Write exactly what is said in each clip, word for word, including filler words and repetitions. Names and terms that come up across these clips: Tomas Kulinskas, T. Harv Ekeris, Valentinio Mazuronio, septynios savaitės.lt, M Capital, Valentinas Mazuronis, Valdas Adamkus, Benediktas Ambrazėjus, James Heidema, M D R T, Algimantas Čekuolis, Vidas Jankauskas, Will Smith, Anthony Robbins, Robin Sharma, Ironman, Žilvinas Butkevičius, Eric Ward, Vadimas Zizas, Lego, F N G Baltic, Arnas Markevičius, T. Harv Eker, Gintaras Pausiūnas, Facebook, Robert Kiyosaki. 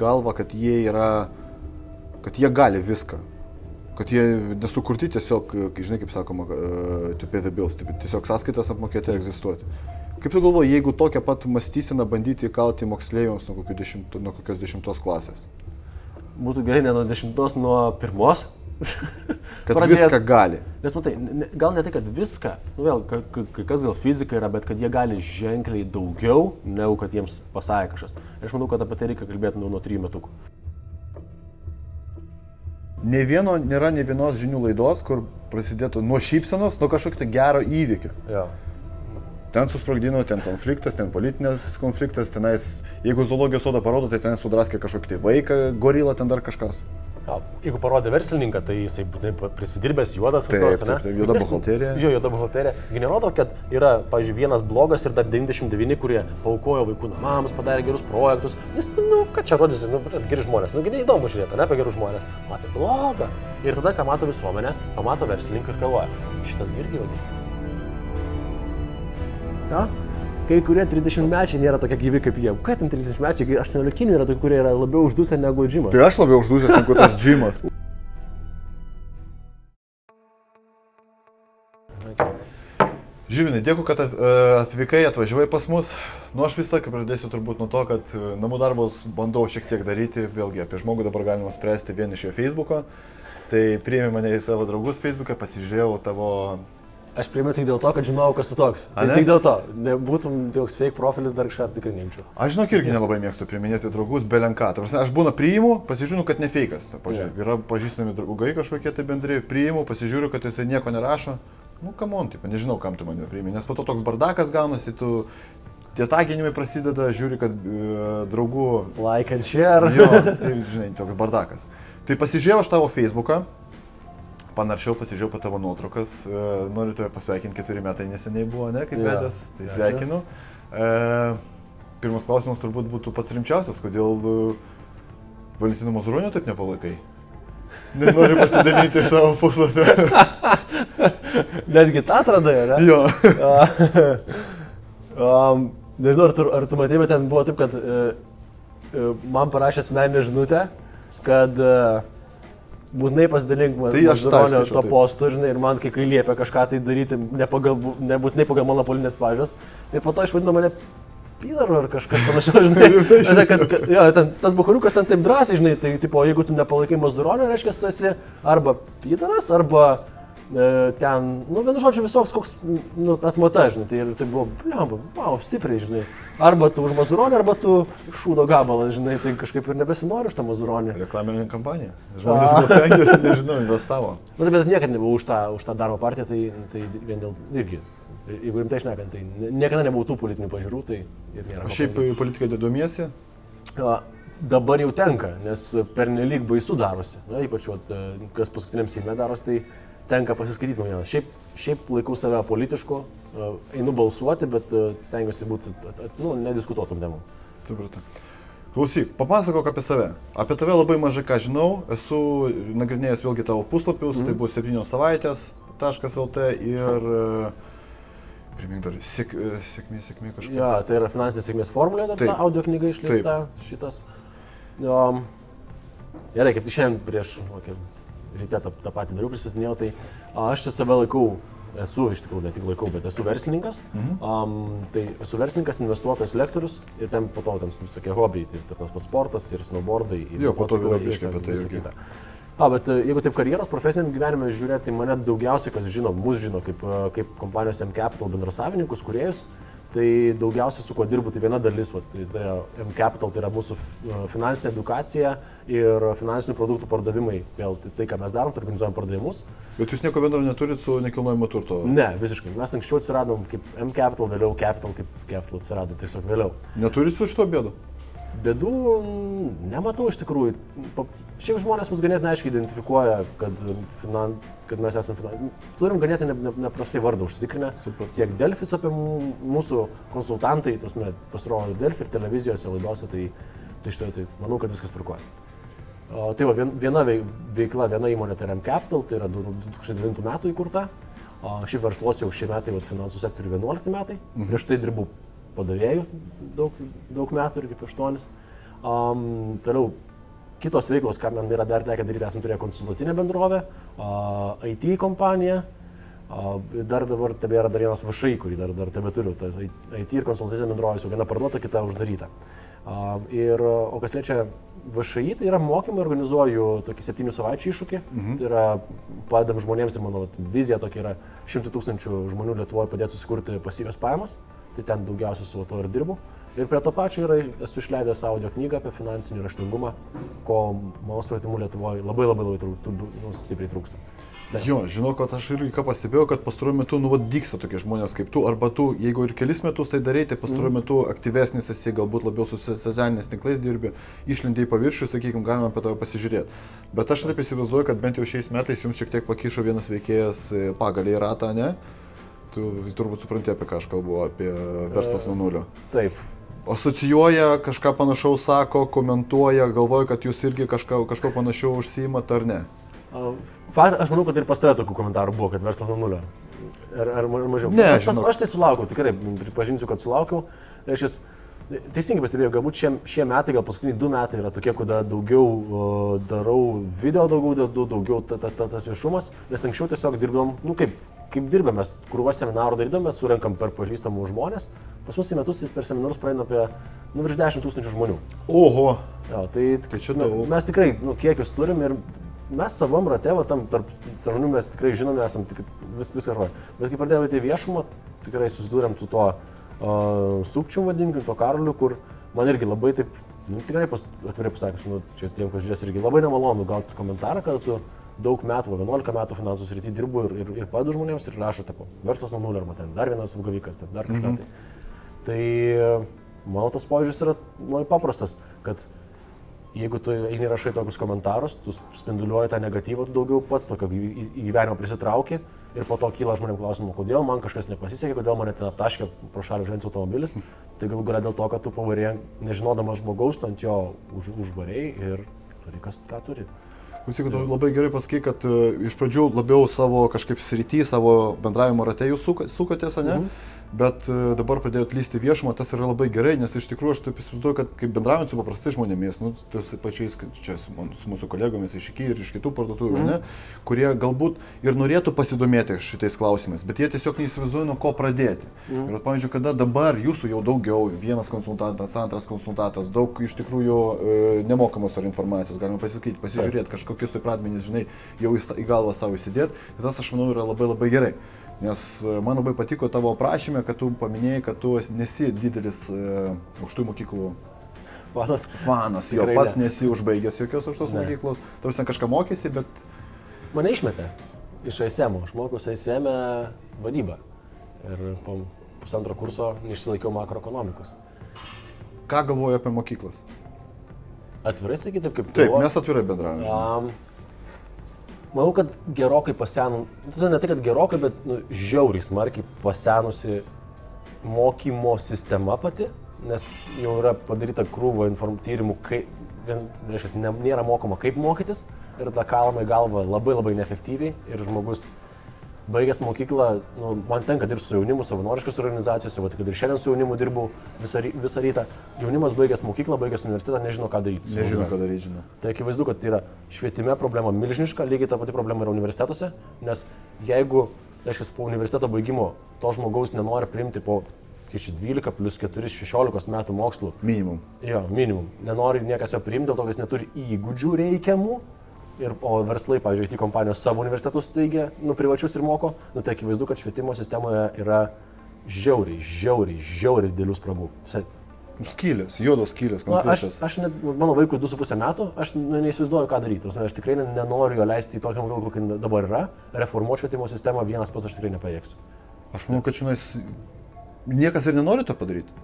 galvą, kad jie yra, kad jie gali viską. Kad jie nesukurti tiesiog, žinai, kaip sakoma, to pay the bills, tiesiog sąskaitas apmokėti ir egzistuoti. Kaip tu galvoji, jeigu tokią pat mąstyseną bandyti įkalti moksleiviams nuo, dešimto, nuo kokios dešimtos klasės? Būtų gerai ne nuo dešimtos, nuo pirmos. Kad viską gali. Nes matai, gal ne tai, kad viską, nu vėl, kas gal fizika yra, bet kad jie gali ženkliai daugiau, negu kad jiems pasakė kažkas. Aš manau, kad apie tai reikia kalbėti nuo trijų metukų. Ne vieno, nėra ne vienos žinių laidos, kur prasidėtų nuo šypsenos, nuo kažkokio gero įvykio. Ja. Ten susprogdino, ten konfliktas, ten politinės konfliktas, tenais, jeigu zoologijos sodą parodo, tai ten sudraskė kažkokį tai vaiką, gorilą, ten dar kažkas. Ja, jeigu parodė verslininką, tai jisai būtinai prisidirbęs juodas, taip, kas nors, ne? Taip, juoda buhalterija. Jo, juoda buhalterija. Generuodo, kad yra, pavyzdžiui, vienas blogas ir dar devyniasdešimt devyni, kurie paukojo vaikų namams, padarė gerus projektus, nes, nu, ką čia rodysi, nu, geri žmonės, nu, geriai įdomu žiūrėti, ne, apie gerus žmonės, o apie blogą. Ir tada, ką mato visuomenė, pamato verslininką ir galvoja, šitas irgi vagis. Ja? Kai kurie trisdešimtmečiai nėra tokie gyvi kaip jie. Ką ten trisdešimtmečiai, aštuonioliktinių yra tokie, kurie yra labiau uždusę negu džimas. Tai aš labiau uždusęs negu tas džimas. Žilvinai, dėkui, kad atvykai, atvažiavai pas mus. Nu, aš vis tiek pradėsiu turbūt nuo to, kad namų darbus bandau šiek tiek daryti. Vėlgi, apie žmogų dabar galima spręsti vien iš jo Facebook'o. Tai priėmė mane į savo draugus Facebook'ą, pasižiūrėjau tavo... Aš priėmiau tik dėl to, kad žinau, kas tu toks. Tai tik dėl to. Nebūtum toks fake profilis, dar kažką tikrai neimčiau. Aš žinok, irgi nelabai mėgstu priiminėti draugus belenką. Aš būna priimu, pasižiūriu, kad ne feikas. Pavyzdžiui, yra pažįstami draugai kažkokie tai bendri. Priimu, pasižiūriu, kad jisai nieko nerašo. Nu, come on, tipo, nežinau, kam tu mane priimi. Nes po to toks bardakas gaunasi, tu... Tie taginimai prasideda, žiūri, kad e, draugų... Like and share. Jo, tai, žinai, toks bardakas. Tai pasižiūrėjau aš tavo Facebook'ą. Panaršiau, pasižiūrėjau po tavo nuotraukas, noriu tave pasveikinti, keturi metai neseniai buvo, ne, kaip vedęs, ja, tai sveikinu. E, pirmas klausimas turbūt būtų pats rimčiausias, kodėl Valentino Mazuronio taip nepalaikai? Nenori pasidalinti iš savo puslapio. Netgi tą atradai, ne? Jo. um, nežinau, ar tu, ar tu matėjai, bet ten buvo taip, kad uh, man parašė asmeninę žinutę, kad uh, būtinai pasidalink Mazuronio to postu, žinai, ir man kai kai liepia kažką tai daryti, nebūtinai pagal mano politinės pažiūras, tai po to išvadino mane pilaru ar kažkas panašiau, žinai. Žinai, kad, kad, jo, ten, tas buchariukas ten taip drąsiai, žinai, tai tipo, jeigu tu nepalaikai Mazuronio, reiškia, tu esi arba pilaras, arba e, ten, nu, vienu žodžiu, visoks koks, nu, atmata, žinai, tai ir tai buvo, blemba, wow, stipriai, žinai, arba tu už Mazuronį, arba tu šūdo gabalą, žinai, tai kažkaip ir nebesinori už tą Mazuronį. Reklaminė kampanija. Žmonės nusengiasi, nežinau, investavo. Bet, bet niekada nebuvo už tą, už tą darbo partiją, tai, tai vien dėl, irgi, jeigu rimtai šnekant, tai niekada nebuvo tų politinių pažiūrų, tai ir nėra. O šiaip politikai domiesi? Dabar jau tenka, nes pernelyg baisu darosi, na, ypač, vat, kas paskutiniam Seime darosi, tai tenka pasiskaityti naujieną. Šiaip, šiaip laikau save politišku, einu balsuoti, bet stengiuosi būti, nu, nediskutuotum temų. Supratau. Klausyk, papasakok apie save. Apie tave labai mažai ką žinau, esu nagrinėjęs vėlgi tavo puslapius, mm-hmm. Tai buvo septynios savaitės taškas el t ir... Primink dar, sėk, sėkmė, sėkmė kažkas. Ja, tai yra finansinės sėkmės formulė, dar ta audio knyga išleista, taip. Šitas. Um, gerai, kaip tai šiandien prieš... Okay. Ryte tą, tą patį dariau, pristatinėjau, tai aš čia save laikau, esu iš tikrųjų, ne tik laikau, bet esu verslininkas. Mhm. Um, tai esu verslininkas, investuotojas, lektorius ir ten po to, ten sakė, hobiai, tai tas pats sportas ir snowboardai, ir jo, po to vėliau biškai apie tai visą kitą. A, bet jeigu taip karjeros profesiniam gyvenime žiūrėti, tai mane daugiausiai, kas žino, mus žino, kaip, kaip kompanijos M Capital bendrasavininkus, kuriejus, tai daugiausiai su kuo dirbu, tai viena dalis, va, tai, tai M Capital, tai yra mūsų finansinė edukacija ir finansinių produktų pardavimai, vėl tai, tai ką mes darom, tai organizuojam pardavimus. Bet jūs nieko bendro neturit su nekilnojimo turto? Ne, visiškai. Mes anksčiau atsiradom kaip M Capital, vėliau Capital, kaip Capital atsirado, tiesiog vėliau. Neturit su šito bėdu? Bėdų nematau iš tikrųjų. Šiaip žmonės mus ganėtinai aiškiai identifikuoja, kad, finan, kad mes esame finan... Turim ganėtinai neprastai vardą užsikrinę. Tiek Delfis apie mūsų konsultantai, tos pasirodo Delfi ir televizijose, laidose, tai, tai štai, tai manau, kad viskas tvarkoja. Tai va, viena veikla, viena įmonė, tai M Capital, tai yra du tūkstančiai devintų metų įkurta. Šiaip versluos jau šie metai, va, finansų sektorių vienuolikti metai. Prieš tai dirbu padavėjų daug, daug metų, irgi aštuonis. Um, toliau, kitos veiklos, ką man yra dar tekę daryti, esame turėję konsultacinę bendrovę, uh, I T kompaniją, uh, dar dabar tebėra dar vienas vašai, kurį dar, dar tebe turiu, tai I T ir konsultacinė bendrovė, jau viena parduota, kita uždaryta. Uh, ir, o kas liečia vašai, tai yra mokymai, organizuoju tokį septynių savaičių iššūkį, mhm. tai yra padedam žmonėms ir mano vizija tokia yra šimtų tūkstančių žmonių Lietuvoje padėti susikurti pasyvias pajamas, tai ten daugiausiai su to ir dirbu. Ir prie to pačio yra, esu išleidęs audio knygą apie finansinį raštingumą, ko mano supratimu Lietuvoje labai labai, labai trūk, nu, stipriai trūksta. Da. Jo, žinau, kad aš irgi ką pastebėjau, kad pastaruoju metu nu, dyksta tokie žmonės kaip tu, arba tu, jeigu ir kelis metus tai darai, tai pastaruoju mm. metu aktyvesnis esi, galbūt labiau su socialiniais tinklais dirbi, išlindai į paviršių, sakykime, galima apie tave pasižiūrėti. Bet aš taip įsivaizduoju, kad bent jau šiais metais jums šiek tiek pakišo vienas veikėjas pagaliai ratą, ne? Tu turbūt supranti, apie ką aš kalbu, apie verslas nuo nulio. Taip. Asocijuoja, kažką panašaus sako, komentuoja, galvoja, kad jūs irgi kažką, kažko panašiau užsiimat ar ne? Aš manau, kad ir pas tave tokių komentarų buvo, kad verslas nuo nulio. Ar, ar mažiau? Ne, aš, pas, aš tai sulaukiau, tikrai pripažinsiu, kad sulaukiau. Reiškia, teisingai pastebėjau, galbūt šie, šie metai, gal paskutiniai du metai yra tokie, kada daugiau darau video, daugiau, daugiau tas, tas, tas viešumas, nes anksčiau tiesiog dirbom, nu kaip, Kaip dirbėme, krūvą seminarų darydame, surenkam per pažįstamų žmonės, pas mus į metus per seminarus praeina apie nu, virš dešimt tūkstančių žmonių. Oho! Jo, tai nu, mes tikrai nu, kiekius turim ir mes savam rate, va, tam tarp žmonių mes tikrai žinome, esam tik vis, viską rojo. Bet kai pradėjome į viešumą, tikrai susidūrėm su to uh, sukčiu, vadinkim, to Karoliu, kur man irgi labai taip, nu, tikrai pas, atvirai pasakysiu, nu, čia tiem, kas žiūrės, irgi labai nemalonu gauti komentarą, kad tu daug metų, vienuolika metų finansų srity dirbu ir, ir, ir padedu žmonėms ir rašo, tipo, verslas nuo nulio, arba ten dar vienas apgavikas, ten dar kažką. Mm-hmm. Tai, tai mano tas požiūris yra labai paprastas, kad jeigu tu įrašai tokius komentarus, tu spinduliuoji tą negatyvą, tu daugiau pats tokio gyvenimo prisitrauki ir po to kyla žmonėms klausimų, kodėl man kažkas nepasisekė, kodėl mane ten aptaškė pro šalį važiuojantis automobilis. Tai galų gale dėl to, kad tu pavarėjai nežinodamas žmogaus, tu ant jo už, užvarėjai ir turi kas ką turi. Klausyk, tu labai gerai pasakai, kad iš pradžių labiau savo kažkaip srity, savo bendravimo rate jūs sukotės, ne? Mhm. Bet dabar pradėjot lysti viešumą, tas yra labai gerai, nes iš tikrųjų aš taip įsivaizduoju, kad kaip bendraujant su paprastai žmonėmis, nu, tas pačiais, čia su mūsų kolegomis iš iki ir iš kitų parduotuvių, mhm. ne, kurie galbūt ir norėtų pasidomėti šitais klausimais, bet jie tiesiog neįsivaizduoja, nuo ko pradėti. Mhm. Ir pavyzdžiui, kada dabar jūsų jau daugiau, vienas konsultantas, antras konsultantas, daug iš tikrųjų nemokamos ar informacijos, galima pasakyti, pasižiūrėti kažko kokius tai pradmenys, žinai, jau į galvą savo įsidėt, tai tas, aš manau, yra labai labai gerai. Nes man labai patiko tavo aprašyme, kad tu paminėjai, kad tu nesi didelis e, aukštųjų mokyklų fanas, fanas jo, pats nesi užbaigęs jokios aukštos ne. mokyklos, tau ten kažką mokėsi, bet... Mane išmetė iš A S M, aš mokiausi A S M vadybą ir po pusantro kurso neišsilaikiau makroekonomikos. Ką galvoju apie mokyklas? Atvirai sakyti, taip kaip tu. Taip, mes atvirai bendravome. Manau, kad gerokai pasenų, ne tai, kad gerokai, bet nu, žiauriai smarkiai pasenusi mokymo sistema pati, nes jau yra padaryta krūva tyrimų, kaip, reiškia, ne, nėra mokoma kaip mokytis ir ta kalama į galvą labai labai neefektyviai ir žmogus baigęs mokyklą, nu, man tenka dirbti su jaunimu savanoriškos organizacijose, va, kad ir šiandien su jaunimu dirbau visą, visą rytą. Jaunimas baigęs mokyklą, baigęs universitetą, nežino, ką daryti. Nežino, ką daryti, žinau. Tai akivaizdu, kad tai yra švietime problema milžiniška, lygiai ta pati problema yra universitetuose, nes jeigu, reiškia, po universiteto baigimo to žmogaus nenori priimti po dvylika plius keturi, šešiolika metų mokslų. Minimum. Jo, minimum. Nenori niekas jo priimti, dėl to, kas neturi įgūdžių reikiamų. Ir, o verslai, pavyzdžiui, I T kompanijos savo universitetus steigia, nu, privačius ir moko, nu, tai akivaizdu, kad švietimo sistemoje yra žiauriai, žiauriai, žiauriai didelių spragų. Skylės, juodos skylės, konkrečios. Aš, aš net, mano vaikui du su puse metų, aš nu, neįsivaizduoju, ką daryti. Aš tikrai nenoriu jo leisti į tokią mokyklą, kokia dabar yra. Reformuoti švietimo sistemą vienas pas aš tikrai nepajėgsiu. Aš manau, kad žinais, niekas ir nenori to padaryti.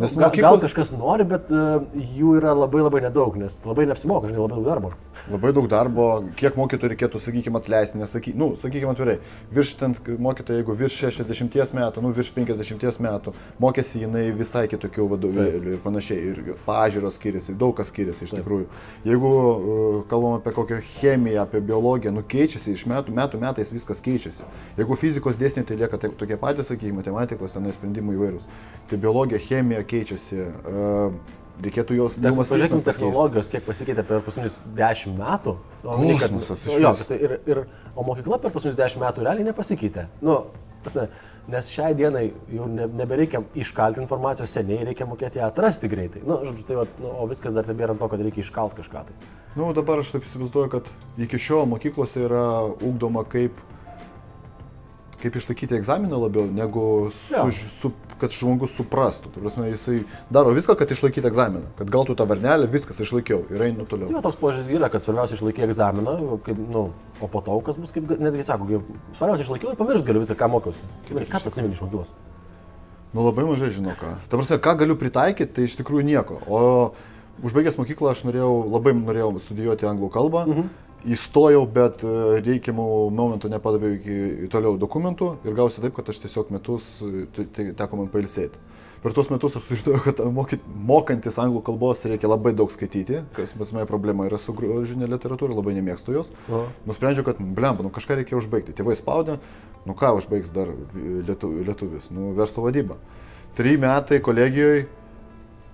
Nes gal, mokyklos... gal kažkas nori, bet uh, jų yra labai labai nedaug, nes labai neapsimoka, žinai, labai daug darbo. Labai daug darbo, kiek mokytojų reikėtų, sakykime, atleisti, nesaky... nu, sakykime, atvirai, virš ten mokytojų, jeigu virš šešiasdešimties metų, nu, virš penkiasdešimties metų, mokėsi jinai visai kitokių vadovėlių ir panašiai, ir pažiūros skiriasi, daug kas skiriasi iš tikrųjų. Jeigu uh, kalbam apie kokią chemiją, apie biologiją, nu, keičiasi iš metų, metų metais viskas keičiasi. Jeigu fizikos dėsniai tai lieka tai, tokie patys, sakykime, matematikos, tenai sprendimai įvairūs, tai biologija, chemija keičiasi, reikėtų jos bumas pakeisti. Pažiūrėkime technologijos, kiek pasikeitė per paskutinius dešimt metų. Kosmosas iš vis. Ir, ir, o mokykla per paskutinius dešimt metų realiai nepasikeitė. Nu, pasme, nes šiai dienai jau ne, nebereikia iškalti informacijos seniai, reikia mokėti ją atrasti greitai. Nu, žodžiu, tai va, nu, o viskas dar nebėra ant to, kad reikia iškalti kažką. Tai. Nu, dabar aš taip įsivaizduoju, kad iki šiol mokyklose yra ugdoma kaip kaip išlaikyti egzaminą labiau, negu su, su, kad žmogus suprastų. Tai prasme, jisai daro viską, kad išlaikyti egzaminą, kad gautų tą varnelę, viskas išlaikiau ir einu toliau. Tai toks požiūris yra, kad svarbiausia išlaikyti egzaminą, kaip, nu, o po to, kas bus, kaip netgi sako, svarbiausia išlaikiau ir pamiršt galiu visą, ką mokiausi. Ką pats atsimeni iš mokyklos? Nu, labai mažai žinau ką. Ta prasme, ką galiu pritaikyti, tai iš tikrųjų nieko. O užbaigęs mokyklą aš norėjau, labai norėjau studijuoti anglų kalbą. Mhm. Įstojau, bet reikiamų momentų nepadaviau iki toliau dokumentų ir gausi taip, kad aš tiesiog metus teko man pailsėti. Per tuos metus aš sužinojau, kad mokyt, mokantis anglų kalbos reikia labai daug skaityti, kas pasme problema yra su grožinė literatūra, labai nemėgstu jos. Aha. Nusprendžiau, kad blemba, nu kažką reikia užbaigti. Tėvai spaudė, nu ką užbaigs dar lietu, lietuvis, nu verslo vadybą. Trijų metai kolegijoje.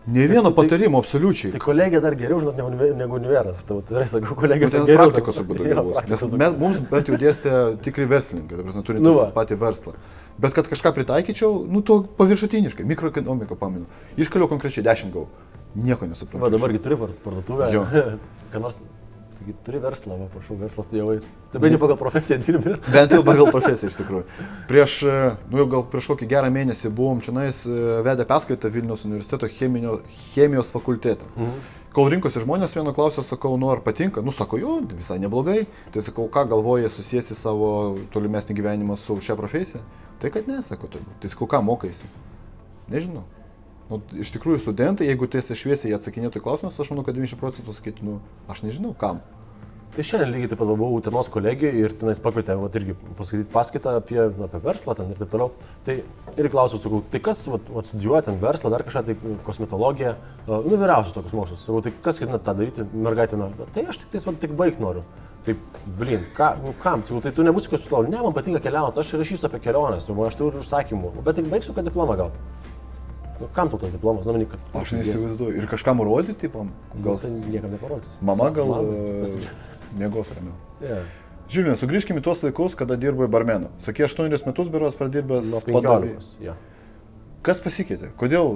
Ne vieno tai, patarimo, absoliučiai. Tai kolegė dar geriau, žinot, negu univeras. Tai yra, sakau, kolegės geriau. Praktikos būdu geriau. Nes mes, mums bent jau dėstė tikri verslininkai, ta prasme, turintys nu patį verslą. Bet kad kažką pritaikyčiau, nu to paviršutiniškai, mikroekonomiką pamenu. Iškaliau konkrečiai dešimt gau. Nieko nesuprantu. Va, dabargi turi parduotuvę. Turi verslą, va, prašau, verslas tai jau. Tai bent jau pagal profesiją dirbi. Bent jau pagal profesiją, iš tikrųjų. Prieš, nu jau gal prieš kokį gerą mėnesį buvom čionais vedę paskaitą Vilniaus universiteto cheminio, chemijos fakultetą. Mhm. Kol rinkosi žmonės, vieno klausė, sakau, nu ar patinka? Nu, sako, jo, visai neblogai. Tai sakau, ką galvoja susijęsi savo tolimesnį gyvenimą su šia profesija? Tai kad ne, sako, turbūt. Tai sakau, ką mokaisi? Nežinau. Nu, iš tikrųjų, studentai, jeigu tiesiai šviesiai atsakinėtų į klausimus, aš manau, kad devyniasdešimt procentų sakytų, nu, aš nežinau, kam. Tai šiandien lygiai taip pat buvau Utenos kolegijai ir tenais pakvietė, vat, irgi paskaityti paskaitą apie, apie verslą ten ir taip toliau. Tai ir klausiau, sakau, tai kas vat, vat, studijuoja ten verslą, dar kažką, tai kosmetologiją, nu, vyriausius tokius mokslus. Sakau, tai kas ketina tą daryti, mergaitė nori. Tai aš tik, tais, tik baigt noriu. Tai, blin, ką, nu, kam, tai tu nebūsi koks suklaus, ne, man patinka keliauti, aš rašysiu apie keliones, jau, aš turiu užsakymų, bet tik baigsiu, kad diplomą gauti. Nu, kam tau tas diplomas? Znameni, kad... Aš neįsivaizduoju. Ir kažkam rodyti, pam, gal... Tai niekam neparodys. Mama gal mėgos ramiau. Yeah. Žilvinai, sugrįžkime į tuos laikus, kada dirbai barmenu. Sakė, aštuonerius metus biuros pradirbęs padavėjus. Yeah. Kas pasikeitė? Kodėl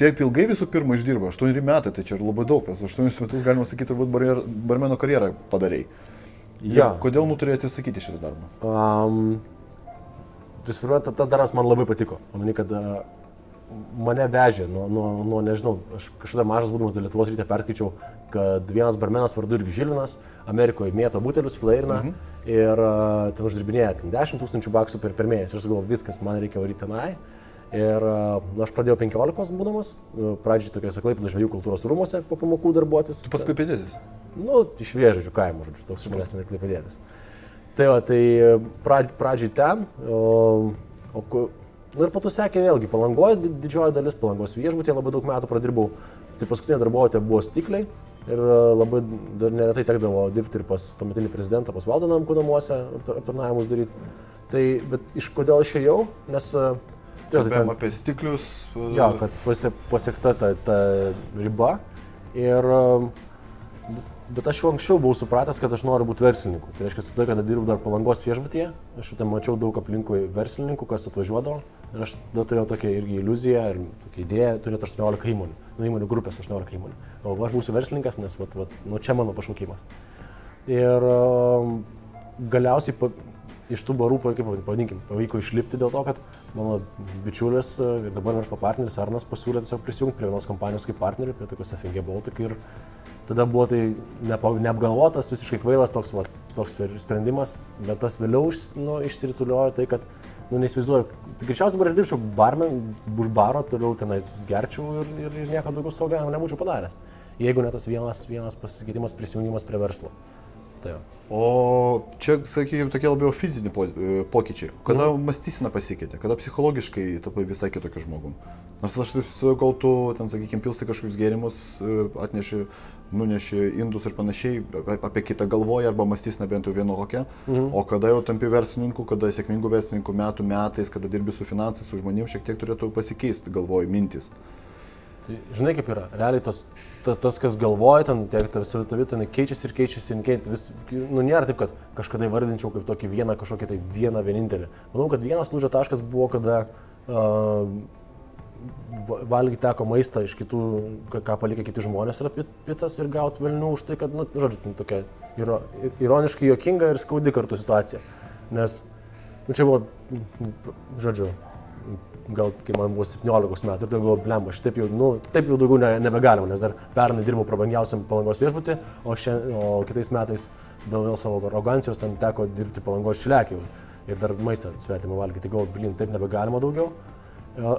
tiek ilgai visų pirma išdirba? aštuoneri metai, tai čia labai daug. aštuonerius metus, galima sakyti, turbūt barmeno karjerą padarei. Yeah. Kodėl nuturėjai atsisakyti šitą darbą? Um, Visų pirma, tas darbas man labai patiko. Omeny, kad uh, mane vežė, nuo, nuo, nuo, nežinau, aš kažkada mažas būdamas dėl Lietuvos ryte perskaičiau, kad vienas barmenas vardu irgi Žilvinas Amerikoje mėto butelius, flairina mhm. ir uh, ten uždirbinėja dešimt tūkstančių baksų per, per mėnesį. Aš sugalvojau, viskas, man reikia varyti tenai. Ir uh, aš pradėjau penkiolikos būdamas, pradžiai tokiuose Klaipėdos žvejų kultūros rūmuose po pamokų darbuotis. Pats Klaipėdėtis? Nu, iš Vėžių kaimo, žodžiu, toks žmonės ten ir Klaipėdėtis. Tai va, tai prad, pradžiai ten, o, o nu ir po to sekė vėlgi Palangoje didžioji dalis, Palangos viešbutėje labai daug metų pradirbau. Tai paskutinė darbovietė buvo Stikliai ir labai dar neretai tekdavo dirbti ir pas tuometinį prezidentą, pas Valdą Adamkų namuose aptarnavimus daryti. Tai, bet iš kodėl išėjau, nes... Tai ten, apie Stiklius... Jo, kad pasie, pasiekta ta, ta riba. Ir, bet aš jau anksčiau buvau supratęs, kad aš noriu būti verslininku. Tai reiškia, tada, kada dirbu dar Palangos viešbutėje, aš jau ten mačiau daug aplinkui verslininkų, kas atvažiuodavo. Ir aš turėjau tokią irgi iliuziją ir tokią idėją, turėti aštuoniolika įmonių, nu įmonių grupės aštuoniolika įmonių. O aš būsiu verslininkas, nes vat, vat, nu, čia mano pašaukimas. Ir galiausiai pa, iš tų barų, kaip pavadinkim, pavyko išlipti dėl to, kad mano bičiulis ir dabar verslo partneris Arnas pasiūlė tiesiog prisijungti prie vienos kompanijos kaip partnerių, prie tokios F N G Baltic. Ir tada buvo tai neapgalvotas, visiškai kvailas toks, vat, toks sprendimas, bet tas vėliau nu, išsirituliojo tai, kad nu, neįsivaizduoju, greičiausiai dabar ir dirbčiau barmen, už baro, toliau tenais gerčiau ir, ir, ir nieko daugiau savo gyvenimo nebūčiau padaręs. Jeigu ne tas vienas, vienas pasikeitimas, prisijungimas prie verslo. Tai o čia, sakykime, tokie labiau fiziniai pokyčiai. Kada mm. mąstysena pasikeitė, kada psichologiškai tapai visai kitokiu žmogum. Nors aš kol tu, ten, sakykime, pilstai kažkokius gėrimus, atneši, nuneši indus ir panašiai, apie kitą galvoja arba mąstysena bent jau vieno kokia. Mhm. O kada jau tampi verslininku, kada sėkmingų verslininkų metų metais, kada dirbi su finansais, su žmonėm, šiek tiek turėtų pasikeisti galvoj mintis. Tai žinai kaip yra, realiai tos, ta, tas, kas galvoja, ten, tiek ta visa ta vieta, keičiasi ir keičiasi, ir keičiasi vis, nu nėra taip, kad kažkada įvardinčiau kaip tokį vieną, kažkokį tai vieną vienintelį. Manau, kad vienas lūžio taškas buvo, kada uh, valgyti teko maistą iš kitų, ką palikę kiti žmonės, yra picas ir gauti velnių už tai, kad, nu, žodžiu, nu, tokia yra ironiškai juokinga ir skaudi kartu situacija. Nes, nu, čia buvo, žodžiu, gal kai man buvo septyniolika metų ir daugiau blemba, aš taip jau, nu, taip jau daugiau ne, nebegalima, nes dar pernai dirbau prabangiausiam Palangos viešbutį, o, o kitais metais dėl vėl savo arogancijos ten teko dirbti Palangos Šilekį ir dar maistą svetimą valgyti, gal, blin, taip nebegalima daugiau.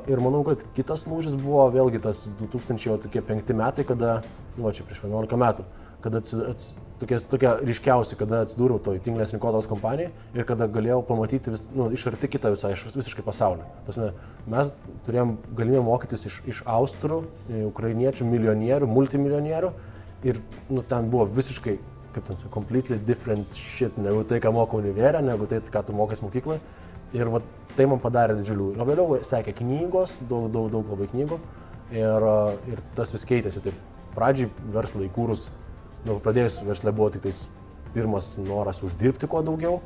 Ir manau, kad kitas lūžis buvo vėlgi tas du tūkstančiai penkti metai, kada, nu, čia prieš vienuolika metų, kada ats, ats, tokia, tokia ryškiausia, kada atsidūriau toj tinklės Mikotos kompanijai ir kada galėjau pamatyti vis, nu, iš arti kitą visą, iš visiškai pasaulį. Tasme, mes turėjom galimybę mokytis iš, iš austrų, ukrainiečių, milijonierių, multimilijonierių ir, nu, ten buvo visiškai, kaip ten, completely different shit, negu tai, ką mokau univerė, negu tai, ką tu mokais mokykloje. Ir va, tai man padarė didžiulių. O vėliau sekė knygos, daug, daug, daug labai knygų ir, ir tas vis keitėsi. Taip, pradžiai verslą įkūrus, nu, pradėjus verslą buvo tik tais pirmas noras uždirbti kuo daugiau.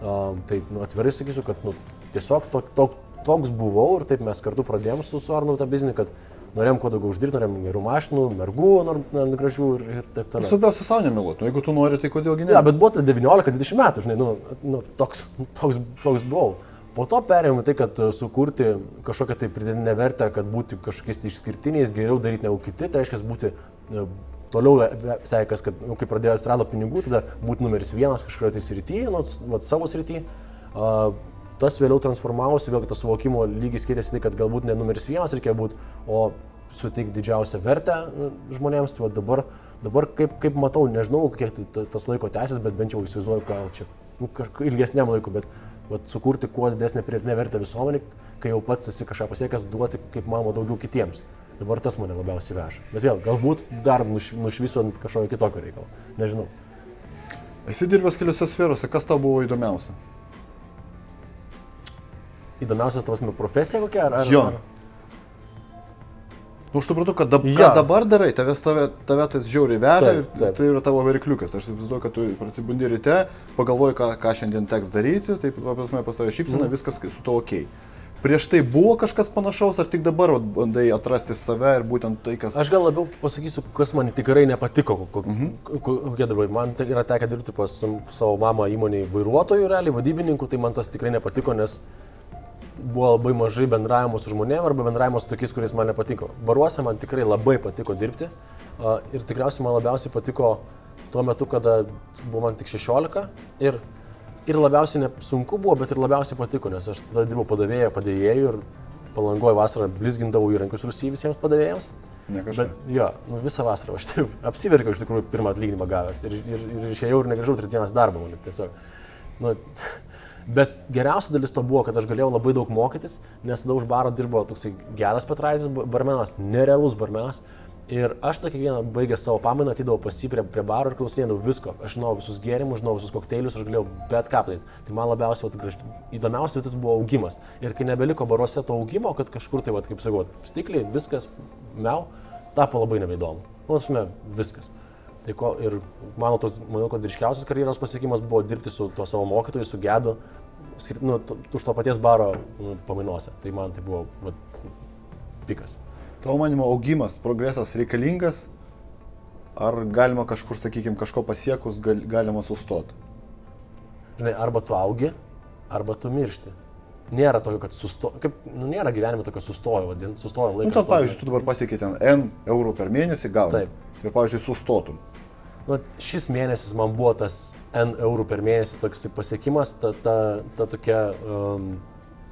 Uh, taip, nu, atvirai sakysiu, kad, nu, tiesiog to, to, toks buvau ir taip mes kartu pradėjom su, su Arnu tą biznį, kad norėjom kuo daugiau uždirbti, norėjom gerų mašinų, mergų, norėjom gražių ir, ir taip toliau. Svarbiausia, sau nemiluoti, jeigu tu nori, tai kodėlgi ne? Ja, bet buvo tai devyniolika dvidešimt metų, žinai, nu, nu, toks, toks, toks buvau. Po to perėjome tai, kad sukurti kažkokią tai pridėtinę vertę, kad būti kažkokiais išskirtiniais, geriau daryti negu kiti, tai reiškia būti toliau sekęs, kad nu, kai pradėjo atsirado pinigų, tada būti numeris vienas kažkokioje tai srityje, nu, vat, savo srityje. Tas vėliau transformavosi, vėlgi tas suvokimo lygis keitėsi tai, kad galbūt ne numeris vienas reikia būti, o suteikti didžiausią vertę žmonėms. Tai vat, dabar, dabar kaip, kaip matau, nežinau, kiek tai tas laiko tęsis, bet bent jau įsivaizduoju, gal čia nu, ilgesniam laiku, bet vat, sukurti kuo didesnį pridėtinę vertę visuomenį, kai jau pats esi kažką pasiekęs, duoti kaip mano daugiau kitiems. Dabar tas mane labiausiai veža. Bet vėl, galbūt dar nuš, nušvisu ant kažkokio kitokio reikalo. Nežinau. Esi dirbęs keliose sferose, kas tau buvo įdomiausia? Įdomiausias, tavas, profesija kokia? Ar, ar, jo. Nu, aš supratau, kad dab, ja. dabar darai, tavęs tave, tave tas žiauriai veža taip, ir taip. Tai yra tavo varikliukas. Tai aš įsivaizduoju, kad tu pratsibundi ryte, pagalvoji, ką, ką šiandien teks daryti, taip pas tave šypsena, mm. viskas su to okei. Okay. Prieš tai buvo kažkas panašaus, ar tik dabar bandai atrasti save ir būtent tai, kas... Aš gal labiau pasakysiu, kas man tikrai nepatiko, kokie mm -hmm. darbai. Man yra tekę dirbti pas savo mamą įmonėje vairuotojų, realiai vadybininkų, tai man tas tikrai nepatiko, nes... buvo labai mažai bendravimo su žmonėmis arba bendravimo su tokiais, kuriais man nepatiko. Baruose man tikrai labai patiko dirbti ir tikriausiai man labiausiai patiko tuo metu, kada buvo man tik šešiolika ir, ir labiausiai ne, sunku buvo, bet ir labiausiai patiko, nes aš tada dirbau padavėjo padėjėjų ir Palangoje vasarą blizgindavau įrankius Rusijai visiems padavėjams. Ne kažką. Bet jo, nu, visą vasarą aš taip apsiverkiau iš tikrųjų pirmą atlyginimą gavęs ir, ir, ir išėjau ir negrįžau tris dienas darbo, man tiesiog. Nu, bet geriausia dalis to buvo, kad aš galėjau labai daug mokytis, nes tada už baro dirbo toksai geras Petraitis barmenas, nerealus barmenas. Ir aš tą kiekvieną baigęs savo pamainą atidavau pas jį prie, prie baro ir klausinėdavau visko. Aš žinau visus gėrimus, žinau visus kokteilius, aš galėjau bet ką padaryti. Tai man labiausiai vat, įdomiausia vis buvo augimas. Ir kai nebeliko baruose to augimo, kad kažkur tai, vat, kaip sakau, stikliai, viskas, miau, tapo labai nebeįdomu. Klausime, viskas. Tai ko, ir mano tos, manau, kad ryškiausias karjeros pasiekimas buvo dirbti su to savo mokytoju, su gedu, nu, už to paties baro nu, pamainuose. Tai man tai buvo va, pikas. Tavo manimo, augimas, progresas reikalingas, ar galima kažkur, sakykime, kažko pasiekus, gal, galima sustoti? Žinai, arba tu augi, arba tu miršti. Nėra tokio, kad sustojo, kaip, nu, nėra gyvenime tokio sustojo, sustojo laikas. Nu, tam, pavyzdžiui, tu dabar pasiekiai ten N eurų per mėnesį gauni ir, pavyzdžiui, sustotum. Nu, šis mėnesis man buvo tas N eurų per mėnesį toks pasiekimas, ta, ta, ta tokia um,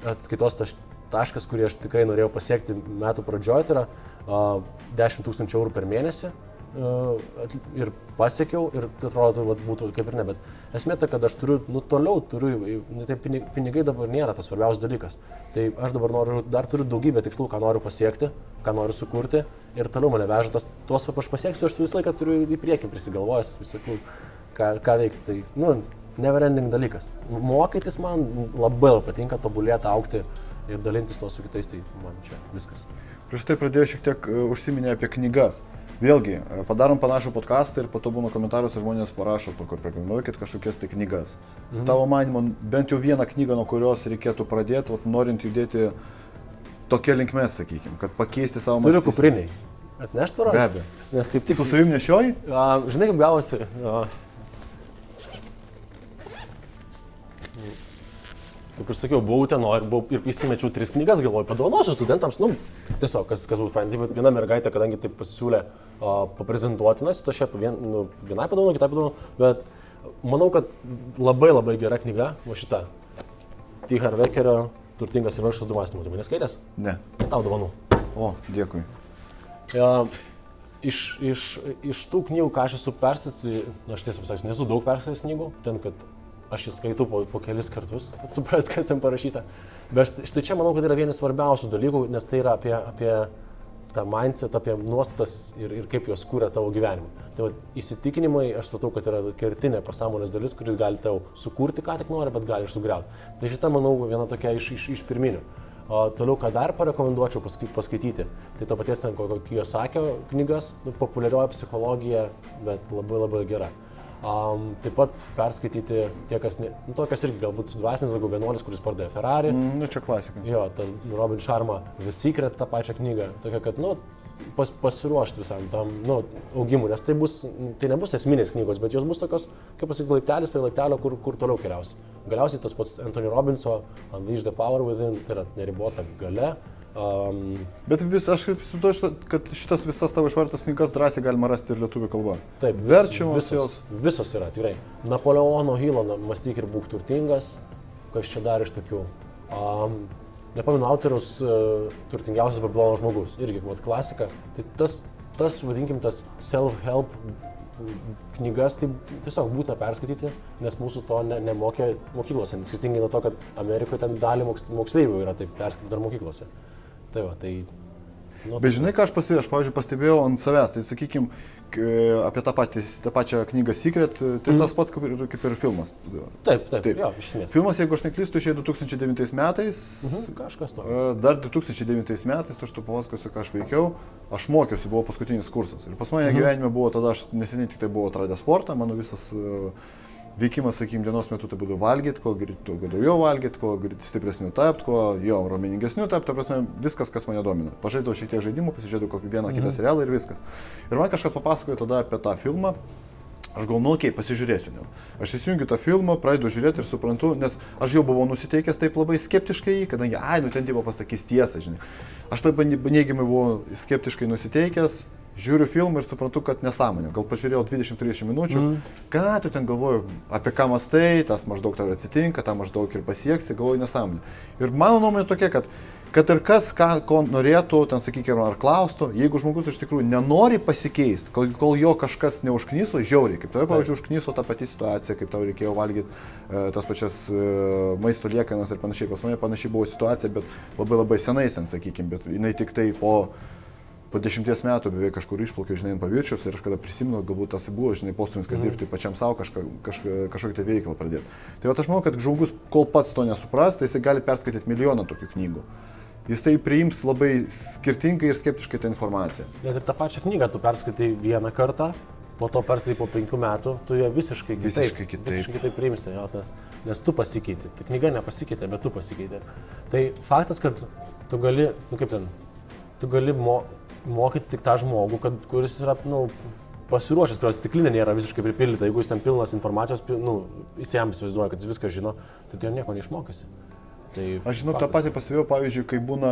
atskaitos taš, taškas, kurį aš tikrai norėjau pasiekti metų pradžioje, tai yra uh, dešimt tūkstančių eurų per mėnesį. Ir pasiekiau ir atrodo, kad būtų kaip ir ne, bet esmė ta, kad aš turiu, nu toliau turiu, nu, tai pinigai dabar nėra tas svarbiausias dalykas. Tai aš dabar noriu, dar turiu daugybę tikslų, ką noriu pasiekti, ką noriu sukurti ir toliau mane veža tas, tuos, ką aš pasieksiu, aš visą laiką turiu į priekį prisigalvojęs, visokių, ką, ką veikti. Tai, nu, never ending dalykas. Mokytis man labai patinka, tobulėti, augti ir dalintis to su kitais, tai man čia viskas. Prieš tai pradėjau šiek tiek užsiminę apie knygas. Vėlgi, padarom panašų podcastą ir po to būna komentaruose žmonės parašo, kur prekomenduokit kažkokias tai knygas. Mhm. Tavo manimo, bent jau vieną knygą, nuo kurios reikėtų pradėti, vat, norint judėti tokia linkme, sakykime, kad pakeisti savo mąstyseną. Turiu kuprinį. Atnešt parodyti? Be abejo. Tik... Su savim nešioji? A, žinai, kaip gavosi. A. Kaip ir sakiau, buvau ten ir, ir įsimečiau tris knygas, galvoju, padovanosiu studentams, nu, tiesiog, kas, kas būtų fain. Tai viena mergaitė, kadangi taip pasisiūlė uh, paprezentuotinas, to šiaip vien, nu, vienai padovanau, kitai padovanau, bet manau, kad labai labai gera knyga, o šita, T. Harv Ekerio Turtingas ir vargšas du mąstymai. Tai mane skaitęs? Ne. Ne tau dovanau. O, dėkui. Uh, Iš, iš, iš tų knygų, ką aš esu perskaitęs, aš tiesiog pasakysiu, nesu daug perskaitęs knygų, ten, kad aš jį skaitau po, po kelis kartus, kad suprast, kas jam parašyta. Bet štai čia manau, kad yra vienas svarbiausių dalykų, nes tai yra apie, apie tą mindset, apie nuostatas ir, ir kaip jos kūrė tavo gyvenimą. Tai va, įsitikinimai, aš supratau, kad yra kertinė pasąmonės dalis, kuris gali tau sukurti, ką tik nori, bet gali ir sugriauti. Tai šita, manau, viena tokia iš, iš, iš pirminių. O toliau, ką dar parekomenduočiau paskaityti, tai to paties ten kokio Kiyosakio knygas, nu, populiarioji psichologija, bet labai labai gera. Um, taip pat perskaityti tie, kas, ne, nu, to, kas irgi galbūt dvasinis, daugiau vienuolis, kuris pardavė Ferrari. Mm, nu, čia klasika. Jo, tas Robin Sharma, The Secret, tą pačią knygą, tokia, kad, nu, pas, pasiruošti visam tam, nu, augimui, nes tai, bus, tai nebus esminės knygos, bet jos bus tokios, kaip pasakyti, laiptelis prie laiptelio, kur, kur toliau keliausi. Galiausiai tas pats Anthony Robbinso, Unleash the Power Within, tai yra neribota galia. Um, Bet vis, aš kaip supratau, kad šitas visas tavo išvartas knygas drąsiai galima rasti ir lietuvių kalba. Taip, vis, verčiamos visos, jos. Visos yra, tikrai. Napoleono Hillo, Mąstyk ir būk turtingas, kas čia dar iš tokių. Um, Nepamenu autoriaus, uh, Turtingiausias Babilono žmogus, irgi vat, klasika. Tai tas, tas, vadinkim, tas self-help knygas, tai tiesiog būtina perskaityti, nes mūsų to ne, nemokė mokyklose, skirtingai nuo to, kad Amerikoje ten dalį moksleivių yra taip perskaityti dar mokyklose. Tai va, tai... Nu, bet žinai, ką aš pastebėjau? Aš, pavyzdžiui, pastebėjau ant savęs. Tai, sakykime, apie tą, patį, tą pačią knygą Secret, tai mm. tas pats kaip ir, kaip ir filmas. Taip, taip, taip. Jo, išsimės. Filmas, jeigu aš neklystu, išėjo du tūkstančiai devintais metais. Mhm, kažkas to. Dar du tūkstančiai devintais metais, aš tu papasakosiu, ką aš veikiau. Aš mokiausi, buvo paskutinis kursas. Ir pas mane mhm. gyvenime buvo tada, aš neseniai tik tai buvau atradęs sportą, mano visas... Veikimas, sakykime, dienos metu tai būtų valgyti, kuo daugiau valgyti, kuo stipresnių tapti, kuo jo raumeningesnių tapti, ta prasme, viskas, kas mane domina. Pažaidau šiek tiek žaidimų, pasižiūrėjau kokį vieną kitą serialą ir viskas. Ir man kažkas papasakojo tada apie tą filmą, aš gal nu, okei, pasižiūrėsiu. Ne. Aš įsijungiu tą filmą, pradedu žiūrėti ir suprantu, nes aš jau buvau nusiteikęs taip labai skeptiškai, kadangi, ai, nu ten tipo pasakys tiesą, žinai. Aš taip neigiamai buvau skeptiškai nusiteikęs. Žiūriu filmą ir suprantu, kad nesąmonė. Gal pažiūrėjau dvidešimt trisdešimt minučių, mm. ką tu ten galvoju, apie ką mastai, tas maždaug tau atsitinka, tą maždaug ir pasieksi, galvoju nesąmonė. Ir mano nuomonė tokia, kad, kad ir kas, ką, ko norėtų, ten sakykime, ar klaustų, jeigu žmogus iš tikrųjų nenori pasikeisti, kol, kol jo kažkas neužknyso, žiauriai, kaip tave, pavyzdžiui, užknyso tą patį situaciją, kaip tau reikėjo valgyti e, tas pačias e, maisto liekanas ir panašiai. Pas mane panašiai buvo situacija, bet labai labai senai sen, sakykime, bet jinai tik tai po... Po dešimties metų beveik kažkur išplaukiau, žinai, ant paviršiaus ir aš kada prisimenu, galbūt tas buvo, žinai, postumis, kad mm. dirbti pačiam savo kažką, kažką, kažkokį tai veiklą pradėti. Tai va, aš manau, kad žmogus, kol pats to nesupras, tai jisai gali perskaityti milijoną tokių knygų. Jisai priims labai skirtingai ir skeptiškai tą informaciją. Net ir tą pačią knygą tu perskaitai vieną kartą, po to perskaitai po penkių metų, tu ją visiškai kitaip, visiškai kitaip. Visiškai kitaip priimsi, jo, nes, nes tu pasikeitė. Ta knyga nepasikeitė, bet tu pasikeitė. Tai faktas, kad tu gali, nu kaip ten, tu gali mo... mokyti tik tą žmogų, kad, kuris yra nu, pasiruošęs, kurios stiklinė nėra visiškai pripildyta. Jeigu jis ten pilnas informacijos, nu, jis jam įsivaizduoja, kad jis viską žino, tai tu jam nieko neišmokysi. Tai aš žinau, tą patį pastebėjau, pavyzdžiui, kai būna,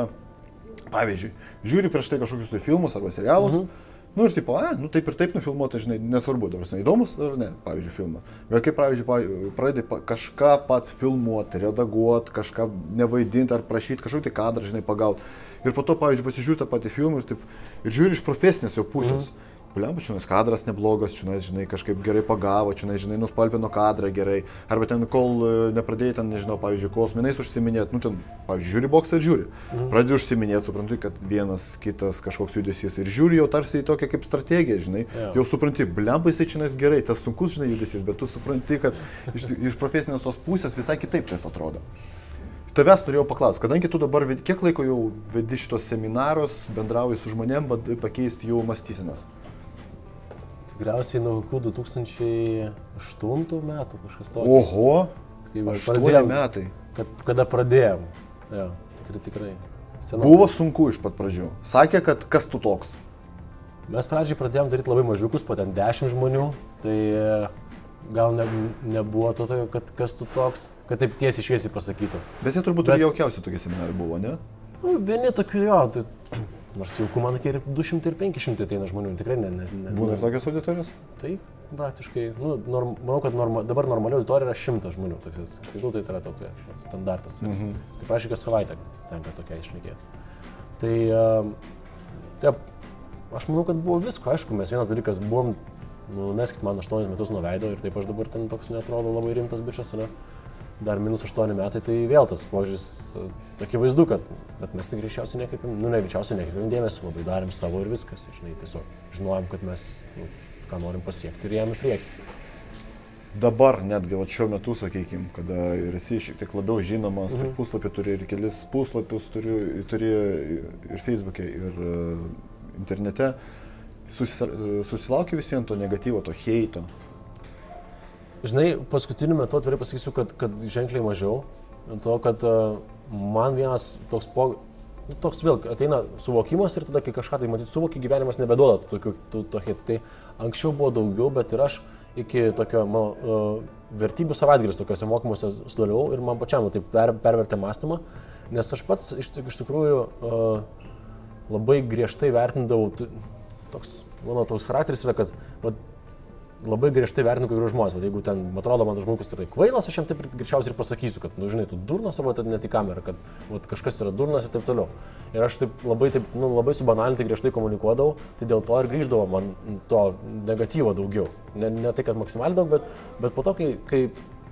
pavyzdžiui, žiūri prieš tai kažkokius tai filmus arba serialus, mhm. nu ir tipo, a, nu taip ir taip nufilmuota, žinai, nesvarbu, dabar jis įdomus ar ne, pavyzdžiui, filmas. Bet kaip, pavyzdžiui, pradedi kažką pats filmuoti, redaguoti, kažką nevaidinti ar prašyti, kažkokį tai kadrą, žinai, pagauti. Ir po to, pavyzdžiui, pasižiūrė tą patį filmą ir, taip, ir žiūri iš profesinės jo pusės. Mm. Bliamba, čia kadras neblogas, čia žinai, kažkaip gerai pagavo, čia žinai, nuspalvino kadrą gerai. Arba ten, kol nepradėjai ten, nežinau, pavyzdžiui, kosminais užsiminėti, nu ten, pavyzdžiui, žiūri boksą ir žiūri. Mm. Pradėjai užsiminėti, suprantu, kad vienas kitas kažkoks judesys ir žiūri jau tarsi į tokią kaip strategiją, žinai. Yeah. Jau supranti, bliamba, jisai čia gerai, tas sunkus, žinai, judesys, bet tu supranti, kad iš, iš profesinės tos pusės visai kitaip tas atrodo. Tavęs norėjau paklausti, kadangi tu dabar kiek laiko jau vedi šitos seminarus, bendrauji su žmonėm, pakeisti jų mąstysenas? Tikriausiai nuo kokių du tūkstančiai aštuntų metų kažkas tokio. Oho, aštuoni metai. Kad, kada pradėjom, jo, tikrai tikrai. Sena buvo pradėjom. Sunku iš pat pradžių. Sakė, kad kas tu toks? Mes pradžiai pradėjom daryti labai mažiukus, po ten dešimt žmonių, tai gal ne, nebuvo to tokio, kad kas tu toks, kad taip tiesiai šviesiai pasakytų. Bet jie turbūt ir jaukiausi tokie seminarai buvo, ne? Nu, vieni tokių jo, tai nors jaukų man ir du šimtai ir penki šimtai ateina žmonių, tikrai ne. ne, ne Būna ir tokios auditorijos? Taip, praktiškai, nu, norm, manau, kad norma, dabar normaliai auditorija yra šimtas žmonių, toks, tai, nu, tai yra tokia standartas, mhm. Tai prašyk, kas savaitę tenka tokia išnekėti. Tai, taip, aš manau, kad buvo visko, aišku, mes vienas dalykas buvom, nu, meskit man aštuonis metus nuo veido ir taip aš dabar ten toks neatrodo labai rimtas bičas, ne? Dar minus aštuoni metai, tai vėl tas požiūris akivaizdu, kad bet mes tik greičiausiai nekaipim, nu ne greičiausiai nekaipim dėmesio, labai darėm savo ir viskas, žinai, tiesiog žinojom, kad mes, nu, ką norim pasiekti ir jam į priekį. Dabar netgi va, šiuo metu, sakykim, kada ir esi šiek tiek labiau žinomas, mhm. ir puslapį turi, ir kelis puslapius turi, turi ir Facebook'e, ir internete, susilaukia vis vien to negatyvo, to heito? Žinai, paskutiniu metu atvirai pasakysiu, kad, kad ženkliai mažiau. To, kad man vienas toks, po, toks vėl ateina suvokimas ir tada, kai kažką tai matyti suvokį, gyvenimas nebeduoda tokių to, to heito. Tai anksčiau buvo daugiau, bet ir aš iki tokio mano, uh, vertybių savaitgalis tokiuose mokymuose sudalyvau ir man pačiam tai per, pervertė mąstymą, nes aš pats iš, iš tikrųjų uh, labai griežtai vertindavau, toks, mano toks charakteris yra, kad va, labai griežtai vertinu kai kurių žmonės, va, jeigu ten, atrodo, mano žmogus yra kvailas, aš jam taip greičiausiai ir pasakysiu, kad, nu, žinai, tu durnas arba net į kamerą, kad va, kažkas yra durnas ir taip toliau. Ir aš taip labai, taip, nu, labai subanalinti griežtai komunikuodavau, tai dėl to ir grįždavo man to negatyvo daugiau. Ne, ne tai, kad maksimaliai daug, bet, bet po to, kai, kai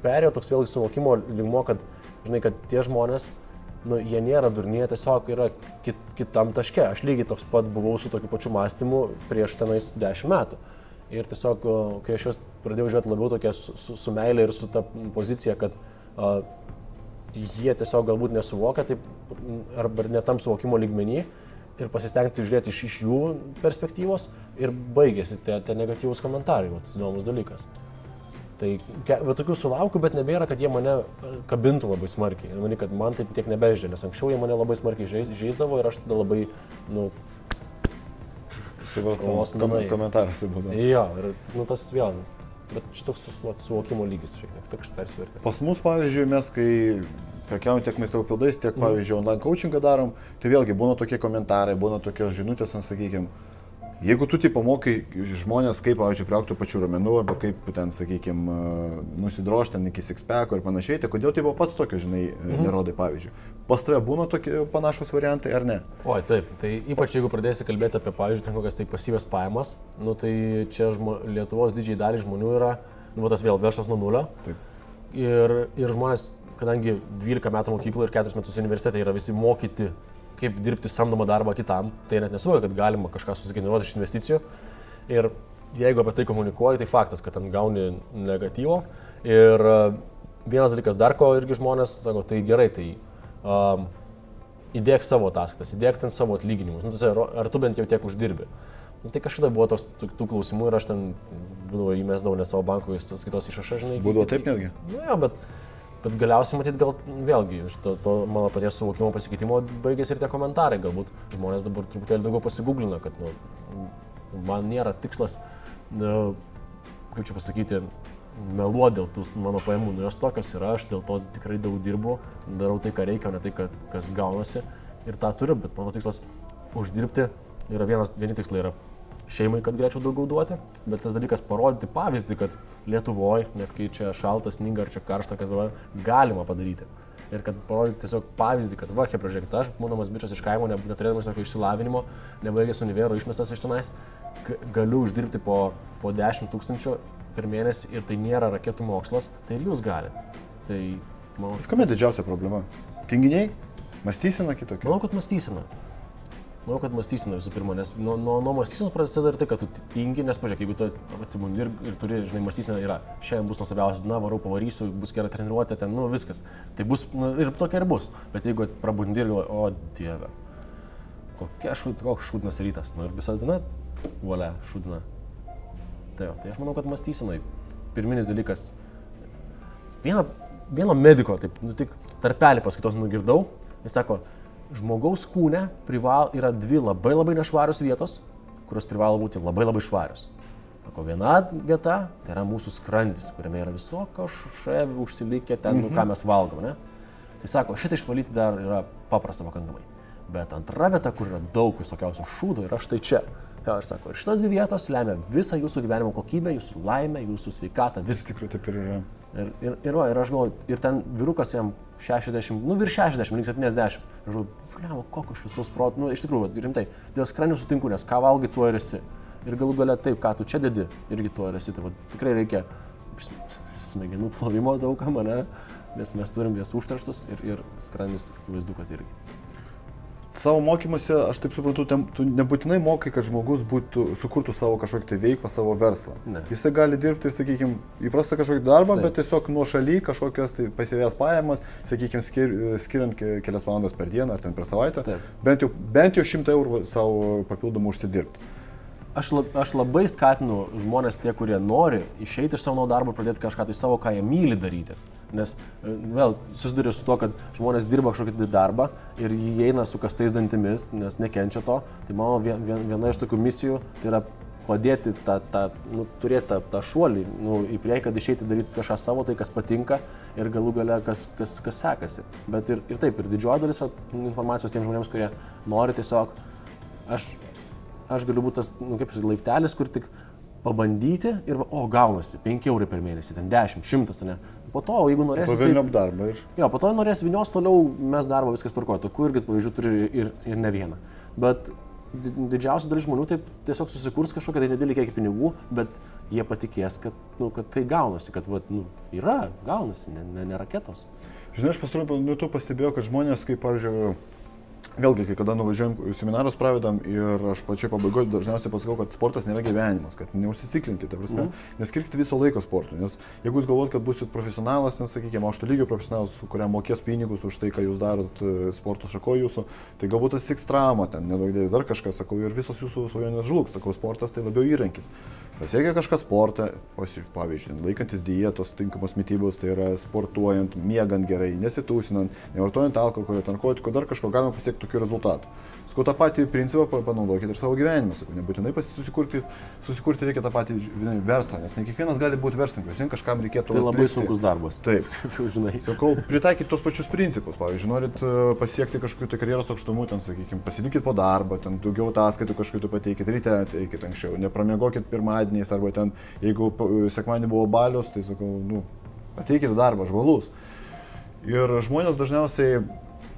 perėjo toks vėl suvokimo lygmo, kad, žinai, kad tie žmonės, nu, jie nėra durnie, tiesiog yra kit, kitam taške. Aš lygiai toks pat buvau su tokiu pačiu mąstymu prieš tenais dešimt metų. Ir tiesiog, kai aš juos pradėjau žiūrėti labiau tokia su, su, su meile ir su ta pozicija, kad uh, jie tiesiog galbūt nesuvokia, taip, arba ne tam suvokimo lygmenį, ir pasistengti žiūrėti iš, iš jų perspektyvos, ir baigėsi tie, tie negatyvūs komentarai, va, tas įdomus dalykas. Tai va, tokių sulaukiu, bet nebėra, kad jie mane kabintų labai smarkiai. Mani, kad man tai tiek nebeždžia, nes anksčiau jie mane labai smarkiai žeiz, žeizdavo ir aš tada labai, nu... Tai va, kom, komentaras įbūdavo. Jo, ir nu, tas vėl. Bet šitoks suvokimo lygis šiek tiek, tik persvertė. Pas mus, pavyzdžiui, mes, kai prekiaujam tiek maisto papildais, tiek, pavyzdžiui, online coachingą darom, tai vėlgi būna tokie komentarai, būna tokios žinutės, sakykime, jeigu tu tai pamokai žmonės, kaip, pavyzdžiui, priaugti pačių ramenų, arba kaip, ten, sakykime, nusidrošti ten iki six-pack'o ir panašiai, tai kodėl taip pats tokio, žinai, nerodai, pavyzdžiui. Pas tave būna tokie panašus variantai, ar ne? Oi, taip. Tai ypač jeigu pradėsi kalbėti apie, pavyzdžiui, ten kokias tai pasyvės pajamas, nu tai čia žmo, Lietuvos didžiai dalį žmonių yra, nu va, tas vėl verslas nuo nulio. Taip. Ir, ir žmonės, kadangi dvylika metų mokykloje ir keturis metus universitete yra visi mokyti, kaip dirbti samdomą darbą kitam, tai net nesuvokia, kad galima kažką susigeneruoti iš investicijų. Ir jeigu apie tai komunikuoji, tai faktas, kad ten gauni negatyvo. Ir vienas dalykas dar, ko irgi žmonės sako, tai gerai, tai um, įdėk savo ataskaitas, įdėk ten savo atlyginimus, nu, tai, ar tu bent jau tiek uždirbi. Nu, tai kažkada buvo toks tų, tų klausimų ir aš ten būdavo įmesdavau ne savo bankų skaitos išrašą, žinai. Būdavo taip netgi? Nu jo, bet... Bet galiausiai matyt, gal vėlgi, to, to mano paties suvokimo pasikeitimo baigėsi ir tie komentarai. Galbūt žmonės dabar truputėlį daugiau pasigūglina, kad nu, man nėra tikslas, nu, kaip čia pasakyti, meluoti dėl tų mano pajamų. Nu, jos tokios yra, aš dėl to tikrai daug dirbu, darau tai, ką reikia, o ne tai, kad, kas gaunasi. Ir tą turiu, bet mano tikslas uždirbti yra vienas, vieni tikslai yra šeimai, kad galėčiau daugiau duoti, bet tas dalykas parodyti pavyzdį, kad Lietuvoje, net kai čia šaltas, sninga ar čia karšta, kas buvo, galima padaryti. Ir kad parodyti tiesiog pavyzdį, kad va, hebra, žiūrėk, aš, būdamas bičas iš kaimo, neturėdamas jokio išsilavinimo, nebaigęs universiteto, išmestas iš tenais, galiu uždirbti po, po dešimt tūkstančių per mėnesį ir tai nėra raketų mokslas, tai ir jūs galite. Tai, manau... Kame didžiausia problema? Tinginiai? Mąstysena kitokia? Manau, kad mąstysena. Manau, kad mąstysina visų pirma, nes nuo nu, nu, mąstysinos prasideda ir tai, kad tu tingi, nes pažiūrėk, jeigu tu atsibundi ir, ir turi, žinai, mąstysina yra, šiandien bus nuostabiausia diena, varau, pavarysiu, bus gera treniruotė, ten, nu, viskas. Tai bus, nu, ir tokia ir bus. Bet jeigu prabundi ir, o dieve, kokia šūd, koks šūdinas rytas, nu ir visą dieną, valia, šūdina. Tai, tai aš manau, kad mąstysinai pirminis dalykas. Vieno, vieno mediko, taip, nu, tik tarpelį paskaitos nugirdau, jis sako, žmogaus kūne prival, yra dvi labai labai nešvarios vietos, kurios privalo būti labai labai švarios. Sako, viena vieta, tai yra mūsų skrandis, kuriame yra visokio ševi užsilikę ten, nu, ką mes valgom, ne? Tai sako, šitą išvalyti dar yra paprasta pakankamai. Bet antra vieta, kur yra daug visokiausių šūdų, yra štai čia. Ir sako, ir šitas dvi vietos lemia visą jūsų gyvenimo kokybę, jūsų laimę, jūsų sveikatą. Vis tikrai taip ir yra. Ir, ir, ir, ir aš galvoju, ir ten vyrukas jam šešiasdešimt, nu virš šešiasdešimt, link septyniasdešimt. Ir aš galvoju, vėliau, kokius visus protų, nu iš tikrųjų, rimtai, dėl skranių sutinku, nes ką valgai, tuo ir esi. Ir galų galia taip, ką tu čia dedi, irgi tuo ir esi. Tai va, tikrai reikia smegenų plovimo daugam, ne? Nes mes turim jas užterštus ir, ir skranis vaizdu, kad irgi. Savo mokymuose, aš taip suprantu, tu nebūtinai mokai, kad žmogus būtų, sukurtų savo kažkokį tai veiklą, savo verslą. Ne. Jisai gali dirbti, sakykime, įprastą kažkokį darbą, taip, bet tiesiog nuo šaly kažkokios tai pasyvės pajamas, sakykime, skir, skiriant kelias valandas per dieną ar ten per savaitę, bent jau, bent jau šimtą eurų savo papildomų užsidirbti. Aš, lab, aš labai skatinu žmonės tie, kurie nori išeiti iš savo darbo ir pradėti kažką tai savo, ką jie myli daryti. Nes vėl susiduriu su to, kad žmonės dirba kažkokį darbą ir jie eina su kastais dantimis, nes nekenčia to. Tai mano viena iš tokių misijų tai yra padėti tą, tą, nu, turėti tą, tą šuolį nu, į priekį, kad išeiti daryti kažką savo, tai kas patinka ir galų gale kas, kas, kas sekasi. Bet ir, ir taip, ir didžioji dalis informacijos tiems žmonėms, kurie nori tiesiog, aš, aš galiu būti tas, nu, kaip laiptelis, kur tik pabandyti ir, o, gaunasi, penki eurai per mėnesį, ten dešimt, šimtas, ne? Po to, jeigu norės... Pavilniam darbą ir... Jo, po to norės vinios, toliau mes darbą viskas tvarkoja. Tokių irgi pavyzdžių turi ir, ir ne vieną. Bet didžiausia dalis žmonių taip tiesiog susikurs kažkokia, tai nedidelį kiekį pinigų, bet jie patikės, kad, nu, kad tai gaunasi, kad va, nu, yra, gaunasi, ne, ne, ne raketos. Žinai, aš pastaruoju metu pastebėjau, kad žmonės, kaip, pavyzdžiui, vėlgi, kai kada nuvažiuojam seminarus pravedam ir aš pačioj pabaigoje dažniausiai pasakau, kad sportas nėra gyvenimas, kad neužsiciklinkite, ta prasme, mm. neskirkite viso laiko sportui, nes jeigu jūs galvojat, kad būsit profesionalas, nes, sakykime, aukšto lygio profesionalas, kuriam mokės pinigus už tai, ką jūs darot sporto šako jūsų, tai galbūt atsitiks trauma, ten nedaug dėlį dar kažką, sakau, ir visos jūsų svajonės žlugs, sakau, sportas tai labiau įrankis. Pasiekia kažką sportą, pavyzdžiui, laikantis dietos, tinkamos mitybos, tai yra sportuojant, miegant gerai, nesitūsinant, nevartojant alkoholio, narkotikų, dar kažko galima pasiekti tokių rezultatų. Sakau, tą patį principą panaudokite ir savo gyvenime, sakau, nebūtinai susikurti, susikurti reikia tą patį verslą, nes ne kiekvienas gali būti verslininkas, vien kažkam reikėtų... Tai labai atlikti. Sunkus darbas. Taip, žinai. Sakau, pritaikyti tos pačius principus, pavyzdžiui, norit pasiekti kažkokių tai karjeros aukštumų, ten, sakykime, pasilikit po darbą, ten daugiau ataskaitų kažkokių tai pateikit, ryte ateikit anksčiau, nepramiegokit pirmadieniais arba ten, jeigu sekmadienį buvo balios, tai sakau, nu, ateikite darbą, žvalus. Ir žmonės dažniausiai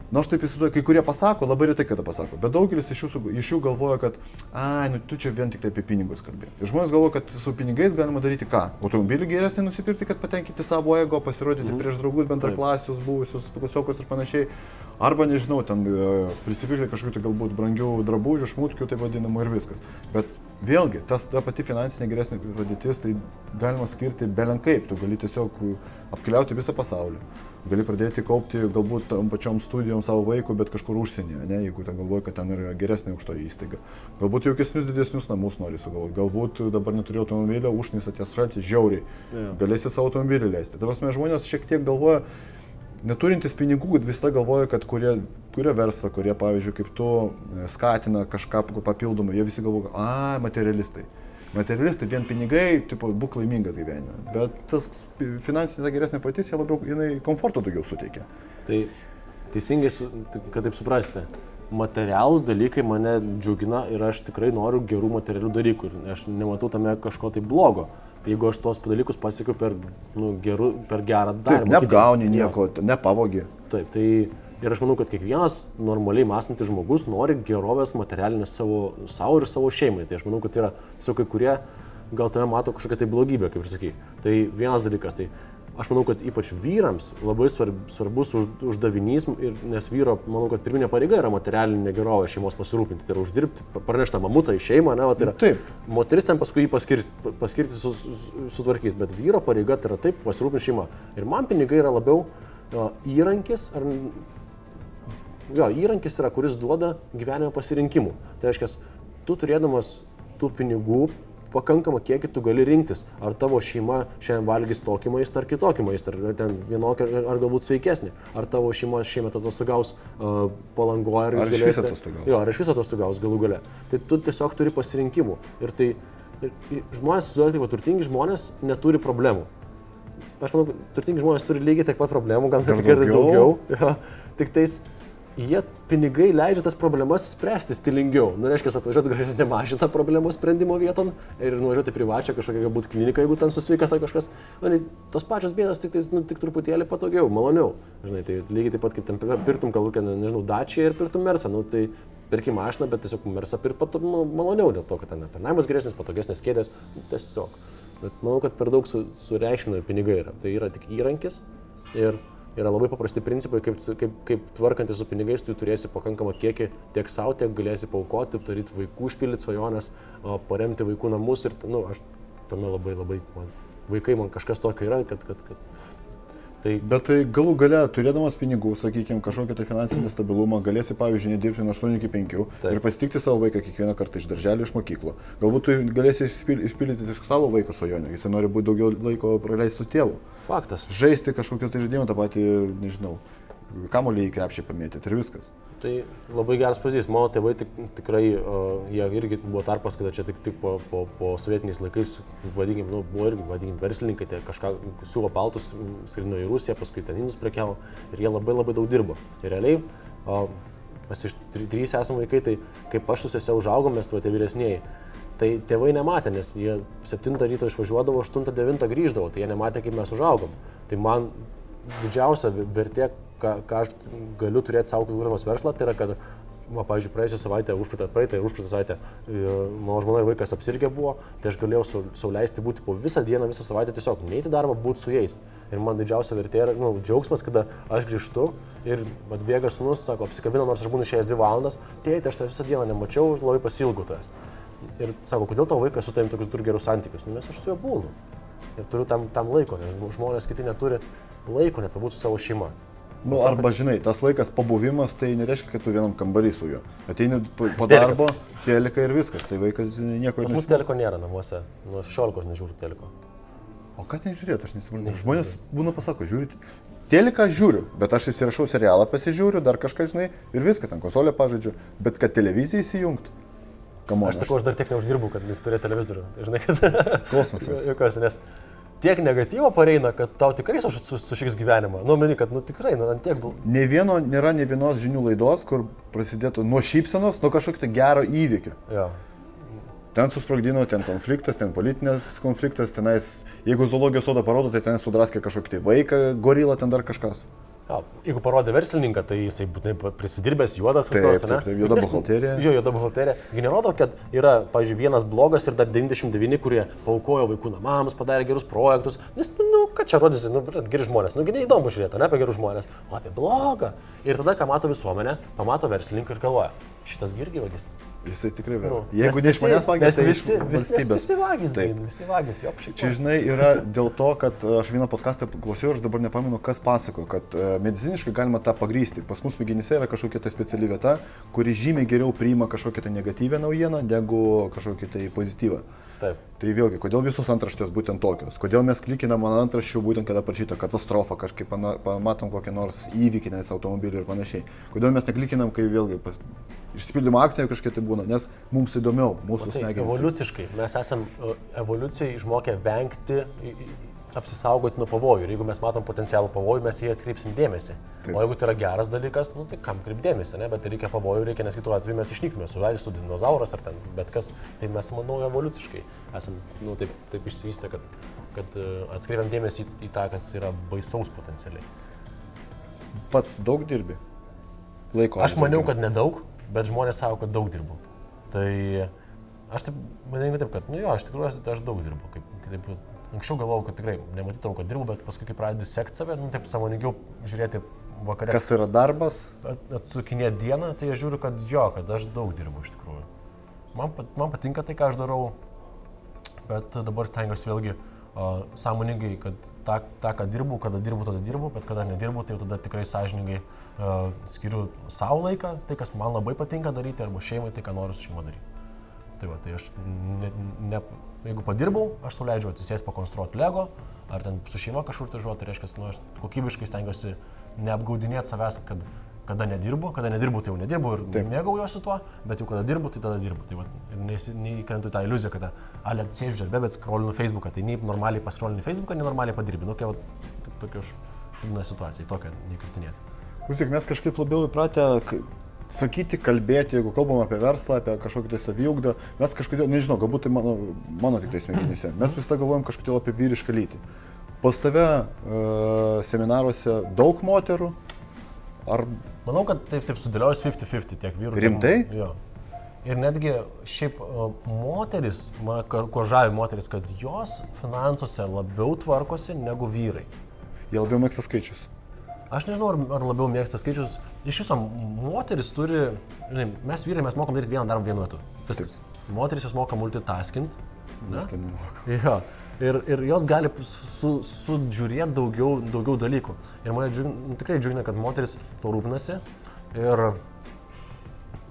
Na, aš taip įsivaizduoju, kai kurie pasako, labai retai kada pasako, bet daugelis iš, jūsų, iš jų galvoja, kad, ai, nu, tu čia vien tik tai apie pinigus kalbėjai. Ir žmonės galvoja, kad su pinigais galima daryti ką? Automobilį geresnį nusipirkti, kad patenkinti savo ego, pasirodyti mm. prieš draugus, bendraklasius, buvusius, klasiokus ir panašiai. Arba, nežinau, ten prisipirkti kažkokių, galbūt, brangių drabužių, šmutkių, taip vadinamų ir viskas. Bet vėlgi, tas, ta pati finansinė geresnė padėtis, tai galima skirti belenkaip, tu gali tiesiog apkeliauti visą pasaulį. Gali pradėti kaupti galbūt tom pačiom studijom savo vaikų, bet kažkur užsienyje, ne, jeigu ten galvoji, kad ten yra geresnė aukšto įstaiga. Galbūt jaukesnius didesnius namus nori sugalvoti, galbūt dabar neturi automobilio, užsienis atės šaltis žiauriai, yeah. galėsi savo automobilį leisti. Dabar mes žmonės šiek tiek galvoja, neturintis pinigų, vis tą galvoja, kad kurie, kurie verslą, kurie, pavyzdžiui, kaip tu skatina kažką papildomą, jie visi galvoja, a, materialistai. Materialistai, vien pinigai, tipo, būk laimingas gyvenime, bet tas finansinė ta geresnė patys, jie labiau, jinai komforto daugiau suteikia. Tai teisingai, kad taip suprasti, materialūs dalykai mane džiugina ir aš tikrai noriu gerų materialių dalykų ir aš nematau tame kažko tai blogo. Jeigu aš tuos dalykus pasiekiu per, nu, geru, per gerą darbą. Taip, neapgauni nieko, nepavogi. Taip, tai ir aš manau, kad kiekvienas normaliai mąstantis žmogus nori gerovės materialinės savo, savo ir savo šeimai. Tai aš manau, kad yra tiesiog kai kurie gal tame mato kažkokią tai blogybę, kaip ir sakai. Tai vienas dalykas, tai Aš manau, kad ypač vyrams labai svarbus uždavinys, ir, nes vyro, manau, kad pirminė pareiga yra materialinė gerovė šeimos pasirūpinti, tai yra uždirbti, parnešti mamutą į šeimą, ne, va, tai yra, taip. Moteris ten paskui jį paskirti, paskirti su, su, sutvarkys, bet vyro pareiga tai yra taip pasirūpinti šeimą. Ir man pinigai yra labiau o, įrankis, ar, jo, įrankis yra, kuris duoda gyvenimo pasirinkimų. Tai reiškia, tu turėdamas tų pinigų, pakankamą kiekį tu gali rinktis, ar tavo šeima šiandien valgys tokį maistą ar kitokį maistą, ar ten vienokį, ar galbūt sveikesnį, ar tavo šeima šiemet atostogaus uh, Palangoje, ar, ar iš viso atostogaus. Jo, ar iš viso atostogaus galų gale. Tai tu tiesiog turi pasirinkimų. Ir tai ir, ir žmonės, taip, turtingi žmonės neturi problemų. Aš manau, turtingi žmonės turi lygiai tiek pat problemų, gal net kartais daugiau. Ja, tik tais jie pinigai leidžia tas problemas spręsti stilingiau. Nu, reiškia, atvažiuoti gražesnė mašina problemos sprendimo vieton ir nuvažiuoti privačią kažkokią galbūt kliniką, jeigu ten susveikata kažkas. Nu, tos pačios bėdos, tik, nu, tik truputėlį patogiau, maloniau. Žinai, tai lygiai taip pat kaip ten pirtum kalbūkę, nežinau, dačiai ir pirtum mersą. Nu, tai pirki mašiną, bet tiesiog mersą pirk pat, nu, maloniau dėl to, kad ten aptarnavimas geresnis, patogesnis kėdės. Nu, tiesiog. Bet manau, kad per daug su, sureikšminami pinigai yra. Tai yra tik įrankis ir yra labai paprasti principai, kaip, kaip, kaip tvarkantis su pinigais, tu turėsi pakankamą kiekį tiek savo, tiek galėsi paukoti, daryti vaikų, išpildyti svajones, paremti vaikų namus ir, nu, aš tame labai labai, man, vaikai man kažkas tokio yra, kad, kad, kad tai... Bet tai galų gale, turėdamas pinigų, sakykime, kažkokią tai finansinį stabilumą, galėsi, pavyzdžiui, nedirbti nuo aštuonių iki penkių Taip. Ir pasitikti savo vaiką kiekvieną kartą iš darželio, iš mokyklo. Galbūt tu galėsi išpildyti tiesiog savo vaiko svajonę, jis nori būti daugiau laiko praleisti su tėvu. Faktas. Žaisti kažkokio tai žaidimo, tą patį, nežinau, kamuolį į krepšį pamėtyti ir viskas. Tai labai geras pavyzdys. Mano tėvai tik, tikrai, uh, jie irgi buvo tarpas, kada čia tik, tik po, po, po sovietiniais laikais, vadinkim, nu, buvo irgi, vadinkim, verslininkai, tai kažką siuvo paltus, skridino į Rusiją, paskui ten indus prekiavo ir jie labai labai daug dirbo. Ir realiai, uh, mes iš trys esam vaikai, tai kaip aš su sese užaugom, mes tuo vyresnieji. Tai tėvai nematė, nes jie septintą ryto išvažiuodavo, aštuntą devintą grįždavo, tai jie nematė, kaip mes užaugom. Tai man didžiausia vertė, ką, ką aš galiu turėti savo kūrimas verslą, tai yra, kad, va, pavyzdžiui, praėjusią savaitę, užpratą praeitą ir užpratą savaitę, mano žmona ir vaikas apsirgę buvo, tai aš galėjau sau leisti būti po visą dieną, visą savaitę tiesiog neiti darbą, būti su jais. Ir man didžiausia vertė yra, nu, džiaugsmas, kada aš grįžtu ir atbėga sūnus, sako, apsikabina, nors aš būnu išėjęs dvi valandas tėti, aš tą visą dieną nemačiau, labai pasiilgau tavęs. Ir sako, kodėl tavo vaikas su tavim tokius turi gerus santykius? Nu, nes aš su juo būnu. Ir turiu tam, tam laiko, nes žmonės kiti neturi laiko net pabūti su savo šeima. Nu, arba, žinai, tas laikas pabuvimas, tai nereiškia, kad tu vienam kambarį su juo. Ateini po darbo, telika ir viskas, tai vaikas nieko nesimūtų. Mūsų teliko nėra namuose, nuo šešiolikos nežiūriu teliko. O ką ten žiūrėti, aš nesimūtų. Žmonės būna pasako, žiūrėti. Teliką žiūriu, bet aš įsirašau serialą, pasižiūriu, dar kažką, žinai, ir viskas, ten konsolę pažaidžiu, bet kad televiziją įsijungtų. On, aš sakau, aš dar tiek neuždirbu, kad turėti televizorių. Žinai, kad... Kosmosas. Jokios, nes tiek negatyvo pareina, kad tau tikrai sušiks gyvenimą. Nu, meni, kad nu, tikrai, nu, ant tiek buvo. Ne vieno, nėra ne vienos žinių laidos, kur prasidėtų nuo šypsenos, nuo kažkokio gero įvykio. Ja. Ten susprogdino, ten konfliktas, ten politinės konfliktas, tenais, jeigu zoologijos sodą parodo, tai ten sudraskė kažkokį tai vaiką, gorilą, ten dar kažkas. Ja, jeigu parodė verslininką, tai jisai būtinai prisidirbęs juodas, taip, kas nors, ne? Juoda buhalterija. Jo, juoda buhalterija. Generuodo, kad yra, pavyzdžiui, vienas blogas ir dar devyniasdešimt devyni, kurie paukojo vaikų namams, padarė gerus projektus. Nes, nu, ką čia rodysi, nu, geri žmonės. Nu, geriai įdomu žiūrėti, ne apie gerus žmonės, o apie blogą. Ir tada, ką mato visuomenė, pamato verslininką ir galvoja, šitas irgi vagis. Jisai tikrai vėl. Nu, jeigu ne iš manęs vagis, tai visi, vis, visi vagis, taip. Visi vagis, jo, apšyko. Čia, žinai, yra dėl to, kad aš vieną podcastą klausiau ir aš dabar nepamenu, kas pasako, kad mediciniškai galima tą pagrysti. Pas mūsų smegenyse yra kažkokia tai speciali vieta, kuri žymiai geriau priima kažkokią tai negatyvę naujieną, negu kažkokią tai pozityvą. Taip. Tai vėlgi, kodėl visos antraštės būtent tokios? Kodėl mes klikinam ant antraščių būtent, kada parašyta katastrofa, kažkaip pamatom kokį nors įvykį, nes automobilių ir panašiai. Kodėl mes neklikinam, kai vėlgi pas... išsipildymo akcija kažkiek tai būna, nes mums įdomiau, mūsų smegenys. Evoliuciškai mes esam evoliucijai išmokę vengti, apsisaugoti nuo pavojų. Ir jeigu mes matom potencialų pavojų, mes jį atkreipsim dėmesį. Taip. O jeigu tai yra geras dalykas, nu, tai kam kreip dėmesį, ne? Bet tai reikia pavojų, reikia, nes kitų atveju mes išnyktume, suvelistų dinozauras ar ten, bet kas, tai mes, manau, evoliuciškai esam, nu, taip, taip išsivystę, kad, kad atkreipiam dėmesį į, į tą, kas yra baisaus potencialiai. Pats daug dirbi? Laiko aš maniau, kad nedaug. Bet žmonės sako, kad daug dirbu. Tai aš taip, manai, taip, kad, nu jo, aš tikrai, aš daug dirbu. Kaip, kaip, Anksčiau galvojau, kad tikrai nematydavau, kad dirbu, bet paskui, kai pradedi sekti save, nu, taip sąmoningiau žiūrėti vakare. Kas yra darbas? Atsukinė diena, tai aš žiūriu, kad jo, kad aš daug dirbu iš tikrųjų. Man, man patinka tai, ką aš darau, bet dabar stengiuosi vėlgi uh, sąmoningai, kad tą, tą, ką dirbu, kada dirbu, tada dirbu, bet kada nedirbu, tai tada tikrai sąžiningai uh, skiriu savo laiką, tai, kas man labai patinka daryti, arba šeimai, tai, ką noriu su šeima daryti. Tai va, tai aš, ne, ne, jeigu padirbau, aš suleidžiu atsisės pakonstruoti Lego, ar ten su šeima kažkur tai žuoti, tai reiškia, nu, aš kokybiškai stengiuosi neapgaudinėti savęs, kad kada nedirbu, kada nedirbu, tai jau nedirbu ir mėgaujuosi tuo, bet jau kada dirbu, tai tada dirbu. Tai va, ir neįkrentu į tą iliuziją, kad ale sėdžiu žerbe, bet scrollinu Facebooką, tai nei normaliai pascrollinu Facebooką, nei normaliai padirbi. Nu, kai va, tokia šūdina situacija, tokia neįkritinėti. Klausyk, mes kažkaip labiau įpratę sakyti, kalbėti, jeigu kalbam apie verslą, apie kažkokį tai saviugdą, mes kažkodėl, nežinau, galbūt tai mano, mano tik tai smegenyse, mes vis tą galvojam kažkodėl apie vyrišką lytį. Pas tave e, seminaruose daug moterų, ar... Manau, kad taip, taip sudėliojus fifty fifty tiek vyrų. Rimtai? Tiek, jo. Ir netgi šiaip moteris, man, ko žavi moteris, kad jos finansuose labiau tvarkosi negu vyrai. Jie labiau mėgsta skaičius. Aš nežinau, ar, ar labiau mėgsta skaičius. Iš viso, moteris turi, žinai, mes vyrai, mes mokam daryti vieną darbą vienu metu. Viskas. Moteris jos moka multitaskint. Mes tai nemokam. Jo. Ir, ir jos gali su, sudžiūrėti daugiau, daugiau dalykų. Ir mane džiug, tikrai džiugina, kad moteris to rūpinasi. Ir,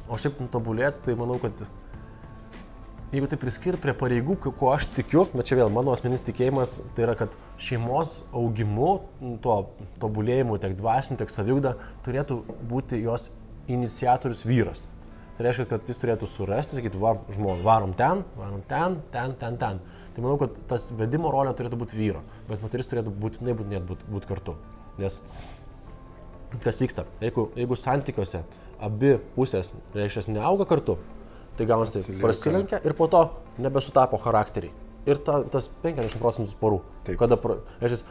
o šiaip tobulėti, tai manau, kad jeigu tai priskirti prie pareigų, ko aš tikiu, bet čia vėl mano asmeninis tikėjimas, tai yra, kad šeimos augimu, tuo tobulėjimu, tiek dvasiniu, tiek saviugda, turėtų būti jos iniciatorius vyras. Tai reiškia, kad jis turėtų surasti, sakyti, va, žmogau, varom ten, varom ten, ten, ten, ten. Tai manau, kad tas vedimo rolė turėtų būti vyro, bet moteris turėtų būtinai būti būt, būt kartu. Nes kas vyksta? Jeigu, jeigu santykiuose abi pusės, reiškia, neauga kartu, tai gaunasi prasilenkia ir po to nebesutapo charakteriai. Ir ta, tas penkiasdešimt procentų porų. Kada, aš,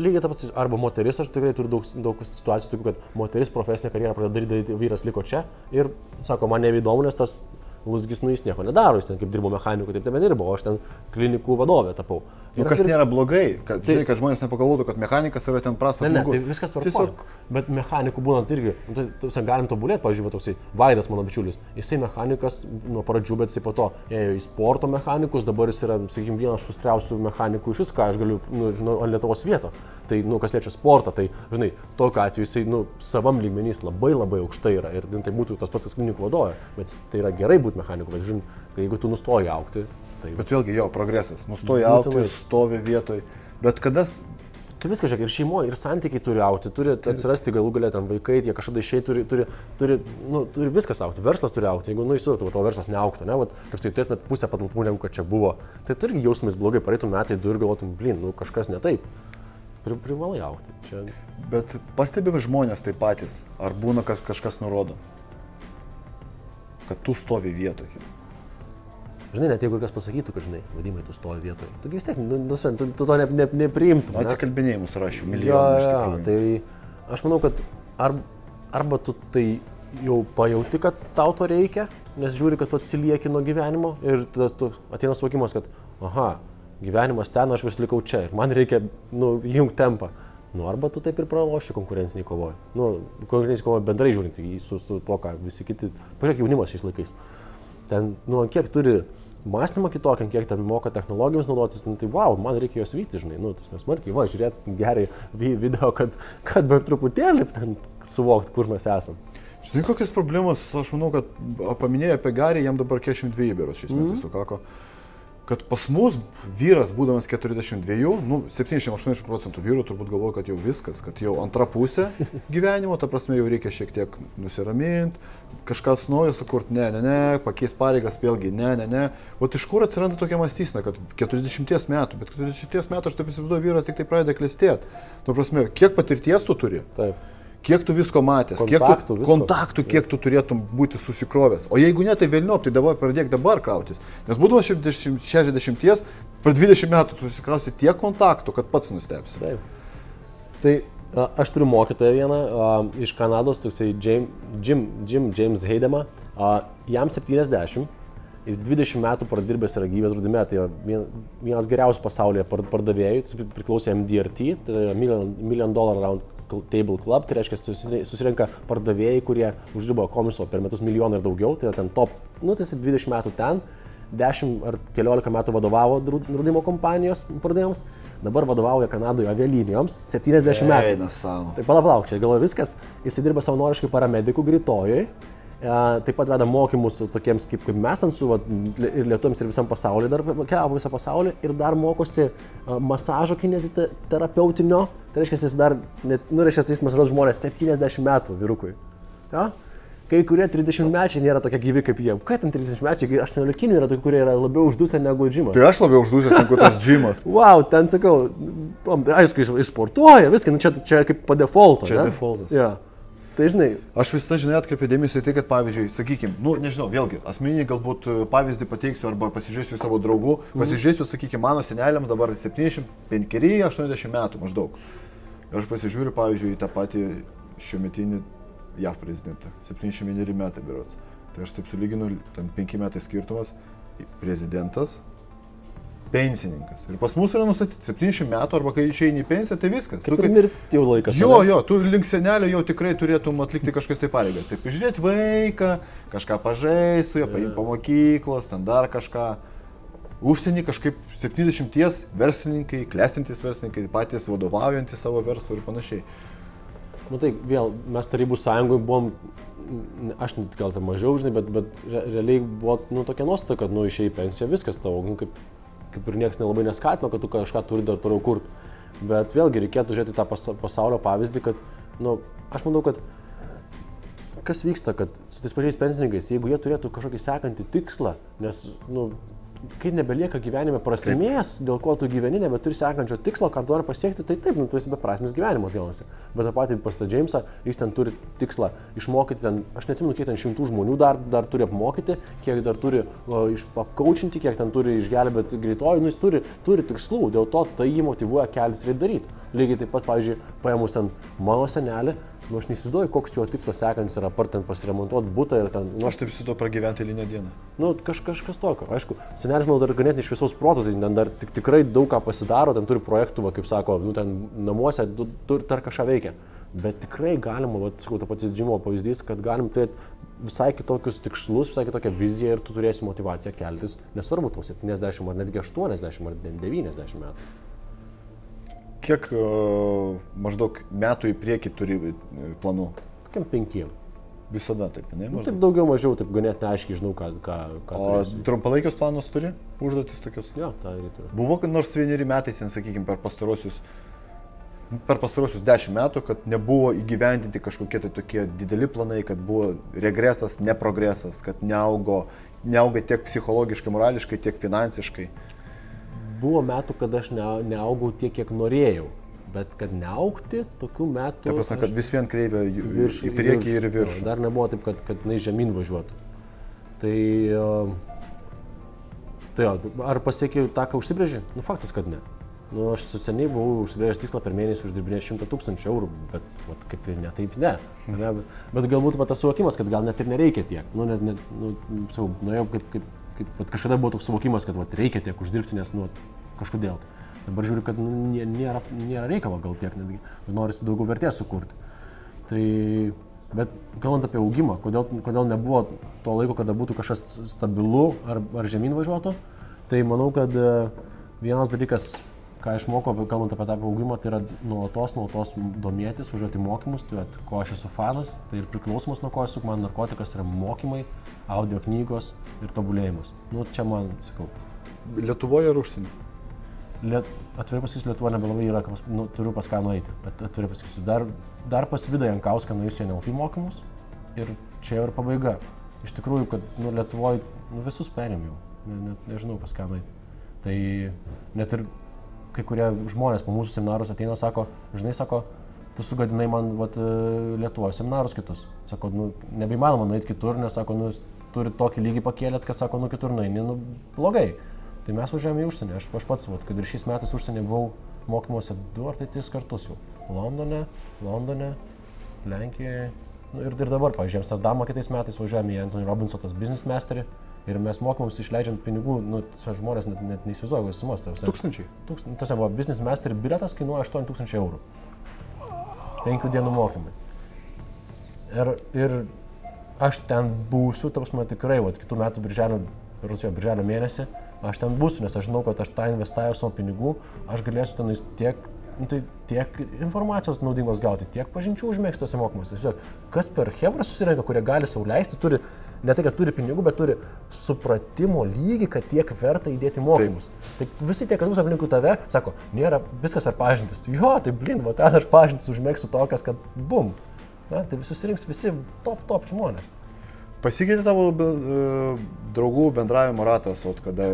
lygiai ta pats, arba moteris, aš tikrai turiu daug, daug situacijų, tokių, kad moteris profesinę karjerą pradeda daryti, vyras liko čia ir sako, man neįdomu, nes tas lūzgis, nu, jis nieko nedaro, jis ten kaip dirbo mechaniku, taip ten dirbo, o aš ten klinikų vadovė tapau. Ir nu, kas ir... nėra blogai, kad, tai... žinai, kad žmonės nepagalvotų, kad mechanikas yra ten prastas žmogus. Ne, ne, tai viskas tvarkoja. Tiesiog... Bet mechanikų būnant irgi, tai, tai galim tobulėti, pavyzdžiui, toksai Vaidas, mano bičiulis, jisai mechanikas nuo pradžių, bet jisai po to ėjo į sporto mechanikus, dabar jis yra, sakykim, vienas šustriausių mechanikų iš visko, ką aš galiu, nu, žinau, ant Lietuvos vieto. Tai, nu, kas liečia sportą, tai, žinai, tokiu atveju jisai, nu, savam lygmenys labai labai aukštai yra ir tai būtų tas pats, kas klinikų vadovė, bet tai yra gerai būti mechaniku, bet žin, jeigu tu nustoji augti, tai... Bet vėlgi jo, progresas, nustoji augti, stovi vietoj, bet kada... Tai viskas, žiūrėk, ir šeimoje, ir santykiai turi augti, turi atsirasti galų galia ten vaikai, tie kažkada išėjai turi, turi, turi, nu, turi viskas augti, verslas turi augti, jeigu, nu, įsivoktų, tavo verslas neaugtų, ne, vat, kaip sakai, turėtumėt pusę patalpų, negu kad čia buvo, tai tu irgi jausmės blogai, pareitum metai, du ir galvotum, blin, nu, kažkas ne taip. Pri, privalai augti. Čia... Bet pastebimi žmonės tai patys, ar būna, kad kažkas nurodo, kad tu stovi vietoje. Žinai, net jeigu kas pasakytų, kad, žinai, Vadimai, tu stovi vietoje, tu vis tiek, nu, tu, tu to ne, ne, nepriimtum. Nes... Atsikalbinėjimus rašiau milijonų iš tikrųjų. Tai aš manau, kad ar, arba tu tai jau pajauti, kad tau to reikia, nes žiūri, kad tu atsilieki nuo gyvenimo ir tada tu ateina suvokimas, kad, aha, gyvenimas ten, aš vis likau čia ir man reikia, nu, įjungti tempą. Nu, arba tu taip ir praloši konkurencinį kovoj. Nu, konkurencinį kovoj bendrai žiūrint su, su to, ką visi kiti, pažiūrėk, jaunimas šiais laikais. Ten, nu, kiek turi mąstymą kitokį, kiek ten moka technologijomis naudotis, nu, tai wow, man reikia jos vyti, žinai, nu, tas nesmarkiai, va, žiūrėt gerai video, kad, kad bent truputėlį ten suvokti, kur mes esam. Žinai, kokias problemas, aš manau, kad paminėjai apie Garį, jam dabar keturiasdešimt dveji beros šiais metais sukako. Mm. Kad pas mus vyras, būdamas keturiasdešimt dviejų, nu, septyniasdešimt aštuoniasdešimt procentų vyrų turbūt galvoja, kad jau viskas, kad jau antra pusė gyvenimo, ta prasme jau reikia šiek tiek nusiraminti, kažkas naujo sukurti, ne, ne, ne, pakeis pareigas, vėlgi, ne, ne, ne. O iš kur atsiranda tokia mąstysena, kad keturiasdešimt metų, bet keturiasdešimt metų aš taip įsivaizduoju, vyras tik tai pradeda klestėti. Nu, prasme, kiek patirties tu turi? Taip. Kiek tu visko matęs, kontaktų, kiek tu, kontaktų, kiek tu turėtum būti susikrovęs. O jeigu ne, tai vėlniop, tai dabar pradėk dabar krautis. Nes būdamas šešiasdešimties, per dvidešimt metų tu susikrausi tiek kontaktų, kad pats nustebsi. Taip. Tai a, aš turiu mokytoją vieną a, iš Kanados, toksai Jim, Jim, James Heidema, jam septyniasdešimt Jis dvidešimt metų pradirbęs yra gyvybės draudime, tai vienas geriausių pasaulyje pardavėjų, jis priklausė M D R T, tai yra Million Dollar Round Table Club, tai reiškia susirenka pardavėjai, kurie uždirbo komiso per metus milijoną ir daugiau, tai yra ten top, nu tai jis dvidešimt metų ten, dešimt ar keliolika metų vadovavo draudimo kompanijos pardavėjams, dabar vadovauja Kanadoje avialinijoms septyniasdešimt metų. Eina savo. Tai palauk, palauk, čia galvoju viskas, jis dirba savanoriškai paramedikų greitojui, taip pat veda mokymus tokiems kaip mes ten su ir lietuviams ir visam pasauliu, dar keliavo visą pasaulį ir dar mokosi masažo kineziterapeutinio, tai reiškia, jis dar, nu reiškia, jis masažuos žmonės septyniasdešimt metų vyrukui. Ja? Kai kurie trisdešimtmečiai nėra tokie gyvi kaip jie. Ką ten trisdešimtmečiai, aštuonioliktinių yra tokie, kurie yra labiau uždusę negu džimas. Tai aš labiau uždusęs negu tas džimas. Wow, ten sakau, aišku, jis sportuoja, viską, nu, čia, čia kaip po defaulto. Čia ne? Defaultas. Ja. Tai žinai, aš visada, žinai, atkreipiu dėmesį į tai, kad pavyzdžiui, sakykime, nu, nežinau, vėlgi, asmeninį galbūt pavyzdį pateiksiu arba pasižiūrėsiu savo draugų, pasižiūrėsiu, sakykime, mano seneliam dabar septyniasdešimt penki aštuoniasdešimt metų maždaug. Ir aš pasižiūriu, pavyzdžiui, į tą patį šiuometinį JAV prezidentą, septyniasdešimt vieneri metai berods. Tai aš taip sulyginu, ten penki metai skirtumas, prezidentas, pensininkas. Ir pas mus yra nustatyti septyniasdešimt metų arba kai išeini į pensiją, tai viskas. Kaip ir mirti jau laikas. Jo, ne? Jo, tu link senelio jau tikrai turėtum atlikti kažkas tai pareigas. Tai prižiūrėti vaiką, kažką pažaist, su juo paimti po mokyklos, ten dar kažką. Užsienį kažkaip septyniasdešimties verslininkai, klestintys verslininkai, patys vadovaujantys savo verslų ir panašiai. Nu tai vėl, mes Tarybų sąjungoje buvom, aš net gal tai mažiau, žinai, bet, bet realiai buvo nu, tokia nuostata, kad nu, išėjai į pensiją, viskas tavo, nu, kaip kaip ir niekas nelabai neskatino, kad tu kažką turi dar toliau kurti. Bet vėlgi reikėtų žiūrėti tą pasaulio pavyzdį, kad, nu, aš manau, kad kas vyksta, kad su tais pačiais pensininkais, jeigu jie turėtų kažkokį sekantį tikslą, nes, nu, kai nebelieka gyvenime prasmės, dėl ko tu gyveni, nebeturi sekančio tikslo, ką tu nori pasiekti, tai taip, nu, tu esi beprasmis gyvenimas gaunasi. Bet tą patį pas tą Jamesą, jis ten turi tikslą išmokyti, ten, aš neatsimenu, kiek ten šimtų žmonių dar, dar turi apmokyti, kiek dar turi apkaučinti, kiek ten turi išgelbėti greitojų, nu, jis turi, turi tikslų, dėl to tai jį motyvuoja kelis ir daryti. Lygiai taip pat, pavyzdžiui, paėmus ten mano senelį, nu, aš neįsivaizduoju, koks jo tikslas sekantis yra, par ten pasiremontuoti butą ir ten... Nu, aš taip su to pragyventi eilinę dieną. Nu, kaž, kažkas tokio. Aišku, senelis, manau, dar ganėtinai iš visos proto, tai ten dar tik, tikrai daug ką pasidaro, ten turi projektų, va, kaip sako, nu, ten namuose, tu, tu dar kažką veikia. Bet tikrai galima, va, sakau, ta pati džimo pavyzdys, kad galim turėti visai kitokius tikslus, visai kitokią viziją ir tu turėsi motivaciją keltis, nesvarbu tau septyniasdešimt ar netgi aštuoniasdešimt ar devyniasdešimt metų. Kiek uh, maždaug metų į priekį turi planų? Tokiam penkiem. Visada taip, ne? Nu, taip daugiau mažiau, taip ganėtinai aiškiai žinau, ką, ką, ką turi. O trumpalaikius planus turi? Užduotis tokius? Jo, tą ir turiu. Buvo nors vieneri metais, sakykime, per pastarosius, per pastarosius dešimt metų, kad nebuvo įgyvendinti kažkokie tai tokie dideli planai, kad buvo regresas, neprogresas, kad neaugo, neauga tiek psichologiškai, morališkai, tiek finansiškai. Buvo metų, kad aš ne, neaugau tiek, kiek norėjau, bet kad neaugti, tokių metų... Taip pasakant, kad vis vien kreivė virš, į priekį ir virš. Dar nebuvo taip, kad, kad na, žemyn važiuotų. Tai, tai jo, ar pasiekiau tą, ką užsibrėži? Nu, faktas, kad ne. Nu, aš seniai buvau užsibrėžęs tikslą per mėnesį uždirbinėti šimtą tūkstančių eurų, bet vat, kaip ir ne taip ne. ne bet, bet galbūt va, tas suvokimas, kad gal net ir nereikia tiek. Nu, net, net, nu, savo, norėjau kaip, kaip Vat kažkada buvo toks suvokimas, kad vat, reikia tiek uždirbti, nes nu, kažkodėl. Dabar žiūriu, kad nu, nėra, nėra reikalo gal tiek netgi, bet norisi daugiau vertės sukurti. Tai, bet kalbant apie augimą, kodėl, kodėl nebuvo to laiko, kada būtų kažkas stabilu ar, ar žemyn važiuotų, tai manau, kad vienas dalykas, ką išmokau, kalbant apie tą augimą, tai yra nuolatos, nuolatos domėtis, važiuoti mokymus, tai at, ko aš esu fanas, tai ir priklausomas nuo ko esu, man narkotikas yra mokymai, audio knygos ir tobulėjimas. Nu, čia man, sakau. Lietuvoje ar užsienį? Liet... Atvirai pasakysiu, Lietuvoje nebelabai yra, pas... nu, turiu pas ką nueiti. At, atvirai pasakysiu, dar, dar pas Vidą Jankauską nuėjusiu N L P mokymus ir čia jau ir pabaiga. Iš tikrųjų, kad nu, Lietuvoje nu, visus perėm jau, ne, ne, nežinau pas ką nueiti. Tai net ir kai kurie žmonės po mūsų seminarus ateina, sako, žinai, sako, tu sugadinai man vat, Lietuvos seminarus kitus. Sako, nu, nebeįmanoma nueiti kitur, nes sako, nu, turi tokį lygį pakėlėt, kad sako, nu kitur nueini, nu blogai. Tai mes važiavome į užsienį, aš, aš pats, vat, kad ir šiais metais užsienį buvau mokymuose du ar tai tris kartus jau. Londone, Londone, Lenkijoje, nu, ir, ir dabar, pavyzdžiui, Amsterdamo kitais metais važiavome į Anthony Robbinso tas business masterį, Ir mes mokymams išleidžiam pinigų, nu, žmonės net, net neįsivaizduoja, kokios sumos. Tūkstančiai. Tose buvo business master bilietas kainuoja aštuoni tūkstančiai eurų. Penkių dienų mokymai. Ir, ir aš ten būsiu, taps man tikrai, vat, kitų metų birželio, Rusijoje birželio mėnesį, aš ten būsiu, nes aš žinau, kad aš tą investavau savo pinigų, aš galėsiu tenais tiek, nu, tai tiek informacijos naudingos gauti, tiek pažinčių užmėgsti tose mokymuose. Kas per chebras susirenka, kurie gali sau leisti, turi ne tai, kad turi pinigų, bet turi supratimo lygį, kad tiek verta įdėti mokymus. Tai visi tie, kas bus aplinkui tave, sako, nėra viskas per pažintis. Jo, tai blin, va ten aš pažintis užmėgsiu tokias, kad bum. Na, tai visi susirinks visi top, top žmonės. Pasikeitė tavo uh, draugų bendravimo ratas, o kada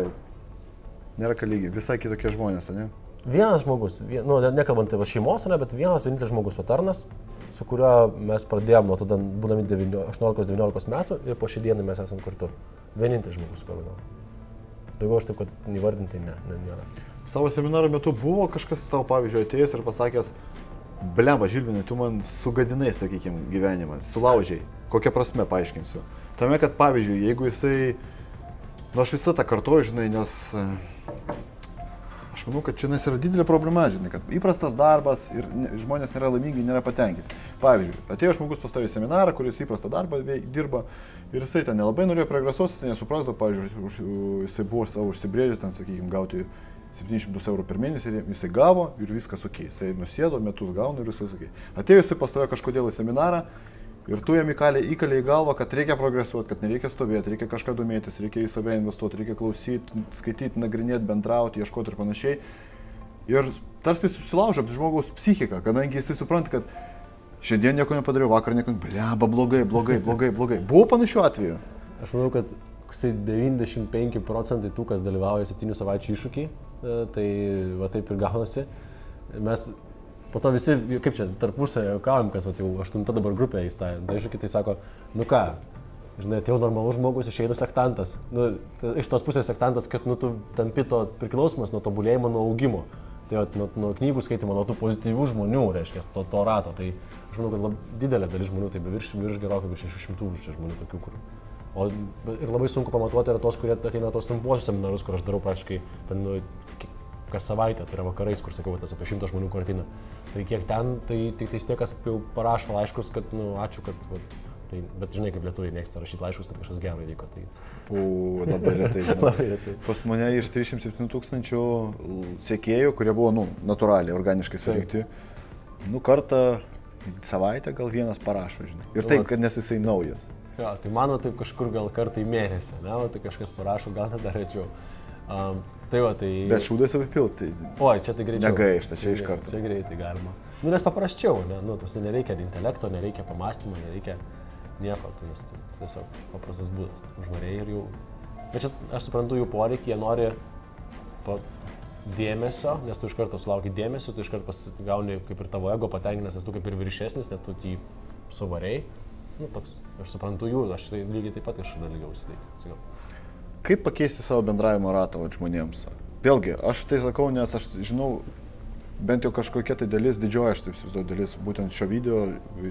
nėra ką lygiai, visai kitokie žmonės, ne? Vienas žmogus, vien, nu, nekalbant apie šeimos, ne, bet vienas vienintelis žmogus, Vatarnas, su kuriuo mes pradėjome nuo tada, būdami aštuoniolikos devyniolika metų ir po šį dieną mes esam kartu. Vienintelis žmogus, su kuriuo bendravau. Daugiau aš taip, kad įvardinti ne, ne, nėra. Savo seminarų metu buvo kažkas tau, pavyzdžiui, atėjęs ir pasakęs, blemba, Žilvinai, tu man sugadinai, sakykim, gyvenimą, sulaužiai. Kokią prasme, paaiškinsiu. Tame, kad, pavyzdžiui, jeigu jisai, nu, aš visą tą kartuoju, žinai, nes... Aš manau, kad čia yra didelė problema, žinai, kad įprastas darbas ir žmonės nėra laimingi, nėra patenkinti. Pavyzdžiui, atėjo žmogus pas tavį seminarą, kuris įprastą darbą dirba ir jisai ten nelabai norėjo progresuoti, tai nesuprasdavo, pavyzdžiui, jisai buvo savo užsibrėžęs ten, sakykime, gauti septynis šimtus eurų per mėnesį ir jisai gavo ir viskas okei. Jisai nusėdo, metus gauna ir viskas okei. Atėjo jisai pas tavę kažkodėl į seminarą ir tu jam įkalė į galvą, kad reikia progresuoti, kad nereikia stovėti, reikia kažką domėtis, reikia į save investuoti, reikia klausyti, skaityti, nagrinėti, bendrauti, ieškoti ir panašiai. Ir tarsi susilaužo žmogaus psichiką, kadangi jisai supranta, kad šiandien nieko nepadariau, vakar nieko, bleba, blogai, blogai, blogai, blogai. Buvo panašių atvejų? Aš manau, kad devyniasdešimt penki procentai tų, kas dalyvauja septynių savaičių iššūkiai, tai va taip ir gaunasi. Mes po to visi, kaip čia, tarpusavėje juokaujam, kas vat, jau aštunta dabar grupė įsta, tai iššūkiai, tai sako, nu ką, žinai, atėjau normalus žmogus, išeinu sektantas. Nu, ta, iš tos pusės sektantas, kad nu, tu tampi to priklausomas nuo tobulėjimo, nuo augimo. Tai vat, nuo, nuo knygų skaitimo, nuo tų pozityvių žmonių, reiškia, to, to rato. Tai aš manau, kad lab, didelė dalis žmonių, tai virš, virš gerokai, virš šešių šimtų žmonių tokių, kur. O ir labai sunku pamatuoti yra tos, kurie ateina tos trumpuosius seminarus, kur aš darau praktiškai ten, nu, kas savaitę, tai yra vakarais, kur sakau, tas apie šimtą žmonių kartina. Tai kiek ten, tai tik tai tie, kas jau parašo laiškus, kad, nu, ačiū, kad, vat, tai, bet žinai, kaip lietuviai mėgsta rašyti laiškus, kad kažkas gero įvyko. Tai... Uuu, labai retai. Labai retai. Pas mane iš trisdešimt septynių tūkstančių sekėjų, kurie buvo, nu, natūraliai, organiškai surinkti, nu, kartą savaitę gal vienas parašo, žinai. Ir taip, kad nes jisai naujas. Ja, tai mano taip kažkur gal kartą į mėnesį, ne, tai kažkas parašo, gal net dar rečiau. Um, Tai va, tai... Bet šūdas apipilti. Oi, čia tai greičiau. Negaišta, čia, čia iš karto. Čia greitai galima. Nu, nes paprasčiau, ne? Nu, tuose nereikia intelekto, nereikia pamąstymo, nereikia nieko, tai nes tai tiesiog paprastas būdas. Užvarėjai ir jau... Bet čia aš suprantu jų poreikį, jie nori pa... dėmesio, nes tu iš karto sulauki dėmesio, tu iš karto gauni kaip ir tavo ego patenkinęs, nes tu kaip ir viršesnis, net tu jį suvarėjai. Nu, toks, aš suprantu jų, aš tai lygiai taip pat kažkada lygiausi. Tai, kaip pakeisti savo bendravimo ratą žmonėms? Vėlgi, aš tai sakau, nes aš žinau, bent jau kažkokia tai dalis didžioji, aš taip įsivaizduoju, dalis būtent šio video,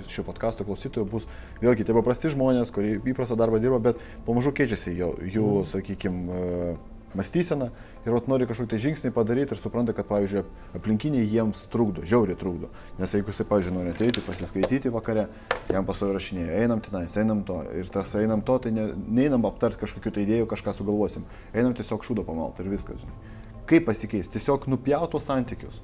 šio podcasto klausytojų bus vėlgi tie paprasti žmonės, kurie įprastą darbą dirba, bet pamažu keičiasi jų, jų mm. sakykime, mąstysena ir vat, nori kažkokį tai žingsnį padaryti ir supranta, kad, pavyzdžiui, aplinkiniai jiems trukdo, žiauriai trukdo. Nes jeigu jisai, pavyzdžiui, nori ateiti, pasiskaityti vakare, jam pasirašinėja, einam tenais, einam to, ir tas einam to, tai ne, neinam aptarti kažkokių tai idėjų, kažką sugalvosim. Einam tiesiog šūdo pamalti ir viskas, žinai. Kaip pasikeis? Tiesiog nupjautų santykius.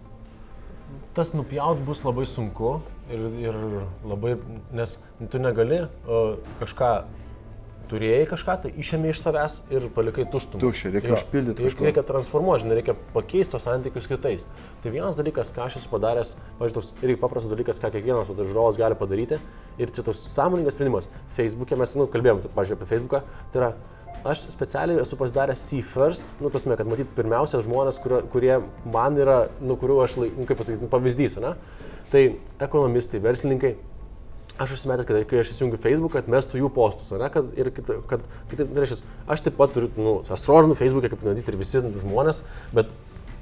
Tas nupjaut bus labai sunku ir, ir labai, nes tu negali uh, kažką turėjai kažką, tai išėmė iš savęs ir palikai tuštumą. Tuščiai, reikia užpildyti kažką. Reikia transformuoti, žinai, reikia pakeisti tos santykius kitais. Tai vienas dalykas, ką aš esu padaręs, pavyzdžiui, toks irgi paprastas dalykas, ką kiekvienas tai žiūrovas gali padaryti. Ir čia toks sąmoningas sprendimas. Facebook'e mes, nu, kalbėjom, tai, pavyzdžiui, apie Facebook'ą, tai yra, aš specialiai esu pasidaręs see first, nu, tasme, kad matyt pirmiausia žmonės, kurie, kurie man yra, nu, kurių aš, nu, kaip pasakyti, nu, pavyzdys, ne? Tai ekonomistai, verslininkai. Aš užsimetęs, kad kai aš įsijungiu Facebook'ą, atmestų jų postus, ne, kad, ir kita, kad, kitaip, reiškia, aš taip pat turiu, nu, astrorinu Facebook'e, kaip matyti ir visi žmonės, bet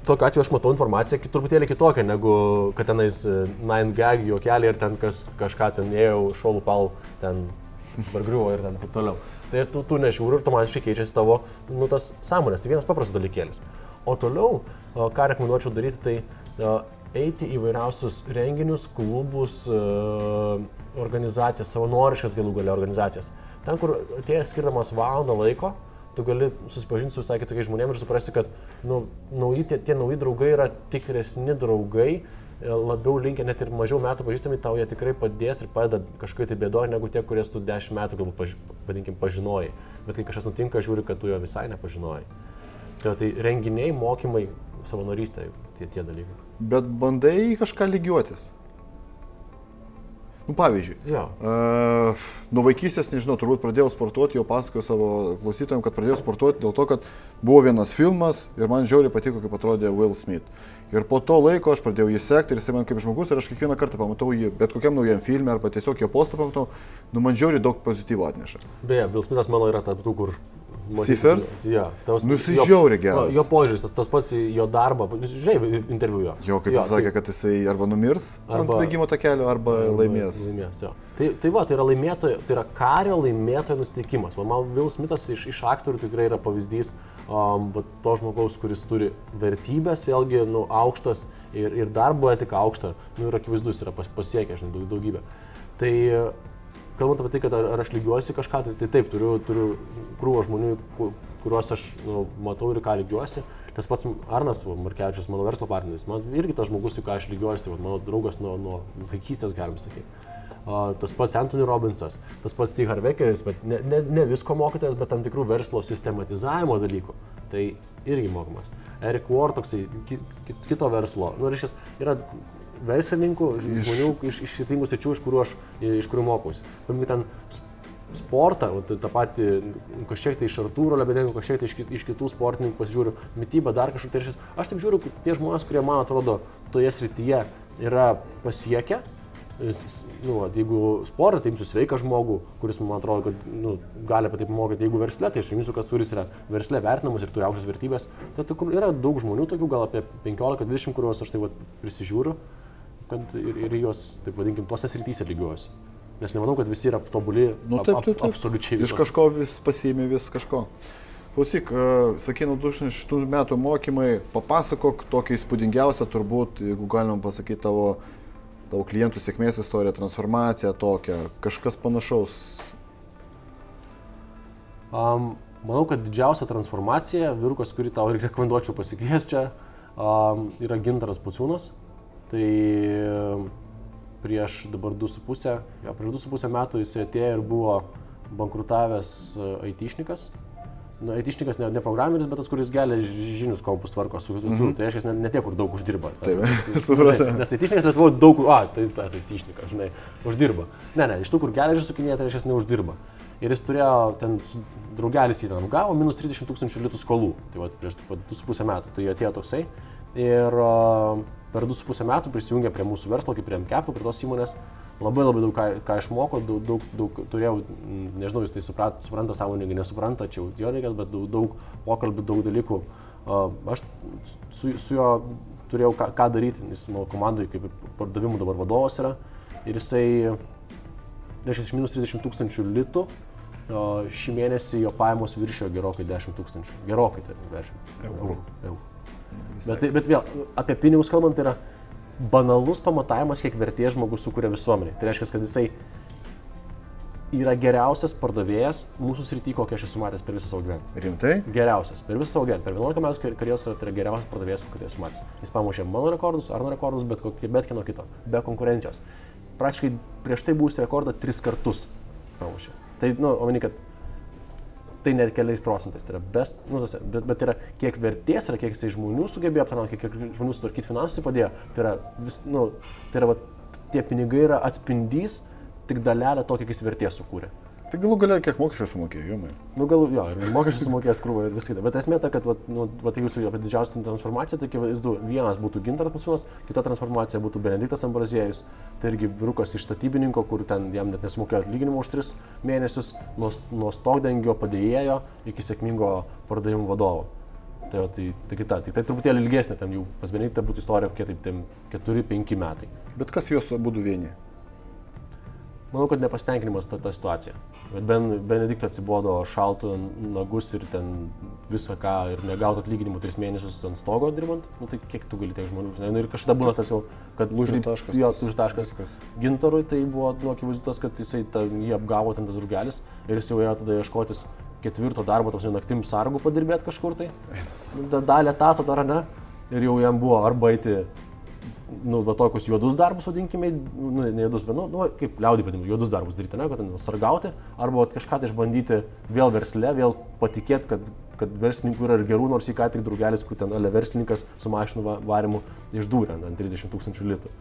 tokiu atveju aš matau informaciją kit, truputėlį kitokią, negu kad tenais nine gag juokeliai ir ten kas, kažką ten ėjau, šolų pal, ten bargriuvo ir ten taip toliau. Tai tu, tu nežiūri ir automatiškai keičiasi tavo, nu, tas sąmonės. Tai vienas paprastas dalykėlis. O toliau, ką rekomenduočiau daryti, tai eiti į vairiausius renginius, klubus, organizacijas, savanoriškas galų galia organizacijas. Ten, kur atėjęs skirdamas valandą laiko, tu gali susipažinti su visai kitokiais žmonėmis ir suprasti, kad nu, nauji, tie, tie nauji draugai yra tikresni draugai, labiau linkę, net ir mažiau metų pažįstami, tau jie tikrai padės ir padeda kažkaip tai bėdoje, negu tie, kurie tu dešimt metų, galbūt, vadinkim, pažinojai. Bet kai kažkas nutinka, žiūri, kad tu jo visai nepažinojai. Tai, tai renginiai, mokymai, savanorystė, tie, tie dalykai. Bet bandai kažką lygiuotis. Nu, pavyzdžiui, ja. uh, nuo vaikystės, nežinau, turbūt pradėjau sportuoti, jau pasakoju savo klausytojams, kad pradėjau sportuoti dėl to, kad buvo vienas filmas ir man žiauriai patiko, kaip atrodė Will Smith. Ir po to laiko aš pradėjau jį sekti ir jis man kaip žmogus ir aš kiekvieną kartą pamatau jį bet kokiam naujam filme arba tiesiog jo postą pamatau, nu, man žiauriai daug pozityvo atneša. Beje, Will Smithas mano yra tarp tų, kur... Sifers? Ja, nu, jis žiauri geras. Jo, jo požiūris, tas, tas pats jo darbą, žiūrėjai interviu jo. Jo, kaip jo, jis sakė, tai, kad jisai arba numirs arba, ant bėgimo takelio, arba laimės. laimės tai, tai va, tai yra laimėtojo, tai yra kario laimėtojo nusiteikimas. Man Will Smithas iš, iš aktorių tikrai yra pavyzdys um, to žmogaus, kuris turi vertybės, vėlgi nu, aukštas ir, ir darbo etika aukšta, nu, ir akivaizdus yra pasiekęs daug, daugybę. Tai, kalbant apie tai, kad ar aš lygiuosi kažką, tai, tai taip, turiu, turiu krūvą žmonių, kuriuos aš nu, matau ir ką lygiuosi. Tas pats Arnas Markevičius, mano verslo partneris, man irgi tas žmogus, į ką aš lygiuosi, mano draugas nuo, nuo vaikystės, galim sakyti. Uh, tas pats Anthony Robbinsas, tas pats T. Harv Ekeris, bet ne, ne, ne visko mokytojas, bet tam tikrų verslo sistematizavimo dalykų. Tai irgi mokamas. Eric Ward toksai, ki, ki, kito verslo, nu, reiškia, yra verslininkų, žmonių iš, iš skirtingų sričių, iš kurių aš iš kurių mokausi. Pavyzdžiui, ten sportą, tą patį kažkiek tai iš Artūro Lebedenko, kažkiek tai iš, iš kitų sportininkų pasižiūriu, mitybą, dar kažkur tai. Aš taip žiūriu, kad tie žmonės, kurie, man atrodo, toje srityje yra pasiekę, nu, va, jeigu sportą, tai imsiu sveiką žmogų, kuris, man atrodo, kad nu, gali apie tai pamokyti, jeigu verslė, tai aš imsiu, kas kuris yra verslė vertinamas ir turi aukštas vertybės. Tai yra daug žmonių, tokių gal apie penkiolika dvidešimt, kuriuos aš tai va, prisižiūriu. Kad ir, ir jos, taip vadinkim, tuose srityse lygiuosi. Nes nemanau, kad visi yra tobuli, nu, taip, taip, taip. Absoliučiai visos. Iš kažko vis pasiėmė vis kažko. Klausyk, sakėjau, du tūkstančiai šeštų metų mokymai, papasakok tokį įspūdingiausią turbūt, jeigu galim pasakyti, tavo, tavo klientų sėkmės istoriją, transformaciją tokią, kažkas panašaus. Um, manau, kad didžiausia transformacija, vyrukas, kurį tau ir rekomenduočiau pasikviesti čia, um, yra Gintaras Pausiūnas. Tai prieš dabar du su puse, ja, prieš du su puse metų jis atėjo ir buvo bankrutavęs I T-šnikas. Na, I T-šnikas ne, ne programeris, bet tas, kuris geležinius kompus tvarko su, su, mm-hmm. Tai reiškia, ne, ne tie, kur daug uždirba. Taip, supratau. Nes I T-šnikas Lietuvoje daug, a, tai, tai, tai I T-šnikas, žinai, uždirba. Ne, ne, iš tų, kur geležį sukinėja, tai reiškia, neuždirba. Ir jis turėjo, ten draugelis jį ten gavo, minus trisdešimt tūkstančių litų skolų. Tai va, prieš du su puse metų, tai atėjo toksai. Ir per du su puse metų prisijungė prie mūsų verslo, kaip prie M Capital, prie tos įmonės. Labai labai daug ką, ką išmoko, daug, daug, daug turėjau, nežinau, jis tai suprat, supranta sąmoningai, nesupranta, čia jo reikia, bet daug, daug pokalbių, daug dalykų. Aš su, su juo turėjau ką, ką daryti, jis mano komandai kaip pardavimų dabar vadovas yra. Ir jisai, reiškia, iš minus trisdešimt tūkstančių litų šį mėnesį jo pajamos viršijo gerokai dešimt tūkstančių. Gerokai, tai dešimt eurų. eurų. Bet, bet vėl, apie pinigus kalbant, tai yra banalus pamatavimas, kiek vertės žmogus sukuria visuomenį. Tai reiškia, kad jisai yra geriausias pardavėjas mūsų srity, kokį aš esu matęs per visą savo gyvenimą. Rimtai? Geriausias. Per visą savo gyvenimą. Per vienuolika metų karjeros tai yra geriausias pardavėjas, kokį esu matęs. Jis pamušė mano rekordus, Arno rekordus, bet, kokį, bet kieno kito. Be konkurencijos. Praktiškai prieš tai buvusi rekordą tris kartus pamušė. Tai, nu, omeny, kad tai net keliais procentais, tai yra best, nu, tas, bet, bet yra kiek vertės, yra kiek jisai žmonių sugebėjo aptarnauti, kiek žmonių sutvarkyti finansus padėjo, tai yra, vis, nu, tai yra va, tie pinigai yra atspindys tik dalelę to, kiek jis vertės sukūrė. Tai galų galia, kiek mokesčių sumokėjo, jumai. Nu, gal, jo, ir mokesčių sumokėjęs krūvą ir viską. Bet esmė ta, kad, va, nu, va, tai jūs apie didžiausią transformaciją, tai jis du, vienas būtų Gintaras Pausiūnas, kita transformacija būtų Benediktas Ambrazėjus. Tai irgi vyrukas iš statybininko, kur ten jam net nesumokėjo atlyginimo už tris mėnesius, nuo, nuo stogdengio padėjėjo iki sėkmingo pardavimų vadovo. Tai, tai, tai kita, tai, tai truputėlį ilgesnė, ten jau pas Benediktą būtų istorija kokie taip, keturi penki metai. Bet kas juos abudu vieni? Manau, kad nepasitenkinimas ta, ta situacija. Bet ben, Benedikto atsibodo šaltų nagus ir ten visą ką ir negautų atlyginimų tris mėnesius ant stogo dirbant. Nu tai kiek tu gali tiek žmonių? Na nu, ir kažkada būna tas jau, kad lūžis taškas. Jo, lūžis taškas. Gintarui tai buvo nu, akivaizdu tas, kad jisai ta, jį apgavo ten tas rugelis ir jis jau ėjo tada ieškotis ketvirto darbo, tos naktim sargų padirbėti kažkur tai. Dalė tato dar ne. Ir jau jam buvo arba eiti nu, va tokius juodus darbus, vadinkime, nu, ne juodus, bet, nu, nu kaip liaudį vadinimą, juodus darbus daryti, ne, kad ten sargauti, arba kažką tai išbandyti vėl versle, vėl patikėti, kad, kad verslininkų yra ir gerų, nors į ką tik draugelis, kur ten ale verslininkas su mašinų varimu išdūrė ant trisdešimt tūkstančių litų.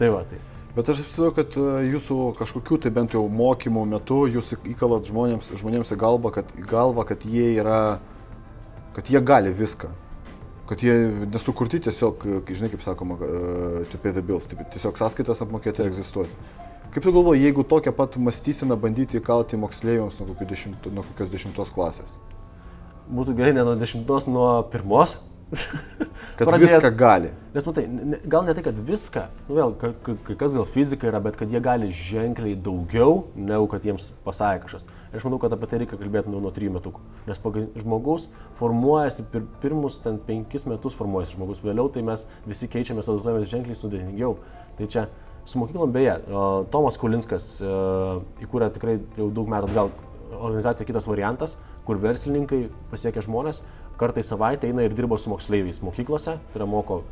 Tai va, tai. Bet aš apsiduoju, kad jūsų kažkokių, tai bent jau mokymų metu, jūs įkalat žmonėms, žmonėms į galvą, kad, galvą, kad jie yra, kad jie gali viską. Kad jie nesukurti tiesiog, žinai, kaip sakoma, to pay the bills, tiesiog sąskaitas apmokėti ir egzistuoti. Kaip tu galvoji, jeigu tokią pat mąstyseną bandyti įkalti moksleiviams nuo, dešimt, nuo kokios dešimtos klasės? Būtų gerai ne nuo dešimtos, nuo pirmos. Kad pradėt, viską gali. Nes matai, gal ne tai, kad viską, nu vėl, kai kas gal fizika yra, bet kad jie gali ženkliai daugiau, negu kad jiems pasakė kažkas. Ir aš manau, kad apie tai reikia kalbėti nuo trijų metukų. Nes žmogus formuojasi, pir, pirmus ten penkis metus formuojasi žmogus, vėliau tai mes visi keičiamės, adaptuojamės ženkliai sudėtingiau. Tai čia su mokyklom beje, Tomas Kulinskas įkūrė tikrai jau daug metų atgal organizacija Kitas variantas, kur verslininkai pasiekia žmonės, kartai savaitę eina ir dirba su moksleiviais mokyklose, tai yra moko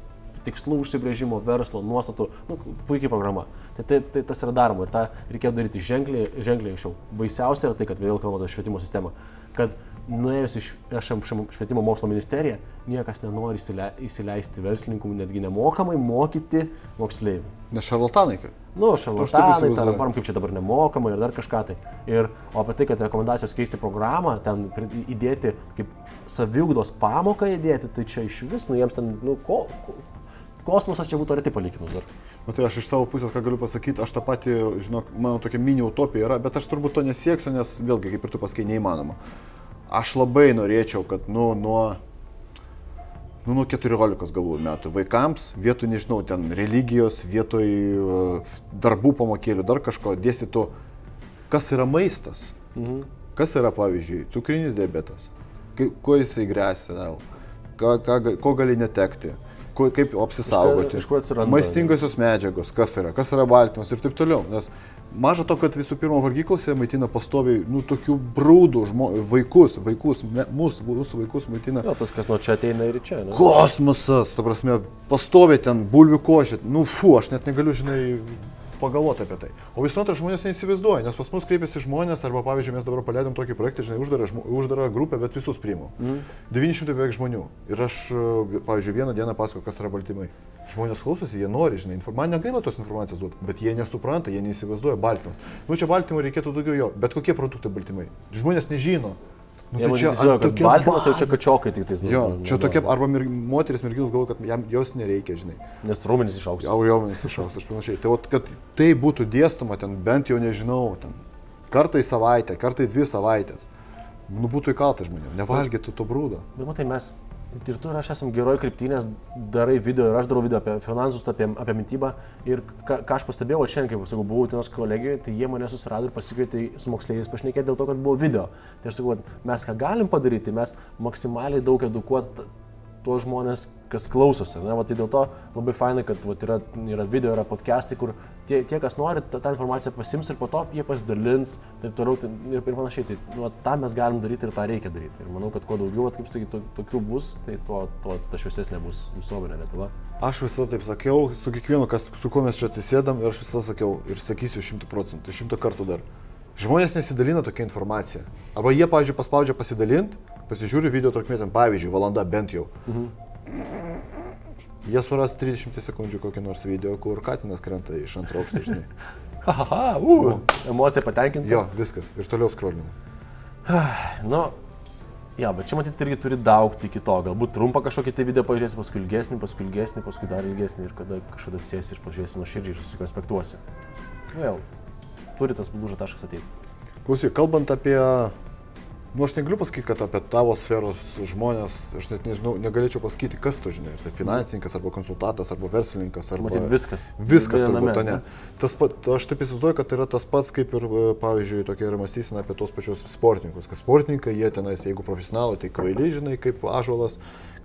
tikslų užsibrėžimo, verslo, nuostatų, nu, puikiai programa. Tai, tai, tai tas yra daroma ir tą reikėjo daryti ženkliai, ženkliai anksčiau. Baisiausia yra tai, kad vėl kalbame apie švietimo sistemą, kad nuėjus iš švietimo mokslo ministeriją, niekas nenori įsile, įsileisti verslininkų, netgi nemokamai mokyti moksleivių. Ne šarlatanai, kaip? Nu, šarlatanai, tai param, kaip čia dabar nemokamai ir dar kažką tai. Ir o apie tai, kad rekomendacijos keisti programą, ten įdėti, kaip saviugdos pamoką įdėti, tai čia iš vis, nu jiems ten, nu, ko, ko kosmosas čia būtų arti palyginus dar. Nu tai aš iš savo pusės, ką galiu pasakyti, aš tą patį, žinok, mano tokia mini utopija yra, bet aš turbūt to nesieksiu, nes vėlgi, kaip ir tu pasakai, neįmanoma. Aš labai norėčiau, kad nu, nuo, nu, nuo keturiolikos galų metų vaikams vietoj, nežinau, ten religijos, vietoj uh, darbų pamokėlių, dar kažko dėstytų, kas yra maistas, mhm. Kas yra, pavyzdžiui, cukrinis diabetas, kai, kuo jisai gresia, ką, ką, ko gali netekti, ko, kaip apsisaugoti, iš ko atsiranda maistingosios medžiagos, kas yra, kas yra baltymas ir taip toliau. Nes maža to, kad visų pirma vargyklose maitina pastoviai, nu, tokių brūdų žmo, vaikus, vaikus, me, mūsų, mūsų vaikus maitina. Jo, tas, kas nuo čia ateina ir čia. Ne? Kosmosas, ta prasme, pastoviai ten bulvių košė, nu, fu, aš net negaliu, žinai, pagalvoti apie tai. O visų antra, žmonės neįsivaizduoja, nes pas mus kreipiasi žmonės, arba, pavyzdžiui, mes dabar paleidom tokį projektą, žinai, uždara, uždara grupę, bet visus priimu. Mm. devyni šimtai beveik žmonių. Ir aš, pavyzdžiui, vieną dieną pasakau, kas yra baltymai. Žmonės klausosi, jie nori, žinai, man negaila tos informacijos duoti, bet jie nesupranta, jie neįsivaizduoja baltymus. Nu čia baltymų reikėtų daugiau jo, bet kokie produktai baltymai? Žmonės nežino. Nu, tai čia, dizio, kad baltymas, tai čia kačiokai tik tais. Jo, čia tokia, arba mir, moteris merginos galvoja, kad jam jos nereikia, žinai. Nes raumenys išaugs. Jau raumenys išaugs, aš panašiai. Tai vat, kad tai būtų dėstoma ten, bent jau nežinau, ten, kartai savaitę, kartai dvi savaitės. Nu būtų įkalta žmonėm, nevalgytų to brūdo. Bet matai, mes ir tu ir aš esam geroj krypty, nes darai video ir aš darau video apie finansus, apie, apie mitybą. Ir ką, ką aš pastebėjau, o šiandien, kaip sakau, buvau Utinos kolegijoje, tai jie mane susirado ir pasikvietė su moksleiviais pašnekėti dėl to, kad buvo video. Tai aš sakau, mes ką galim padaryti, mes maksimaliai daug edukuot tuos žmonės, kas klausosi. Ne, va, tai dėl to labai fainai, kad va, yra, yra video, yra podcastai, kur tie, tie kas nori, tą, tą informaciją pasims ir po to jie pasidalins, taip toliau tai, ir, ir panašiai. Tai nu, tą mes galim daryti ir tą reikia daryti. Ir manau, kad kuo daugiau, at, kaip sakyt, to, tokių bus, tai to, to ta šviesesnė bus visuomenė Lietuva. Aš visada taip sakiau, su kiekvienu, kas, su kuo mes čia atsisėdam, ir aš visada sakiau ir sakysiu šimtą procentų, šimtą kartų dar. Žmonės nesidalina tokia informacija. Arba jie, pavyzdžiui, paspaudžia pasidalint, pasižiūri video trukmė, ten, pavyzdžiui, valanda bent jau. Mhm. Jie suras trisdešimt sekundžių kokį nors video, kur katinas krenta iš antro aukšto, žinai. Haha, uu, emocija patenkinta. Jo, viskas. Ir toliau scrollina. Nu, ja, bet čia matyti irgi turi daugti iki to. Galbūt trumpą kažkokį tai video pažiūrėsi, paskui ilgesnį, paskui ilgesnį, paskui dar ilgesnį ir kada kažkada sėsi ir pažiūrėsi nuo širdžiai ir susikonspektuosi. Vėl. Turi tas lūžio taškas ateiti. Klausyk, kalbant apie Nu, aš negaliu pasakyti, kad apie tavo sferos žmonės, aš net nežinau, negalėčiau pasakyti, kas tu žinai, tai finansininkas, arba konsultantas, arba verslininkas, arba... Matyt, viskas. Viskas turbūt, to ne. Tas pat, aš taip įsivaizduoju, kad tai yra tas pats, kaip ir, pavyzdžiui, tokia yra mąstysena apie tos pačius sportininkus, kad sportininkai, jie tenais, jeigu profesionalai, tai kvailiai, žinai, kaip ąžuolas,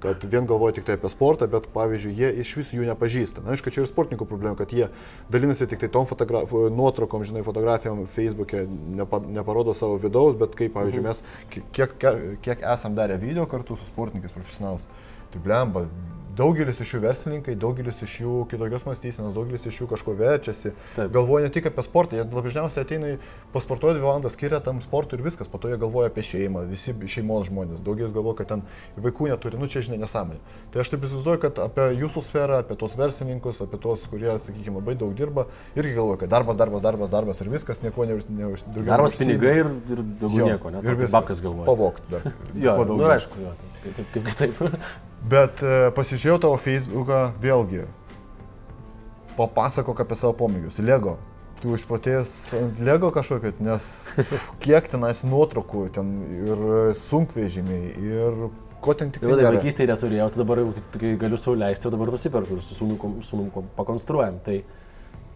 kad vien galvoja tik tai apie sportą, bet, pavyzdžiui, jie iš visų jų nepažįsta. Na, aišku, čia ir sportininkų problema, kad jie dalinasi tik tai tom nuotraukom, žinai, fotografijom Facebook'e, nepa neparodo savo vidaus, bet kaip, pavyzdžiui, mes kiek, kiek esam darę video kartu su sportininkais profesionalus, tai blemba, daugelis iš jų verslininkai, daugelis iš jų kitokios mąstysenos, daugelis iš jų kažko verčiasi, taip, galvoja ne tik apie sportą, jie dažniausiai ateina pasportuoja dvi valandas, skiria tam sportui ir viskas, po to jie galvoja apie šeimą, visi šeimos žmonės, daugelis galvoja, kad ten vaikų neturi, nu čia žinai nesąmonė. Tai aš taip įsivaizduoju, kad apie jūsų sferą, apie tos verslininkus, apie tos, kurie, sakykime, labai daug dirba, irgi galvoja, kad darbas, darbas, darbas, darbas ir viskas, nieko neužsiima. Ne, darbas, pinigai ir, ir daugiau nieko, ne? Ir babkas galvoja. Pavokti dar. Jo, nu, aišku, jo, kaip, kaip, kaip taip. Bet pasižiūrėjau tavo Facebooką, vėlgi, papasakok apie savo pomėgius. Lego. Tu išprotėjęs ant Lego kažkokį, nes kiek tenais nuotraukų, ten ir sunkvežimiai, ir ko ten tik tai nėra. Vaikystėje neturėjau, tai dabar kai galiu sau leisti, dabar nusiperku ir su sūnum pakonstruojam. Tai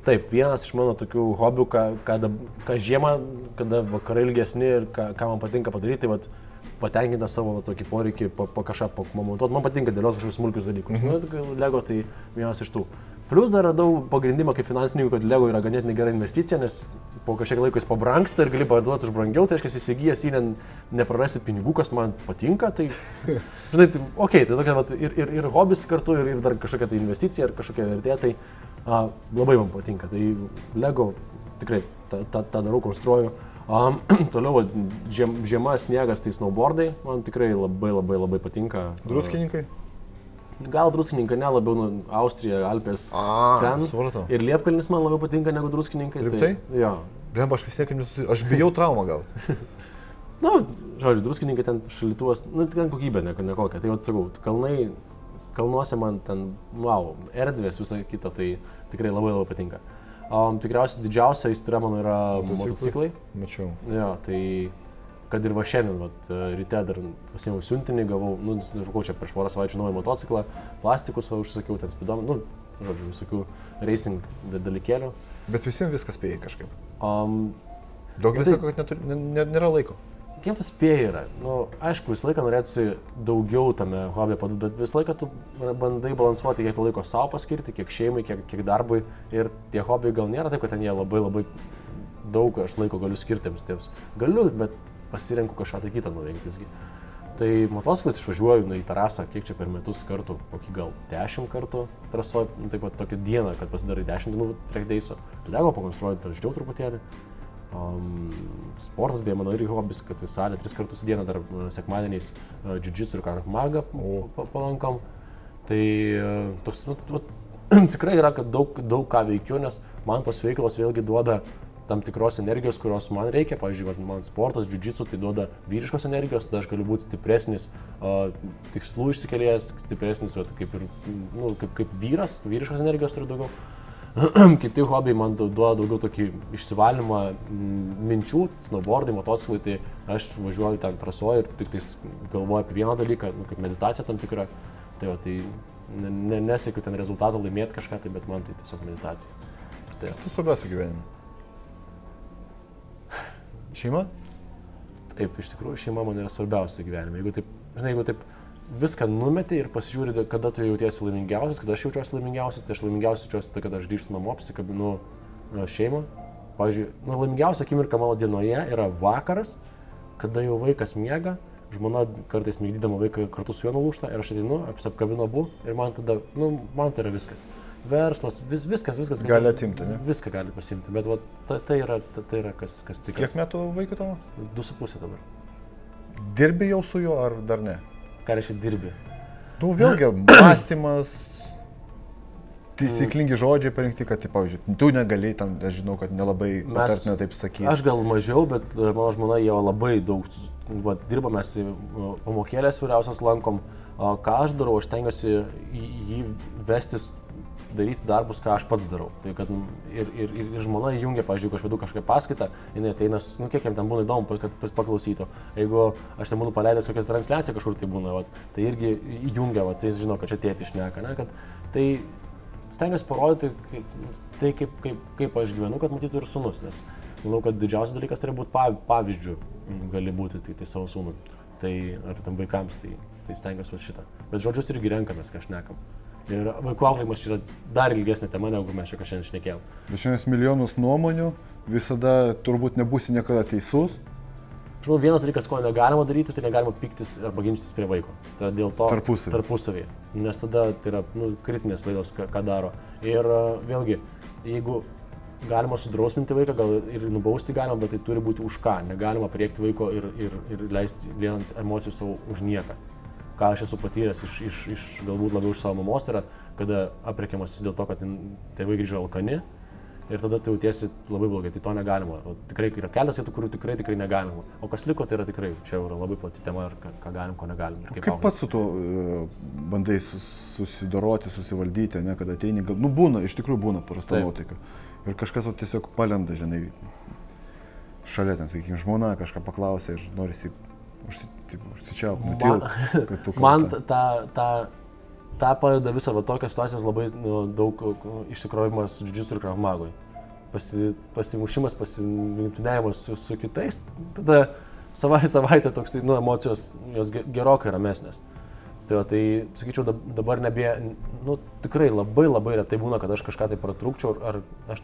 taip, vienas iš mano tokių hobių, ką, ką, ką žiemą, kada vakarai ilgesni ir ką, ką man patinka padaryti, tai vat, patenkinta savo va, tokį poreikį, pa, pa kažką pamontuoti. Man patinka dėlioti kažkokius smulkius dalykus. Mhm. Nu, Lego tai vienas iš tų. Plius dar radau pagrindimą kaip finansininkų, kad Lego yra ganėtinai gera investicija, nes po kažkiek laiko jis pabrangsta ir gali parduoti už brangiau, tai aiškiai įsigijęs jį neprarasi pinigų, kas man patinka. Tai, žinai, tai, okei, okay, tai tokia va, ir, ir, ir hobis kartu, ir, ir dar kažkokia tai investicija, ir kažkokia vertė, tai a, labai man patinka. Tai Lego tikrai tą darau, konstruoju. Um, toliau, žiem, žiema, sniegas, tai snowboardai, man tikrai labai labai labai patinka. Druskininkai? Gal druskininkai, ne, labiau nu, Austrija, Alpės, a, ten. Supratau. Ir Liepkalnis man labiau patinka negu druskininkai. Rimtai? Tai, jo. Blemba, aš vis tiek, aš bijau traumą gal. Na, žodžiu, druskininkai ten šalituvas, nu, ten kokybė ne, ne kokia, tai atsakau, kalnai, kalnuose man ten, wow, erdvės, visą kitą, tai tikrai labai labai patinka. Um, tikriausiai didžiausia aistra mano yra motociklai. Mačiau. Jo, tai kad ir va šiandien, vat, ryte dar pasiėmiau siuntinį, gavau, nu, nusipirkau čia prieš porą savaičių naują motociklą, plastikus užsakiau, ten spidom, nu, žodžiu, visokių racing dalykėlių. Bet visiems viskas spėjai kažkaip. Um, Daugelis sako, kad neturi, nė, nėra laiko. Kiek tas spėjai yra? Nu, aišku, visą laiką norėtųsi daugiau tame hobbyje padėti, bet visą laiką tu bandai balansuoti, kiek to laiko savo paskirti, kiek šeimai, kiek, kiek darbui. Ir tie hobbyje gal nėra taip, kad ten jie labai labai daug aš laiko galiu skirtiems tiems. Galiu, bet pasirenku kažką tai kitą nuveikti visgi. Tai motociklas išvažiuoju nu, į terasą, kiek čia per metus kartų, kokį gal dešimt kartų trasoju, nu, taip pat tokią dieną, kad pasidarai dešimt dienų trekdeiso. Lego pakonstruoju dažniau truputėlį. Um, sportas, beje, mano irgi hobis, kad visą tris kartus dieną dar uh, sekmadieniais uh, džiudžitsu ir karatmagą palankam. Tai uh, toks, nu, tu, tikrai yra, kad daug, daug ką veikiu, nes man tos veiklos vėlgi duoda tam tikros energijos, kurios man reikia. Pavyzdžiui, man sportas, džiudžitsu tai duoda vyriškos energijos, tada aš galiu būti stipresnis, uh, tikslų išsikelėjęs, stipresnis, bet kaip, ir, nu, kaip, kaip vyras, vyriškos energijos turi daugiau. Kiti hobiai man duoda daugiau tokį išsivalymą minčių, snowboardai, motociklai, tai aš važiuoju ten trasoje ir tik galvoju apie vieną dalyką, nu, kaip meditacija tam tikra, tai, o, tai ne, nesiekiu ten rezultato laimėti kažką, tai, bet man tai tiesiog meditacija. Tai. Kas tu svarbiausia gyvenime? Šeima? Taip, iš tikrųjų šeima man yra svarbiausia gyvenime. Jeigu taip, žinai, jeigu taip viską numeti ir pasižiūri, kada tu jautiesi laimingiausias, kada aš jaučiuosi laimingiausias, tai aš laimingiausias jaučiuosi, tai kada aš grįžtu namo, apsikabinu šeimą. Pavyzdžiui, nu, laimingiausia akimirka mano dienoje yra vakaras, kada jau vaikas miega, žmona kartais migdydama vaiką kartu su juo nulūžta ir aš ateinu, apsikabinu abu ir man tada, nu, man tai yra viskas. Verslas, vis, viskas, viskas. Gali atimti, ne? Viską gali pasiimti, bet va, tai, tai, yra, tai yra kas, kas tik. Kiek metų vaikui tavo? Du su pusė dabar. Dirbi jau su juo ar dar ne? Ką reiškia dirbi? Nu, vėlgi, mąstymas, taisyklingi žodžiai parinkti, kad, tai, pavyzdžiui, tu negali, tam, aš žinau, kad nelabai patartina taip sakyti. Aš gal mažiau, bet mano žmona jau labai daug, va, dirbame, mes pamokėlės vyriausios lankom, ką aš darau, aš tengiuosi jį vestis daryti darbus, ką aš pats darau. Tai kad ir, ir, ir žmona įjungia, pavyzdžiui, jeigu aš vedu kažkokią paskaitą, jinai ateina, nu kiek jam ten būna įdomu, kad paklausytų. Jeigu aš ten būnu paleidęs kokią transliaciją kažkur tai būna, vat, tai irgi įjungia, vat, tai jis žino, kad čia tėtis šneka, ne, kad tai stengiasi parodyti kaip, tai, kaip, kaip, kaip aš gyvenu, kad matytų ir sūnus, nes manau, kad didžiausias dalykas turi būti pavyzdžių, gali būti tai, tai savo sūnui, tai ar tam vaikams, tai, tai stengiasi šitą. Bet žodžius irgi renkamės, ką šnekam. Ir vaikų auklėjimas yra dar ilgesnė tema, negu mes čia šiandien šnekėjom. Bet šiandien milijonus nuomonių, visada turbūt nebūsi niekada teisus. Aš manau, vienas dalykas, ko negalima daryti, tai negalima piktis arba ginčytis prie vaiko. Tai dėl to tarpusavėje. Nes tada tai yra nu, kritinės laidos, ką daro. Ir vėlgi, jeigu galima sudrausminti vaiką, gal ir nubausti galima, bet tai turi būti už ką. Negalima priekti vaiko ir, ir, ir leisti vienant emocijų savo už nieką. Ką aš esu patyręs iš, iš, iš galbūt labiau iš savo mamos, tai yra, kada apriekiamasis dėl to, kad tėvai grįžo alkani ir tada tu jautiesi labai blogai, tai to negalima. O tikrai yra kelias vietų, kurių tikrai tikrai negalima. O kas liko, tai yra tikrai, čia yra labai plati tema, ką, ką galim, ko negalim. Kaip, kaip pats su to bandai susidoroti, susivaldyti, ne, kad ateini, gal, nu būna, iš tikrųjų būna prasta nuotaika. Ir kažkas tiesiog palenda, žinai, šalia ten, sakykime, žmona kažką paklausė ir norisi užsičiaupti, nutilti, kad tu kalta. Man ta, ta, ta padeda visą, va tokias situacijas labai nu, daug išsikrovimas džidžius ir kravmagui. Pasi, pasimušimas, pasimimtinėjimas su, su kitais, tada savaitę savaitę toks, nu, emocijos jos gerokai ramesnės. Tai, tai sakyčiau, dabar nebė, nu, tikrai labai labai retai būna, kad aš kažką tai pratrūkčiau, ar aš,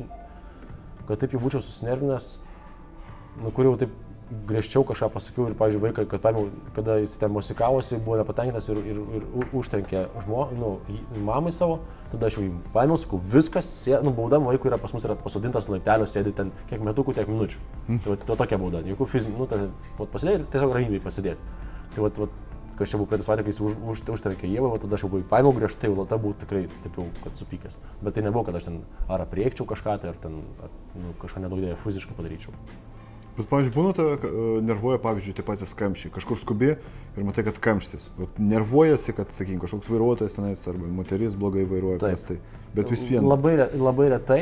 kad taip jau būčiau susinervinęs, nu, kur jau taip griežčiau kažką pasakiau ir, pavyzdžiui, vaikai, kad, kada jis ten mosikavosi, buvo nepatenkintas ir, ir, ir užtrenkė žmo, nu, mamai savo, tada aš jau jį paėmiau, sakau, viskas, sė, nu, bauda vaikui yra pas mus yra pasodintas laiptelio, sėdi ten kiek metukų, tiek minučių. Mm. Tai va, tokia bauda, jokių fizinių, nu, tai pasidėti ir tiesiog ramybėj pasidėti. Tai, va, kai aš čia buvau prie savaitę, kai jis už, už, užtrenkė Jėvą, tada aš jau buvau paėmiau griežtai, jau ta buvau tikrai taip jau, kad supykęs. Bet tai nebuvo, kad aš ten ar apriekčiau kažką, tai ar ten ar, nu, kažką nedaugdėję fiziškai padaryčiau. Bet, pavyzdžiui, būna tave nervuoja, pavyzdžiui, tie patys kamščiai. Kažkur skubi ir matai, kad kamštis. Nervuojasi, kad, sakykim, kažkoks vairuotojas tenais arba moteris blogai vairuoja prastai. Bet vis vien. Labai, labai retai,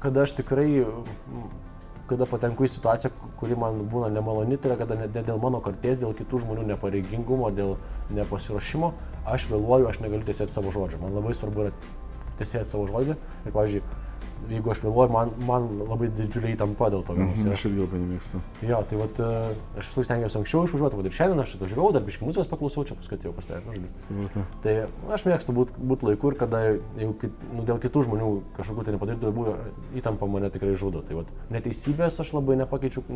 kada aš tikrai, kada patenku į situaciją, kuri man būna nemaloni, tai yra, kada ne dėl mano karties, dėl kitų žmonių nepareigingumo, dėl nepasiruošimo, aš vėluoju, aš negaliu tiesėti savo žodžio. Man labai svarbu yra tiesėti savo žodį. Ir, pavyzdžiui, jeigu aš vėluoju, man, man labai didžiulė įtampa dėl to vienos. Aš irgi labai nemėgstu. Jo, tai vat, aš visai stengiausi anksčiau išvažiuoti, vat ir šiandien aš atvažiavau, dar biškį muzikos paklausiau, čia paskui atėjau pas tave. Tai aš mėgstu būti būt laiku ir kada jeigu, nu, dėl kitų žmonių kažkokių tai nepadarytų, buvo įtampa mane tikrai žudo. Tai vat, neteisybės aš labai nepakenčiu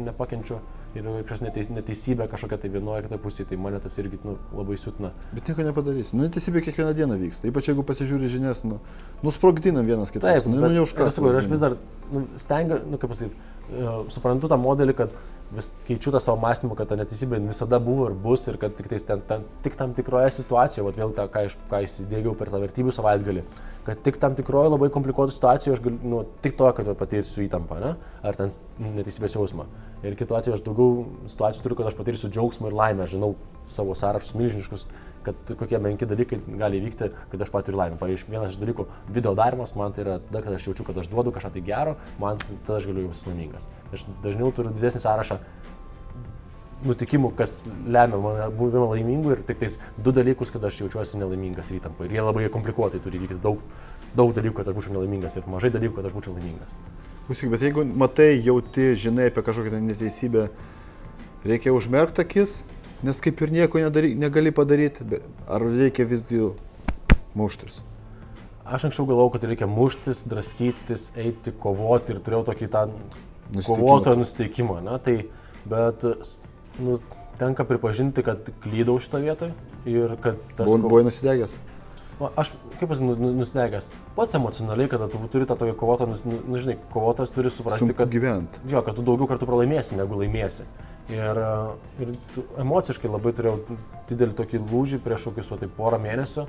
ir kažkas neteis, neteisybė kažkokia tai vienoje ar kitoje pusėje, tai mane tas irgi nu, labai siutina. Bet nieko nepadarysi. Nu, neteisybė kiekvieną dieną vyksta, ypač jeigu pasižiūri žinias, nu, nusprogdinam vienas kitas. Taip, nu, bet, nu, Ir aš vis dar nu, stengiu, nu, kaip pasakyti, uh, suprantu tą modelį, kad vis keičiu tą savo mąstymą, kad ta neteisybė visada buvo ir bus ir kad tik, ten, ten, tik tam tikroje situacijoje, vat vėl tą, ką, iš, ką įsidėgiau per tą vertybių savaitgalį, kad tik tam tikroje labai komplikuotų situacijoje aš galiu, nu, tik to, kad patirsiu įtampą, ne? Ar ten neteisybės jausmą. Ir kitu atveju aš daugiau situacijų turiu, kad aš patirsiu džiaugsmą ir laimę, aš žinau savo sąrašus milžiniškus, kad kokie menki dalykai gali įvykti, kad aš patiriu laimę. Pavyzdžiui, vienas iš dalykų video darimas, man tai yra tada, kad aš jaučiu, kad aš duodu kažką tai gero, man tada aš galiu jaustis laimingas. Aš dažniau turiu didesnį sąrašą nutikimų, kas lemia mano buvimą laimingu ir tik tais du dalykus, kad aš jaučiuosi nelaimingas ir įtampa. Ir jie labai komplikuotai turi įvykti daug, daug dalykų, kad aš būčiau nelaimingas ir mažai dalykų, kad aš būčiau laimingas. Klausyk, bet jeigu matai, jauti, žinai apie kažkokią neteisybę, reikia užmerkti akis. Nes kaip ir nieko nedary, negali padaryti, bet ar reikia vis dėl muštis? Aš anksčiau galvojau, kad reikia muštis, draskytis, eiti, kovoti ir turėjau tokį tą kovotojo nusiteikimą. Na, tai, bet nu, tenka pripažinti, kad klydau šitą vietą ir kad tas... Buvo, buvo nusidegęs? Aš kaip esu nusidegęs, pats emocionaliai, kad tu turi tą tokį kovotojo, nu, nu, žinai, kovotojas turi suprasti, sunku kad... gyvent. Jo, kad tu daugiau kartų pralaimėsi, negu laimėsi. Ir, ir emociškai labai turėjau didelį tokį lūžį prieš kokius tai porą mėnesių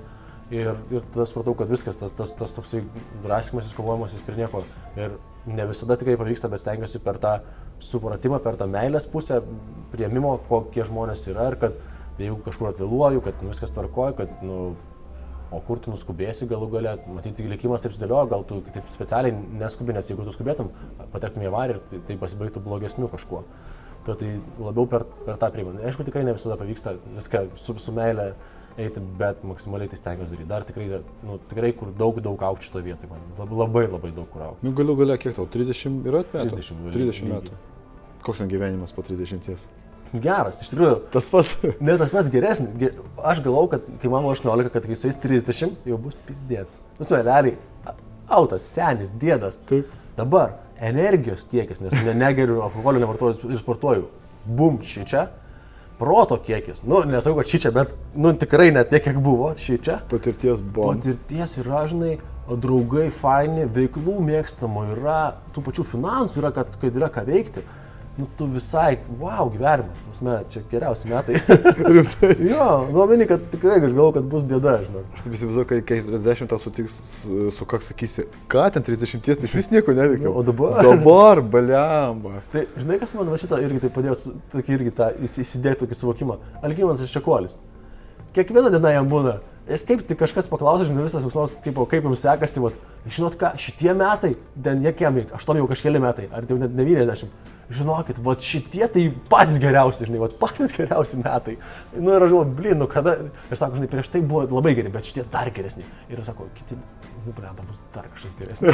ir, ir tada supratau, kad viskas, tas, tas, tas toksai drąsimasis, kovojimasis prie nieko ir ne visada tikrai pavyksta, bet stengiuosi per tą supratimą, per tą meilės pusę, priėmimo, kokie žmonės yra ir kad jeigu kažkur atvėluoju, kad nu, viskas tvarkoju, kad nu, O kur tu nuskubėsi galų gale, matyti, likimas taip sudėliojo, gal tu taip specialiai neskubi, nes jeigu tu skubėtum, patektum į avarį ir tai pasibaigtų blogesniu kažkuo. Tu tai labiau per, per tą priimą. Aišku, tikrai ne visada pavyksta viską su, su meile eiti, bet maksimaliai tai stengiuosi daryti. Dar tikrai, nu, tikrai kur daug, daug aukščio šitoje vietoje, man labai labai daug kur aukščio. Nu, galų gale, kiek tau, trisdešimt yra metų? trisdešimt metų. Koks ten gyvenimas po trisdešimties? Geras, iš tikrųjų. Tas pats. Ne, tas pats geresnis. Aš galvau, kad kai man buvo aštuoniolika, kad kai su jais trisdešimt, jau bus pizdėts. Vis nu, realiai, autas, senis, dėdas. Taip. Dabar energijos kiekis, nes ne, negeriu, alkoholio nevartoju ir sportuoju. Bum, šį čia. Proto kiekis. Nu, nesakau, kad šį čia, bet nu, tikrai net tiek, kiek buvo šį čia. Patirties buvo. Patirties yra, žinai, draugai, faini, veiklų mėgstamo yra, tų pačių finansų yra, kad, kad yra ką veikti. Nu, tu visai, wow, gyvenimas, čia geriausi metai. Jo, nu, meni, kad tikrai aš galvoju, kad bus bėda, žinau. Aš taip įsivaizduoju, kai keturiasdešimt tau sutiks, su ką sakysi, ką ten trisdešimties, bet vis nieko neveikiau. Nu, o dabar? Dabar, baliamba. Tai, žinai, kas man va šitą irgi tai padėjo, tokį irgi tą įsidėti tokį suvokimą. Algimantas Čekuolis. Kiekvieną dieną jam būna. Jis kaip tik kažkas paklausė, žurnalistas, koks nors, kaip, kaip jums sekasi, vat, žinot ką, šitie metai, ten jokiam, aštuoni jau kažkeli metai, ar jau net devyniasdešimt. Žinokit, vat šitie tai patys geriausi, žinai, vat patys geriausi metai. Nu ir aš galvoju, blin, nu kada, ir sako, žinai, prieš tai buvo labai geri, bet šitie dar geresni. Ir aš sako, kiti, nu blamba, bus dar kažkas geresni.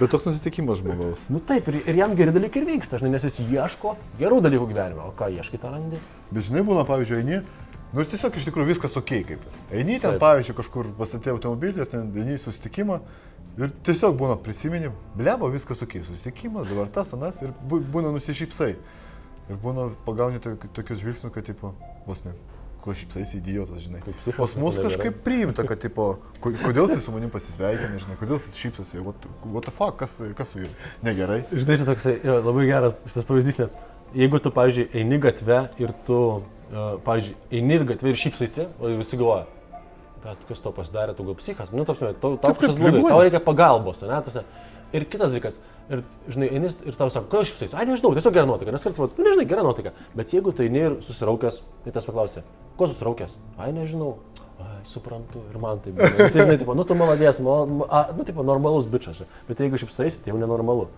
Bet toks nusitikimas žmogaus. Nu taip, ir, ir jam geri dalykai ir vyksta, žinai, nes jis ieško gerų dalykų gyvenime, o ką ieškai tą randi. Bet žinai, būna, pavyzdžiui, eini, nu ir tiesiog iš tikrųjų viskas okei okay, kaip. Eini ten, taip. Pavyzdžiui, kažkur pasatė automobilį ir ten eini į susitikimą. Ir tiesiog būna prisimeni, blebo, viskas okei, susitikimas, dabar tas, anas, ir būna nusišypsai. Ir būna pagauni tokius žvilgsnius, kad tipo, vos ne, ko šypsais idiotas, žinai. Pas mus kažkaip priimta, kad tipo, kodėl jis su manim pasisveikina, žinai, kodėl jis šypsosi, what, what the fuck, kas, kas su juo, negerai. Žinai, čia toksai, jo, labai geras šitas pavyzdys, nes jeigu tu, pavyzdžiui, eini gatve ir tu, pavyzdžiui, eini ir gatve ir šypsaisi, o visi galvoja. Bet kas to pasidarė, tu gal psichas, nu, tau, tau, tau kažkas blogai, tau reikia pagalbos, ne, tose. Ir kitas dalykas, ir, žinai, eini ir tau sako, kodėl šypsais, ai, nežinau, tiesiog gera nuotaika, nes kartais, vat, nu, nežinai, gera nuotaika, bet jeigu tu eini ir susiraukęs, ir tas paklausė, ko susiraukęs, ai, nežinau, ai, suprantu, ir man tai buvo, jis, žinai, tipo, nu, tu maladės, mal, a, nu, tipo, normalus bičas, bet jeigu šypsais, tai jau nenormalu.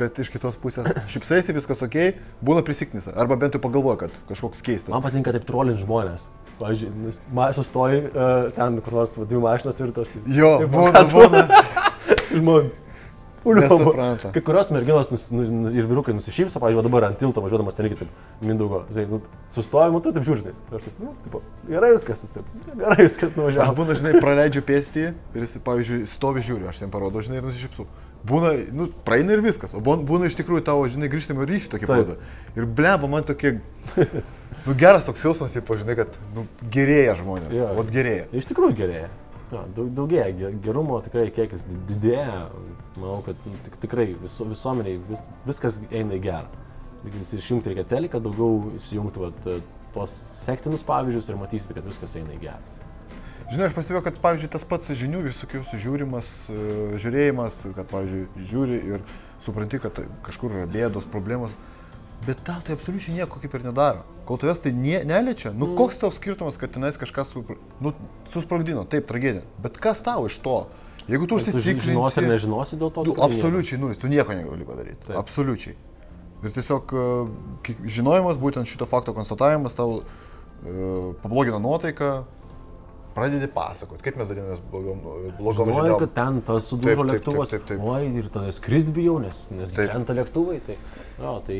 Bet iš kitos pusės šypsaisi, viskas okei, okay, būna prisiknisa, arba bent jau pagalvoja, kad kažkoks keistas. Man patinka taip trolint žmonės. Pavyzdžiui, sustoji uh, ten kur nors dvi mašinas ir toškai. Jo, tai būna, būna. Žmon. Nesupranta. Kai kurios merginos nus, nus, nus, ir vyrukai nusišypsa, pavyzdžiui, dabar ant tilto važiuodamas ten irgi taip, Mindaugo, nu, sustojimu, tu taip žiūrži, aš taip, nu, taip, gerai viskas, taip, gerai viskas nuvažiavo. Aš būna, žinai, praleidžiu pėstį ir jis, pavyzdžiui, stovi žiūriu, aš ten parodo, žinai, ir nusišypsu. Būna, nu, praeina ir viskas, o būna iš tikrųjų tavo, žinai, grįžtami ryšį tokį būdą. Ir bleba, man tokie, nu, geras toks jausmas, žinai, kad, nu, gerėja žmonės, ja, vat gerėja. Iš tikrųjų gerėja, ja, daugėja gerumo, tikrai kiekis didėja, manau, kad tik, tikrai visu, visuomeniai vis, viskas eina į gerą. Išjungti reikia teliką, daugiau įsijungti vat, tos sektinus pavyzdžius ir matysite, kad viskas eina į gerą. Žinai, aš pastebėjau, kad, pavyzdžiui, tas pats žinių visokiausių žiūrimas, žiūrėjimas, kad, pavyzdžiui, žiūri ir supranti, kad kažkur yra bėdos, problemos, bet tau tai absoliučiai nieko kaip ir nedaro. Kol tavęs tai ne, neliečia, nu mm. koks tau skirtumas, kad tenais kažkas su, nu, susprogdino, taip, tragedija, bet kas tau iš to? Jeigu tu užsiciklinsi, žinosi ir nežinosi dėl to, tu absoliučiai nulis, tu nieko negali padaryti, taip. Absoliučiai. Ir tiesiog žinojimas, būtent šito fakto konstatavimas tau uh, pablogina nuotaiką. Pradedi pasakot, kaip mes dalinamės blogom žiniom. Žinojau, kad ten tas sudužo lėktuvas, taip, taip, taip, taip. Oi, ir tada skrist bijau, nes, nes krenta lėktuvai. Tai, jo, tai,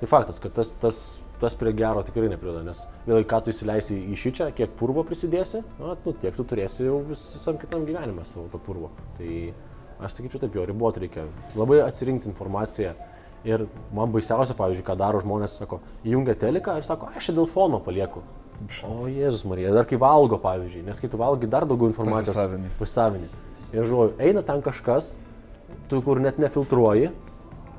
tai faktas, kad tas, tas, tas prie gero tikrai neprida, nes vėlai, ką tu įsileisi į šį čia, kiek purvo prisidėsi, na, nu, tiek tu turėsi jau vis, visam kitam gyvenime savo to purvo. Tai aš sakyčiau taip, jo, ribot reikia labai atsirinkti informaciją. Ir man baisiausia, pavyzdžiui, ką daro žmonės, sako, įjungia teliką ir sako, aš čia dėl fono palieku. O Jėzus Marija, dar kai valgo, pavyzdžiui, nes kai tu valgi dar daugiau informacijos pasisavinį. Ir žinau, eina ten kažkas, tu kur net nefiltruoji,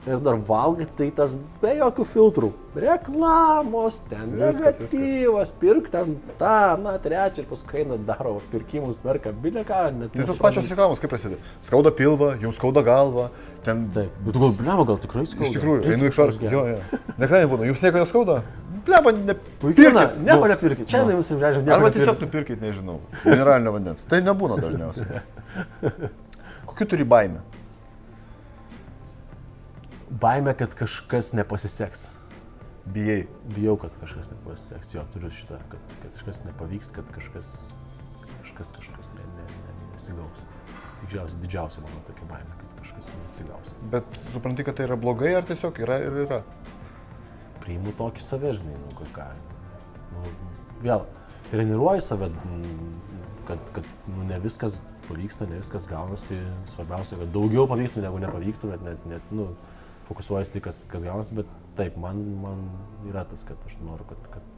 ir dar valgai tai tas be jokių filtrų. Reklamos, ten viskas, negatyvas, viskas. Pirk ten tą, na, trečią ir paskui eina daro pirkimus, perka bileką. Tai tos pačios reklamos kaip prasideda? Skauda pilvą, jums skauda galvą, ten... Taip, bet gal, blema, gal tikrai skauda. Iš tikrųjų, einu iš per... Jo, jo. Nekai nebūna, jums nieko neskauda? Blema, nepirkit. Nieko nepirkit. Čia jums imžežim, nieko nepirkit. Arba tiesiog nepirkit, nežinau, mineralinio vandens. Tai nebūna dažniausiai. Kokiu turi baimę? Baimė, kad kažkas nepasiseks. Bijai. Bijau, kad kažkas nepasiseks. Jo, turiu šitą, kad, kad kažkas nepavyks, kad kažkas kažkas, kažkas ne, ne, ne, nesigaus. Tikriausiai didžiausia mano tokia baimė, kad kažkas nesigaus. Bet supranti, kad tai yra blogai ar tiesiog yra ir yra? Priimu tokį save, žinai, nu ką ką. Nu, vėl, treniruoju save, kad, kad nu, ne viskas pavyksta, ne viskas gaunasi. Svarbiausia, kad daugiau pavyktų, negu nepavyktų, bet net, net nu, fokusuojasi tai, kas, kas gaunasi, bet taip, man, man yra tas, kad aš noriu, kad, kad,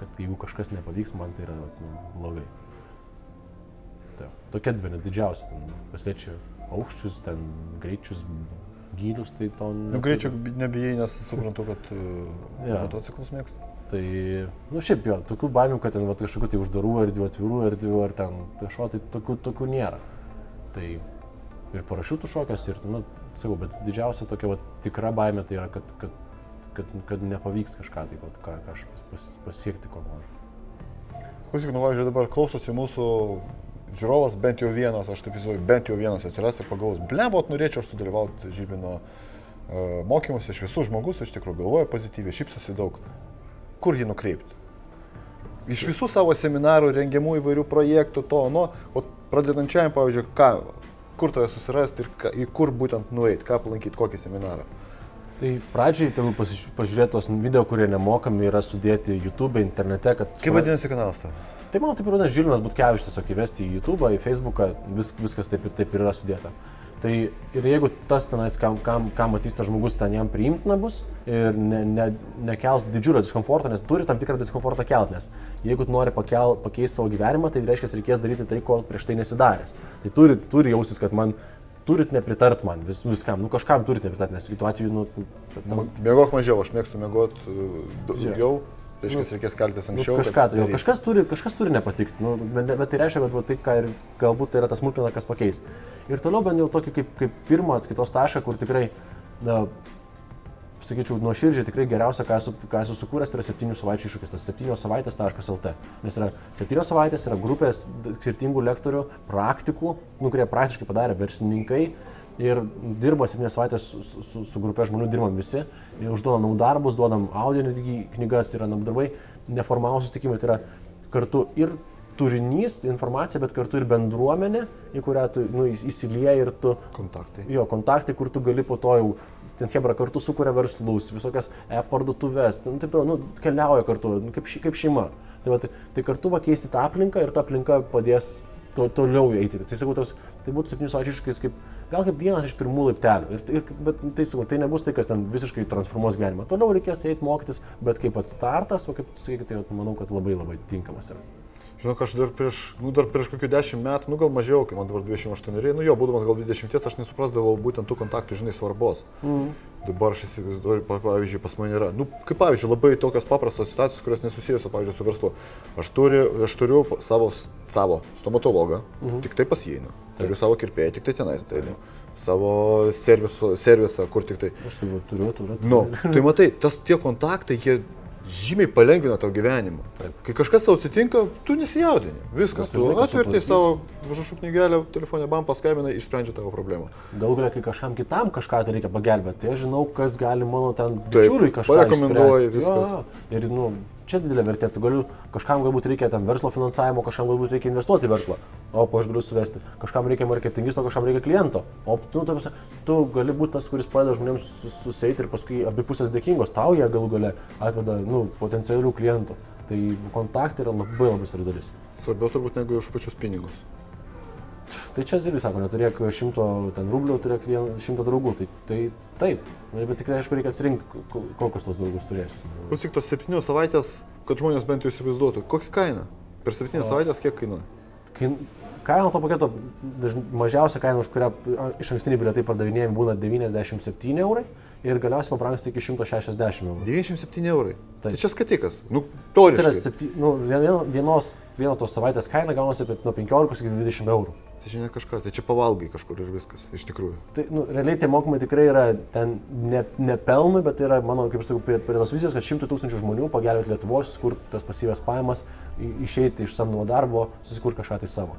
kad jeigu kažkas nepavyks, man tai yra nu, blogai. Tai, tokia dvėna didžiausia, ten pasliečia aukščius, ten greičius, gylius, tai to... Nu, greičio nebijai, nes suprantu, kad ja. Motociklus mėgsta. Tai, nu šiaip jo, tokių baimių, kad ten va, kažkokiu tai uždarų erdvių, atvirų erdvių ar ten kažko, tai tokių, tokių nėra. Tai ir parašiutų šokas, ir, nu, sakau, bet didžiausia tokia va, tikra baimė tai yra, kad, kad, kad, kad nepavyks kažką, tai va, ką aš pas, pasiekti, ko noriu. Klausyk, nu, važiuoju, dabar klausosi mūsų žiūrovas, bent jau vienas, aš taip įsivaizduoju, bent jau vienas atsiras ir pagalvos, blebot, norėčiau aš sudalyvauti Žilvino uh, mokymuose, aš visus žmogus, iš tikrųjų galvoju pozityviai, šypsosi daug. Kur jį nukreipti? Iš visų savo seminarų, rengiamų įvairių projektų, to, nu, o pradedančiajam, pavyzdžiui, ką, kur toje susirasti ir ką, į kur būtent nueiti, ką aplankyti, kokį seminarą? Tai pradžiai, tegu pažiūrėti tos video, kurie nemokami, yra sudėti YouTube, internete, kad... Kaip vadinasi kanalas tavo? Tai mano taip ir vadinasi Žilvinas Butkevičius, tiesiog įvesti į YouTube, į Facebooką, vis, viskas taip ir yra sudėta. Tai ir jeigu tas tenais, kam, kam, kam matys tas žmogus, ten jam priimtina bus ir ne, ne, nekels didžiulio diskomforto, nes turi tam tikrą diskomfortą kelt, nes jeigu nori pakel, pakeisti savo gyvenimą, tai reiškia, reikės daryti tai, ko prieš tai nesidaręs. Tai turi, turi jausis, kad man turit nepritart man vis, viskam, nu kažkam turit nepritart, nes kitu atveju, nu... Tam... Mėgok mažiau, aš mėgstu mėgot daugiau. Reiškis, reikės kaltis anksčiau. Nu, kažką, jo, kažkas, turi, kažkas turi nepatikti, nu, bet, bet tai reiškia, kad tai, ką ir galbūt tai yra tas smulkmena, kas pakeis. Ir toliau bent jau tokį kaip, kaip pirmą atskaitos tašką, kur tikrai, na, sakyčiau, nuoširdžiai tikrai geriausia, ką esu, ką esu sukūręs, tai yra septynių savaičių iššūkis, tas septynios savaitės taškas el t. Nes yra septynios savaitės, yra grupės skirtingų lektorių, praktikų, nu, kurie praktiškai padarė verslininkai. Ir dirba septynias savaitės su, su, su grupė žmonių, dirbam visi, užduodam namų darbus, duodam audio, netgi knygas, yra namų darbai, neformalūs susitikimai, tai yra kartu ir turinys, informacija, bet kartu ir bendruomenė, į kurią tu nu, įsilieji ir tu... Kontaktai. Jo, kontaktai, kur tu gali po to jau, ten chebra kartu sukuria verslus, visokias e-parduotuves, nu, taip, nu, keliauja kartu, kaip, kaip šeima. Tai, va, tai, tai kartu pakeisti tą aplinką ir ta aplinka padės to, toliau eiti. Tai, sakau, tos, tai būtų septynių savaičių iššūkis kaip... Gal kaip vienas iš pirmų laiptelių, ir, ir, bet tai, sakau, tai nebus tai, kas ten visiškai transformuos gyvenimą. Toliau reikės eiti mokytis, bet kaip pats startas, o kaip, sakykite, tai manau, kad labai labai tinkamas yra. Žinau, aš dar prieš, nu, dar prieš kokių dešimt metų, nu gal mažiau, kai man dabar dvidešimt aštuoneri, nu jo, būdamas gal dvidešimties, aš nesuprasdavau būtent tų kontaktų, žinai, svarbos. Mm. Dabar aš įsivaizduoju, pavyzdžiui, pas mane yra, nu, kaip pavyzdžiui, labai tokios paprastos situacijos, kurios nesusijęs, pavyzdžiui, su verslu. Aš turiu, aš turiu savo, savo stomatologą, mm-hmm. tik tai pas jį einu. Turiu savo kirpėją, tik tai tenais tai einu. Savo serviso, servisą, kur tik tai. Aš turiu, turiu, turiu. Nu, tai matai, tas tie kontaktai, jie žymiai palengvina tavo gyvenimą. Taip. Kai kažkas tau atsitinka, tu nesijaudini. Viskas, tu atverti savo užrašų knygelę, telefonę, bam, paskambinai, išsprendžia tavo problemą. Daug galia, kai kažkam kitam kažką tai reikia pagelbėti, tai aš žinau, kas gali mano ten bičiuliui kažką išspręsti. Viskas. Jo, ir, nu, čia didelė vertė, tu galiu, kažkam galbūt reikia ten verslo finansavimo, kažkam galbūt reikia investuoti į verslą, o po aš galiu suvesti, kažkam reikia marketingisto, kažkam reikia kliento, o nu, taip, tu gali būti tas, kuris padeda žmonėms susėti ir paskui abi pusės dėkingos, tau jie galų gale atveda nu, potencialių klientų, tai kontaktai yra labai labai svarbi dalis. Svarbiau turbūt negu už pačius pinigus. Tai čia Zilis sako, neturėk šimto ten rublių, turėk šimto draugų, tai, tai taip, bet tikrai aišku reikia atsirinkti, kokius tos draugus turėsi. Klausyk, tos septynios savaitės, kad žmonės bent jau įsivaizduotų, kokia kaina? Per septynias savaitės kiek kainuoja? Kain... Kaina to paketo, mažiausia kaina, už kurią iš ankstiniai bilietai pardavinėjami, būna devyniasdešimt septyni eurai ir galiausiai pabrangsta iki šimto šešiasdešimt eurų. devyniasdešimt septyni eurai? Tai čia skatikas, nu, teoriškai. Tai nu, vienos, vieno tos savaitės kaina gaunasi apie nuo penkiolikos iki dvidešimt eurų. Tai čia ne kažką, tai čia pavalgai kažkur ir viskas, iš tikrųjų. Tai, nu, realiai tie mokymai tikrai yra ten ne, ne pelnui, bet tai yra, mano, kaip sakau, prie, prie tos vizijos, kad šimtų tūkstančių žmonių pagelbėti Lietuvos, susikurti tas pasyvias pajamas, išeiti iš samdomo darbo, susikurti kažką tai savo.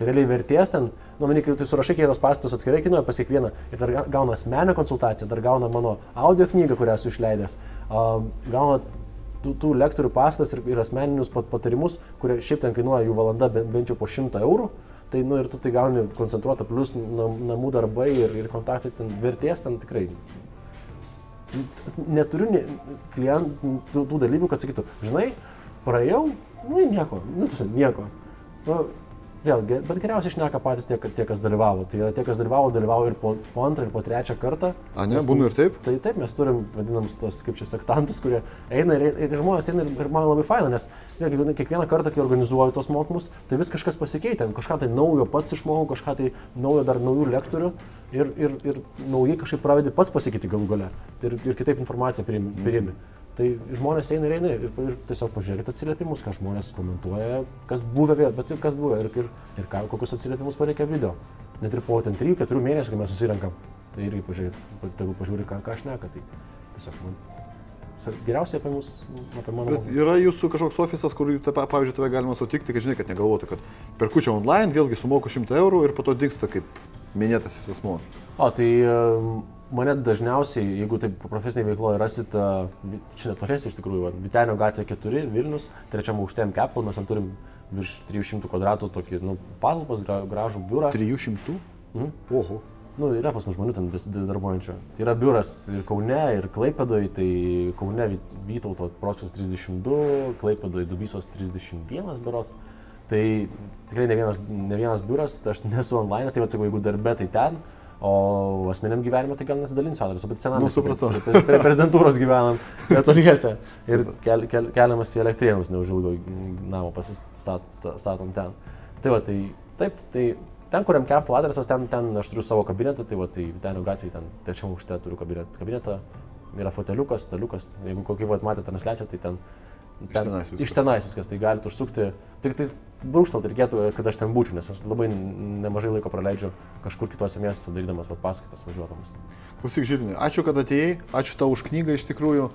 Tai realiai vertės ten, nu, man reikia, tu surašai kiekvienos pastatus atskirai kinoje pas kiekvieną ir dar gauna asmenę konsultaciją, dar gauna mano audio knygą, kurią esu išleidęs, gauna tų, tų lektorių pastatas ir, ir asmeninius patarimus, kurie šiaip ten kainuoja jų valanda bent jau po šimtą eurų. Tai, nu, ir tu tai gauni koncentruotą, plus namų darbai ir, ir kontaktai, ten vertės ten tikrai. Neturiu ne, klientų tų dalyvių, kad sakytų, žinai, praėjau, nu, nieko, nu, tiesiog nieko. Nu, vėl, bet geriausiai išneka patys tie, tie, kas dalyvavo. Tai yra tie, kas dalyvavo, dalyvavo ir po, po antrą, ir po trečią kartą. A, ne, būna ir taip? Tai taip, mes turim, vadinam, tos, kaip čia, sektantus, kurie eina ir, ir žmonės eina ir, ir man labai faina, nes kiekvieną kartą, kai organizuoju tos mokymus, tai vis kažkas pasikeitė, kažką tai naujo pats išmokau, kažką tai naujo dar naujų lektorių ir, ir, ir naujai kažkaip pravedė pats pasikeitė galų gale ir, ir kitaip informaciją priimi. priimi. Mm. Tai žmonės eina ir eina ir, ir tiesiog pažiūrėkit atsiliepimus, ką žmonės komentuoja, kas buvę, bet ir kas buvę ir, ir, ir ką, kokius atsiliepimus pareikia video. Net ir po ten trijų keturių mėnesių, kai mes susirenkam, tai irgi pažiūrėkit, pažiūrėkit, ką, ką aš neka, tai tiesiog man. Geriausiai apie mus, apie mano. Bet yra jūsų kažkoks ofisas, kur, pavyzdžiui, tave galima sutikti, kad žinai, kad negalvotų, kad perku čia online, vėlgi sumoku šimtą eurų ir po to dingsta kaip minėtasis asmuo. O, tai mane dažniausiai, jeigu taip profesinėje veikloje rasit, čia netoliese iš tikrųjų, Vytenio gatvė keturi, Vilnius, trečiam aukšte M Capital, mes ten turim virš trijų šimtų kvadratų tokį, nu, patalpas, gražų biurą. trijų šimtų? Mhm. Oho. Nu, yra pas mus žmonių ten vis darbuojančių. Tai yra biuras ir Kaune, ir Klaipėdoje, tai Kaune Vytauto prospektas trisdešimt du, Klaipėdoje Dubysos trisdešimt vienas berods. Tai tikrai ne vienas, ne vienas biuras, tai aš nesu online, tai atsakau, jeigu darbe, tai ten, o asmeniniam gyvenime tai gal nesidalinsiu adresu, bet senamiesty, prie, prie prezidentūros gyvenam, netoliese. Ir kel, kel, keliamas į Elektrėnus neužilgo namą pasistatom ten. Tai va, tai taip, tai ten, kuriam Capital adresas, ten, ten aš turiu savo kabinetą, tai va, tai Vytenio gatvėje, ten trečiam aukšte turiu kabinetą, kabinetą, yra foteliukas, staliukas, jeigu kokį va matė transliaciją, tai ten, ten iš tenais viskas, tai galite užsukti, tik tai brūkštelt reikėtų, kad aš ten būčiau, nes aš labai nemažai laiko praleidžiu kažkur kituose miestuose darydamas paskaitas važiuodamas. Klausyk, Žilvinai, ačiū, kad atėjai, ačiū tau už knygą iš tikrųjų.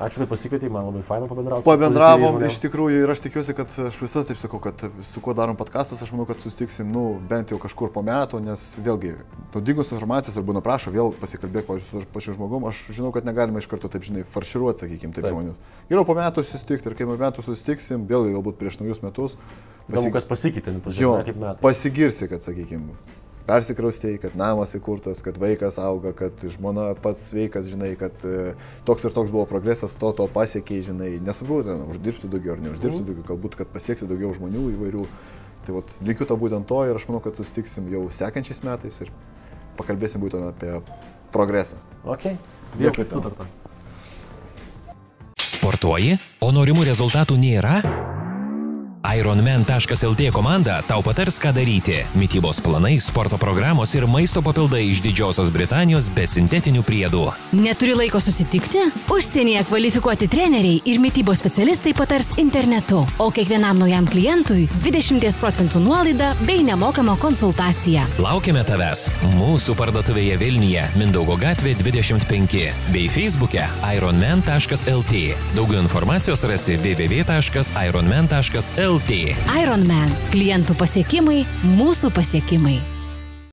Ačiū, kad pasikvietei, man labai faina pabendrauti. Pabendravom iš tikrųjų ir aš tikiuosi, kad aš visada taip sakau, kad su kuo darom podcastas, aš manau, kad susitiksim, nu, bent jau kažkur po metų, nes vėlgi, naudingos informacijos, arba naprašo vėl pasikalbėk, pavyzdžiui, su pačiu žmogum, aš žinau, kad negalima iš karto taip, žinai, farširuoti, sakykim, taip, taip. Žmonės. Ir po metų susitikti, ir kai po metų susitiksim, vėlgi galbūt prieš naujus metus. Pasig... Daug kas pasikeitė, pažiūrėkime, kaip metai. Pasigirsi, kad, sakykim, persikraustėjai, kad namas įkurtas, kad vaikas auga, kad žmona pats sveikas, žinai, kad toks ir toks buvo progresas, to to pasiekiai, žinai, nesvarbu, ten uždirbsiu daugiau ar neuždirbsiu daugiau, galbūt, kad pasieksi daugiau žmonių įvairių. Tai vat, linkiu to būtent to ir aš manau, kad susitiksim jau sekančiais metais ir pakalbėsim būtent apie progresą. Ok, dėkui tau. Sportuoji, o norimų rezultatų nėra? Ironman taškas lt komanda tau patars, ką daryti. Mitybos planai, sporto programos ir maisto papildai iš Didžiosios Britanijos be sintetinių priedų. Neturi laiko susitikti? Užsienyje kvalifikuoti treneriai ir mitybos specialistai patars internetu, o kiekvienam naujam klientui dvidešimt procentų nuolaida bei nemokama konsultacija. Laukiame tavęs mūsų parduotuvėje Vilniuje, Mindaugo gatvė dvidešimt penki, bei Facebook'e ironman taškas lt. Daugiau informacijos rasi w w w taškas ironman taškas lt. Ironman. Klientų pasiekimai, mūsų pasiekimai.